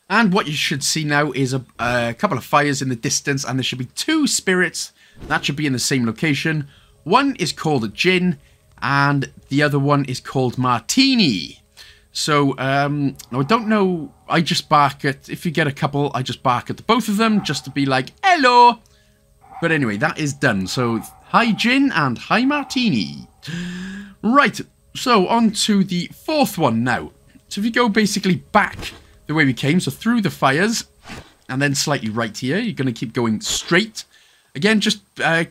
And what you should see now is a couple of fires in the distance, and there should be two spirits that should be in the same location. One is called a gin, and the other one is called Martini. So, I don't know, I just bark at, if you get a couple, I just bark at the both of them just to be like, hello. But anyway, that is done. So, hi gin and hi Martini. Right, so on to the fourth one now. So if you go basically back the way we came, so through the fires, and then slightly right here, you're going to keep going straight. Again, just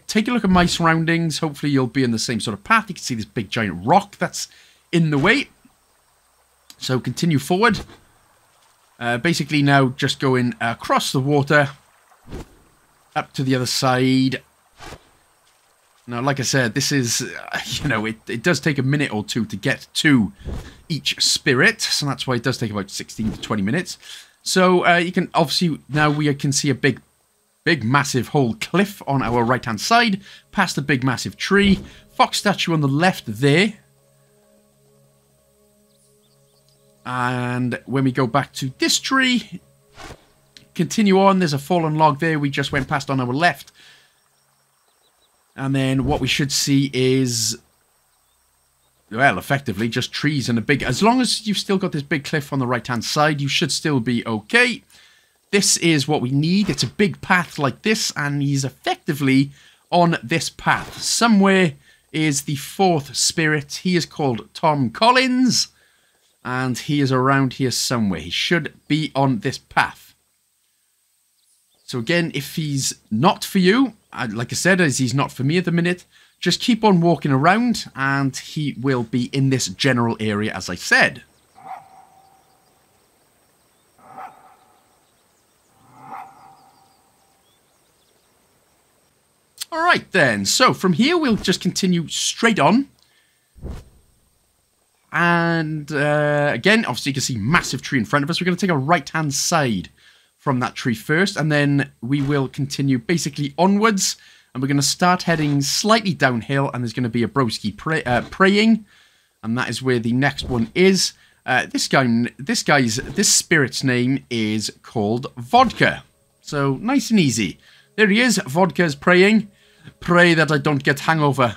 take a look at my surroundings. Hopefully you'll be in the same sort of path. You can see this big giant rock that's in the way. So continue forward. Basically now just going across the water, up to the other side. Now, like I said, this is, you know, it does take a minute or two to get to each spirit. So that's why it does take about 16 to 20 minutes. So you can obviously, now we can see a big, massive whole cliff on our right-hand side, past the big, massive tree. Fox statue on the left there. And when we go back to this tree, continue on. There's a fallen log there we just went past on our left. And then what we should see is, well, effectively just trees and a big, as long as you've still got this big cliff on the right-hand side, you should still be okay. This is what we need. It's a big path like this, and he's effectively on this path. Somewhere is the fourth spirit. He is called Tom Collins, and he is around here somewhere. He should be on this path. So again, if he's not for you, like I said, as he's not for me at the minute, just keep on walking around and he will be in this general area, as I said. Alright then, so from here we'll just continue straight on. And again, obviously you can see massive tree in front of us. We're going to take a right-hand side from that tree first, and then we will continue basically onwards, and we're going to start heading slightly downhill, and there's going to be a broski praying, and that is where the next one is. This spirit's name is called Vodka, so nice and easy. There he is, Vodka's praying. Pray that I don't get hangover.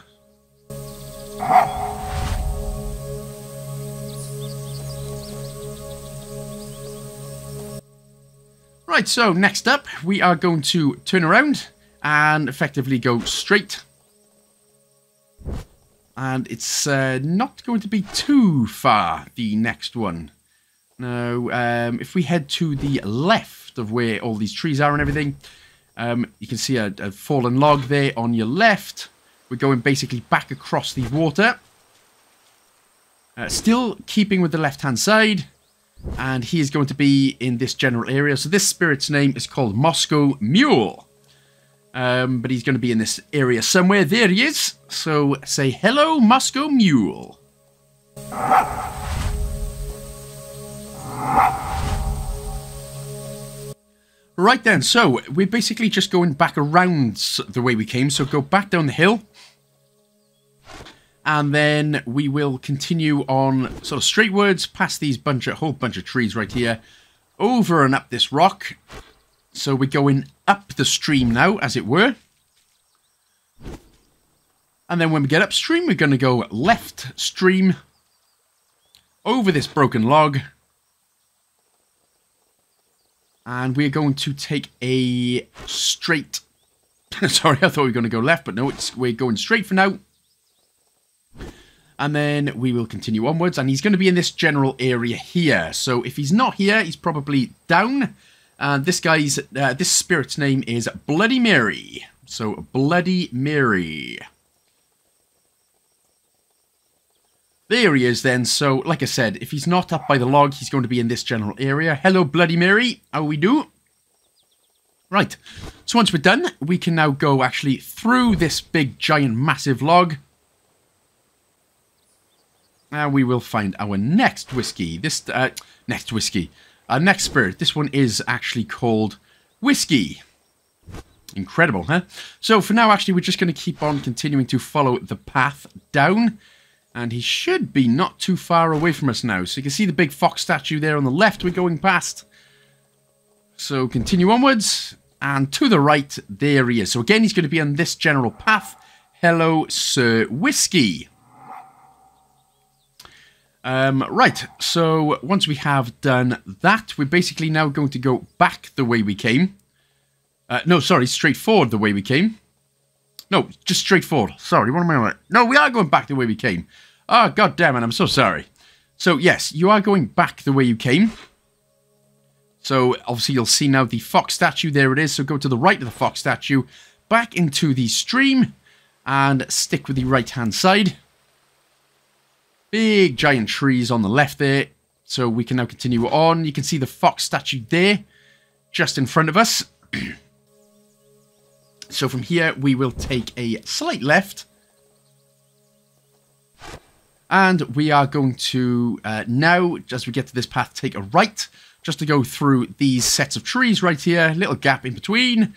Right, so next up, we are going to turn around and effectively go straight. And it's not going to be too far, the next one. Now, if we head to the left of where all these trees are and everything, you can see a fallen log there on your left. We're going basically back across the water. Still keeping with the left-hand side. And he is going to be in this general area. So this spirit's name is called Moscow Mule. But he's going to be in this area somewhere. There he is. So say hello, Moscow Mule. Right then, so we're basically just going back around the way we came. So go back down the hill. And then we will continue on sort of straightwards past these whole bunch of trees right here. Over and up this rock. So we're going up the stream now, as it were. And then when we get upstream, we're going to go left stream. Over this broken log. And we're going to take a straight... Sorry, I thought we were going to go left, but no, we're going straight for now. And then we will continue onwards, and he's going to be in this general area here. So if he's not here, he's probably down. And this spirit's name is Bloody Mary. So, Bloody Mary. There he is then. So, like I said, if he's not up by the log, he's going to be in this general area. Hello, Bloody Mary. How we do? Right. So once we're done, we can now go actually through this big, giant, massive log. And we will find our next whiskey. Our next spirit. This one is actually called Whiskey. Incredible, huh? So for now, actually, we're just going to keep on continuing to follow the path down. And he should be not too far away from us now. So you can see the big fox statue there on the left we're going past. So continue onwards. And to the right, there he is. So again, he's going to be on this general path. Hello, Sir Whiskey. Right, so once we have done that, we're basically now going to go back the way we came. No, sorry, straight forward the way we came. No, just straight forward. Sorry, what am I on? No, we are going back the way we came. Oh, God damn it, I'm so sorry. So, yes, you are going back the way you came. So, obviously, you'll see now the fox statue. There it is. So, go to the right of the fox statue, back into the stream, and stick with the right-hand side. Big, giant trees on the left there. So, we can now continue on. You can see the fox statue there, just in front of us. So, from here, we will take a slight left. And we are going to, now, as we get to this path, take a right. Just to go through these sets of trees right here. Little gap in between.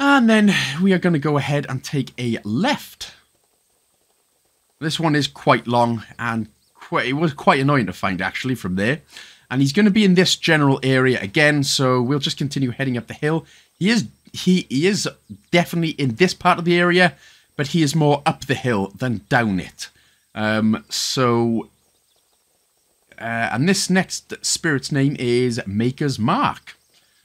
And then we are going to go ahead and take a left. This one is quite long and it was quite annoying to find, actually, from there. And he's going to be in this general area again. So, we'll just continue heading up the hill. He is definitely in this part of the area, but he is more up the hill than down it. And this next spirit's name is Maker's Mark.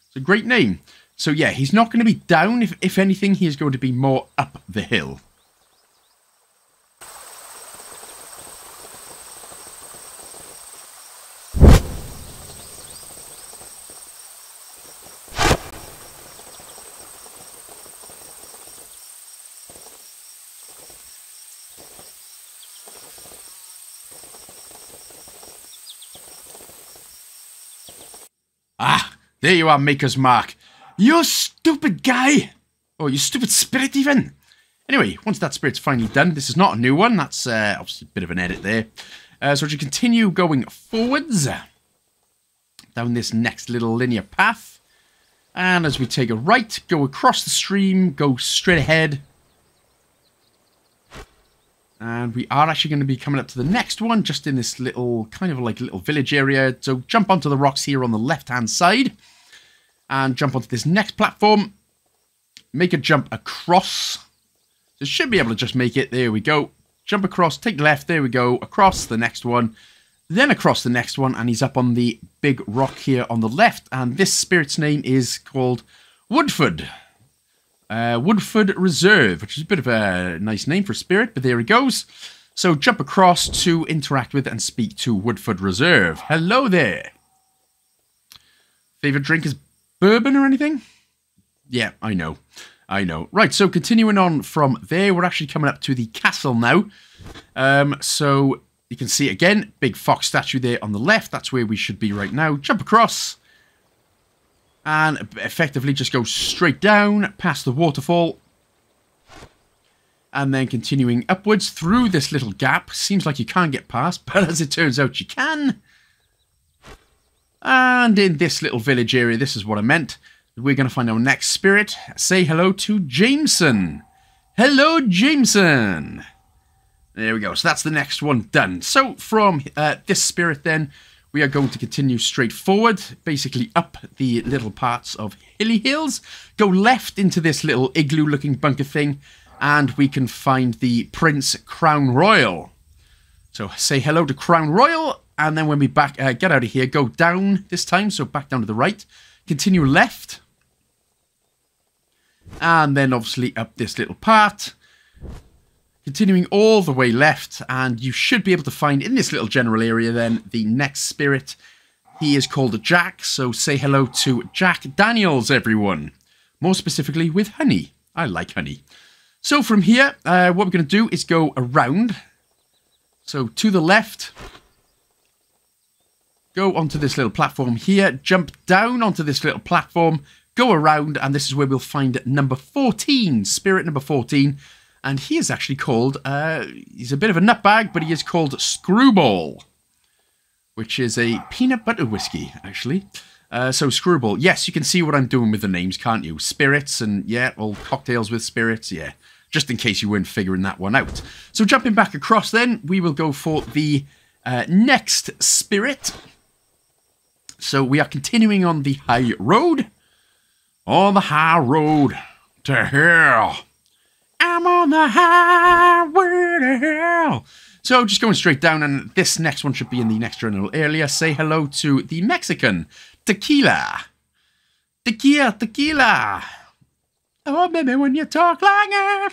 It's a great name. So, yeah, he's not going to be down. If anything, he is going to be more up the hill. There you are, Maker's Mark. You stupid guy! Or you stupid spirit, even! Anyway, once that spirit's finally done, this is not a new one. That's obviously a bit of an edit there. So to continue going forwards, down this next little linear path. And as we take a right, go across the stream, go straight ahead. And we are actually going to be coming up to the next one, just in this little, kind of like little village area. So jump onto the rocks here on the left-hand side. And jump onto this next platform. Make a jump across. So should be able to just make it. There we go. Jump across, take left. There we go. Across the next one. Then across the next one, and he's up on the big rock here on the left, and this spirit's name is called Woodford. Woodford Reserve, which is a bit of a nice name for spirit, but there he goes. So jump across to interact with and speak to Woodford Reserve. Hello there. Favorite drink is bourbon or anything? Yeah, I know. I know. Right, so continuing on from there, we're actually coming up to the castle now. So you can see again, big fox statue there on the left. That's where we should be right now. Jump across. And effectively just go straight down past the waterfall. And then continuing upwards through this little gap. Seems like you can't get past, but as it turns out you can. And in this little village area, this is what I meant. We're going to find our next spirit. Say hello to Jameson. Hello, Jameson. There we go. So that's the next one done. So from this spirit then, we are going to continue straight forward, basically up the little parts of Hilly Hills. Go left into this little igloo-looking bunker thing, and we can find the Prince Crown Royal. So say hello to Crown Royal, and then when we get out of here, go down this time, so back down to the right. Continue left, and then obviously up this little part. Continuing all the way left, and you should be able to find in this little general area then the next spirit. He is called Jack, so say hello to Jack Daniels, everyone. More specifically with honey. I like honey. So from here, what we're going to do is go around. So to the left. Go onto this little platform here. Jump down onto this little platform. Go around, and this is where we'll find number 14. Spirit number 14. And he is actually called, he's a bit of a nutbag, but he is called Screwball, which is a peanut butter whiskey, actually. So Screwball, yes, you can see what I'm doing with the names, can't you? Spirits and, yeah, all cocktails with spirits, yeah. Just in case you weren't figuring that one out. So jumping back across then, we will go for the next spirit. So we are continuing on the high road. On the high road to hell. I'm on the highway to hell. So just going straight down, and this next one should be in the next general area. Say hello to the Mexican tequila. Tequila, tequila. Oh, baby, when you talk like that.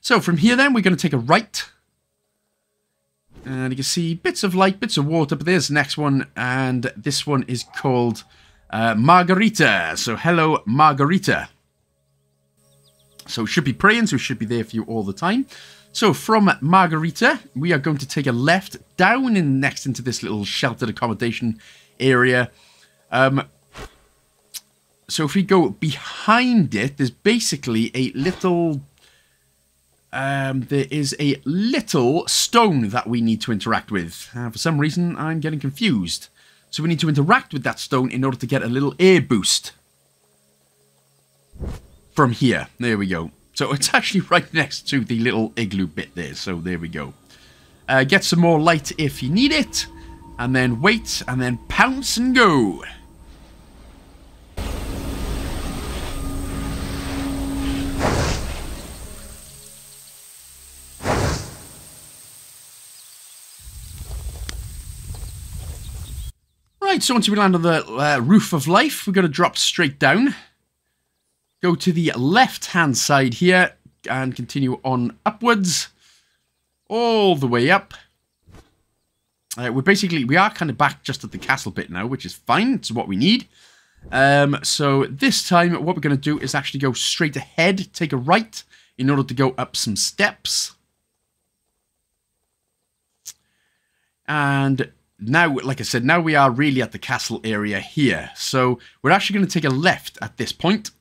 So from here then, we're going to take a right. And you can see bits of light, bits of water, but there's the next one. And this one is called Margarita. So hello, Margarita. So should be praying, so should be there for you all the time. So from Margarita, we are going to take a left down in next into this little sheltered accommodation area. So if we go behind it, there's basically a little... there is a little stone that we need to interact with. For some reason, I'm getting confused. So we need to interact with that stone in order to get a little air boost. From here, there we go. So it's actually right next to the little igloo bit there, so there we go. Get some more light if you need it, and then wait, and then pounce and go. Right, so once we land on the roof of life, we're going to drop straight down. Go to the left-hand side here and continue on upwards, all the way up. We are kind of back just at the castle bit now, which is fine. It's what we need. So this time, what we're going to do is actually go straight ahead, take a right, in order to go up some steps. And now, like I said, now we are really at the castle area here. So we're actually going to take a left at this point.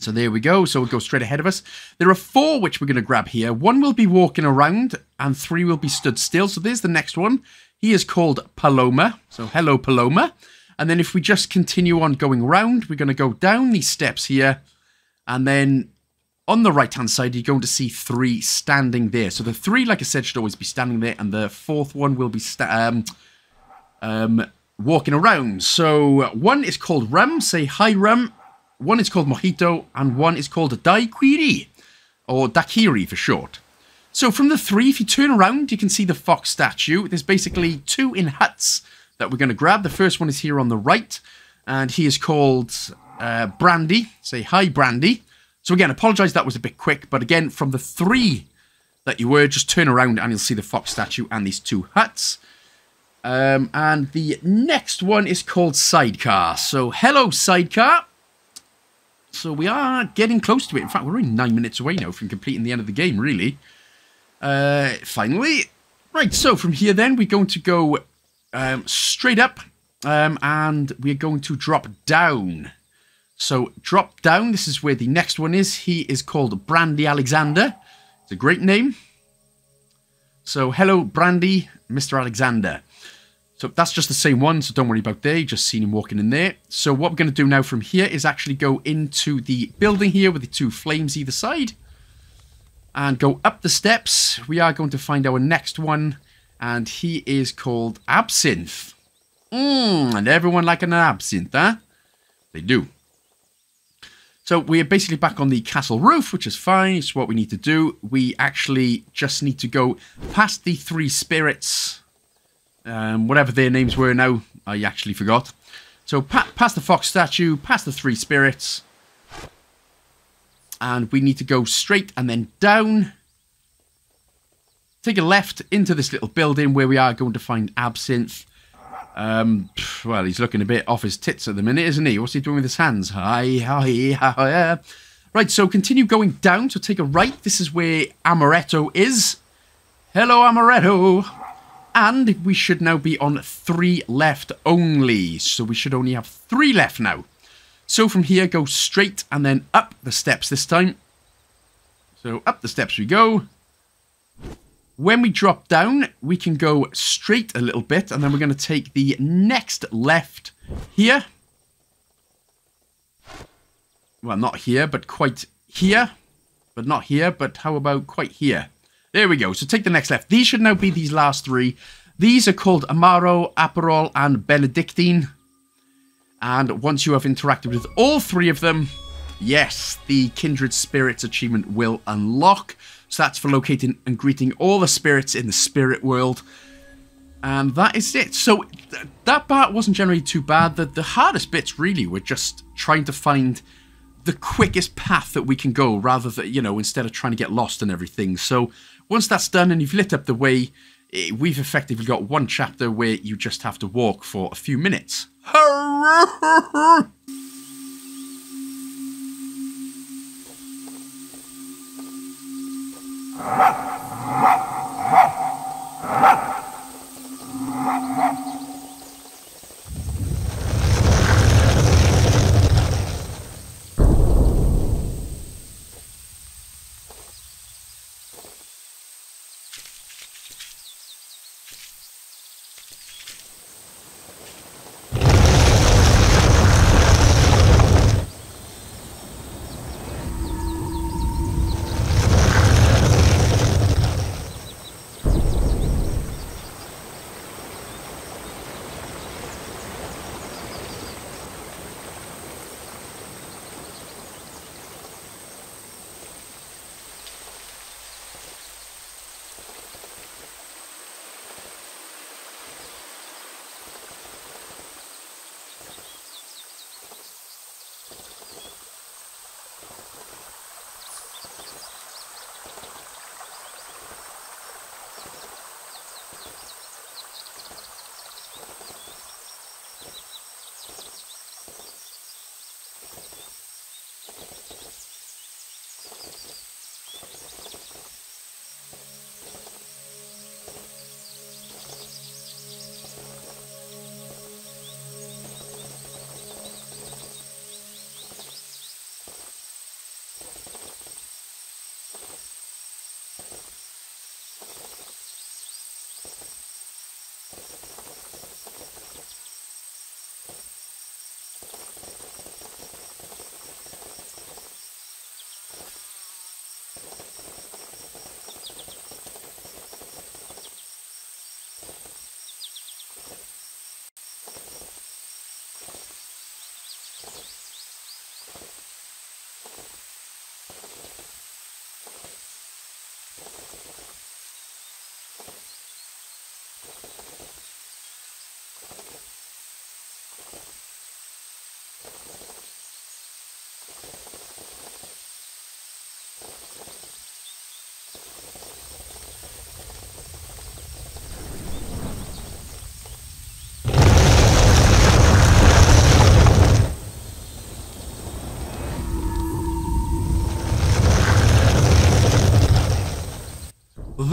So there we go. So we'll go straight ahead of us. There are four which we're going to grab here. One will be walking around and three will be stood still. So there's the next one. He is called Paloma. So hello, Paloma. And then if we just continue on going around, we're going to go down these steps here. And then on the right-hand side, you're going to see three standing there. So the three, like I said, should always be standing there. And the fourth one will be walking around. So one is called Rum. Say hi, Rum. One is called Mojito, and one is called Daiquiri, or Daiquiri for short. So from the three, if you turn around, you can see the fox statue. There's basically two in huts that we're going to grab. The first one is here on the right, and he is called Brandy. Say hi, Brandy. So again, apologise that was a bit quick, but again, from the three that you were, just turn around and you'll see the fox statue and these two huts. And the next one is called Sidecar. So hello, Sidecar. So we are getting close to it. In fact, we're only 9 minutes away now from completing the end of the game, really. Finally. Right, so from here then, we're going to go straight up. And we're going to drop down. So drop down. This is where the next one is. He is called Brandy Alexander. It's a great name. So hello, Brandy, Mr. Alexander. So that's just the same one, so don't worry about there. You've just seen him walking in there. So what we're going to do now from here is actually go into the building here with the two flames either side. And go up the steps. We are going to find our next one. And he is called Absinthe. And everyone like an absinthe, huh? They do. So we're basically back on the castle roof, which is fine. It's what we need to do. We actually just need to go past the three spirits. Whatever their names were now, I actually forgot. So past the fox statue, past the three spirits. And we need to go straight and then down. Take a left into this little building where we are going to find Absinthe. Well, he's looking a bit off his tits at the minute, isn't he? What's he doing with his hands? Hi. Right, so continue going down. So take a right. This is where Amaretto is. Hello, Amaretto. And we should now be on three left only. So we should only have three left now. So from here, go straight and then up the steps this time. So up the steps we go. When we drop down, we can go straight a little bit, and then we're going to take the next left here. Well, not here, but quite here. But not here, but how about quite here? There we go. So take the next left. These should now be these last three. These are called Amaro, Aperol, and Benedictine. And once you have interacted with all three of them, yes, the Kindred Spirits achievement will unlock. So that's for locating and greeting all the spirits in the spirit world. And that is it. So that part wasn't generally too bad. The hardest bits really were just trying to find the quickest path that we can go rather than, you know, instead of trying to get lost and everything. So once that's done and you've lit up the way, we've effectively got one chapter where you just have to walk for a few minutes. Hurrah!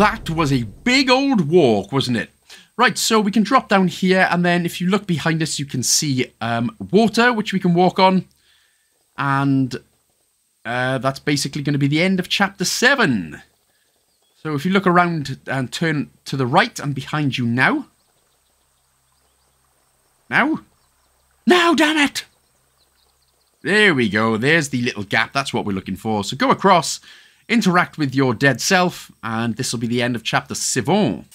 that was a big old walk, wasn't it? Right, so we can drop down here, and then if you look behind us, you can see water, which we can walk on. And that's basically going to be the end of Chapter 7. So if you look around and turn to the right, and behind you now. Now? Now, damn it! There we go. There's the little gap. That's what we're looking for. So go across, interact with your dead self, and this will be the end of Chapter 7.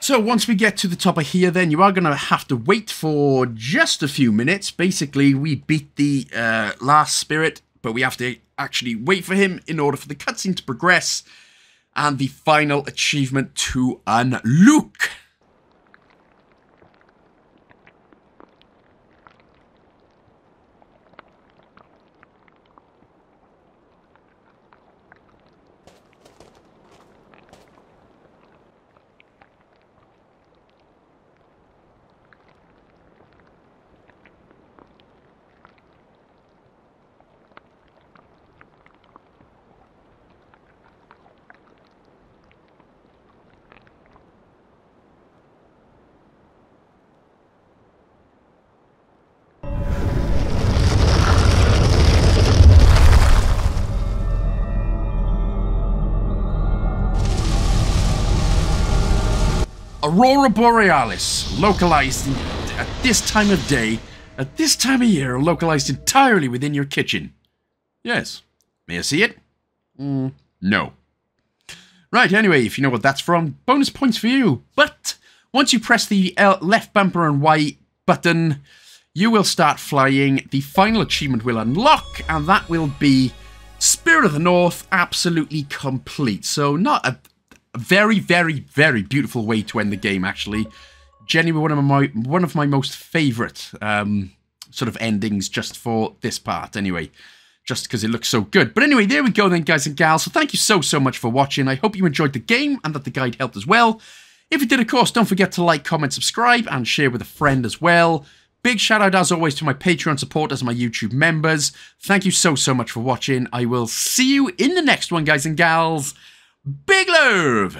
So once we get to the top of here, then you are going to have to wait for just a few minutes. Basically, we beat the last spirit, but we have to actually wait for him in order for the cutscene to progress and the final achievement to unlock. Aurora Borealis, localized at this time of day, at this time of year, localized entirely within your kitchen. Yes. May I see it? No. Right, anyway, if you know what that's from, bonus points for you. But once you press the left bumper and Y button, you will start flying. The final achievement will unlock, and that will be Spirit of the North, absolutely complete. So not a... very, very, very beautiful way to end the game, actually. Genuinely one of my most favourite sort of endings just for this part, anyway. Just because it looks so good. But anyway, there we go then, guys and gals. So thank you so, so much for watching. I hope you enjoyed the game and that the guide helped as well. If you did, of course, don't forget to like, comment, subscribe, and share with a friend as well. Big shout out, as always, to my Patreon supporters and my YouTube members. Thank you so, so much for watching. I will see you in the next one, guys and gals. Big love!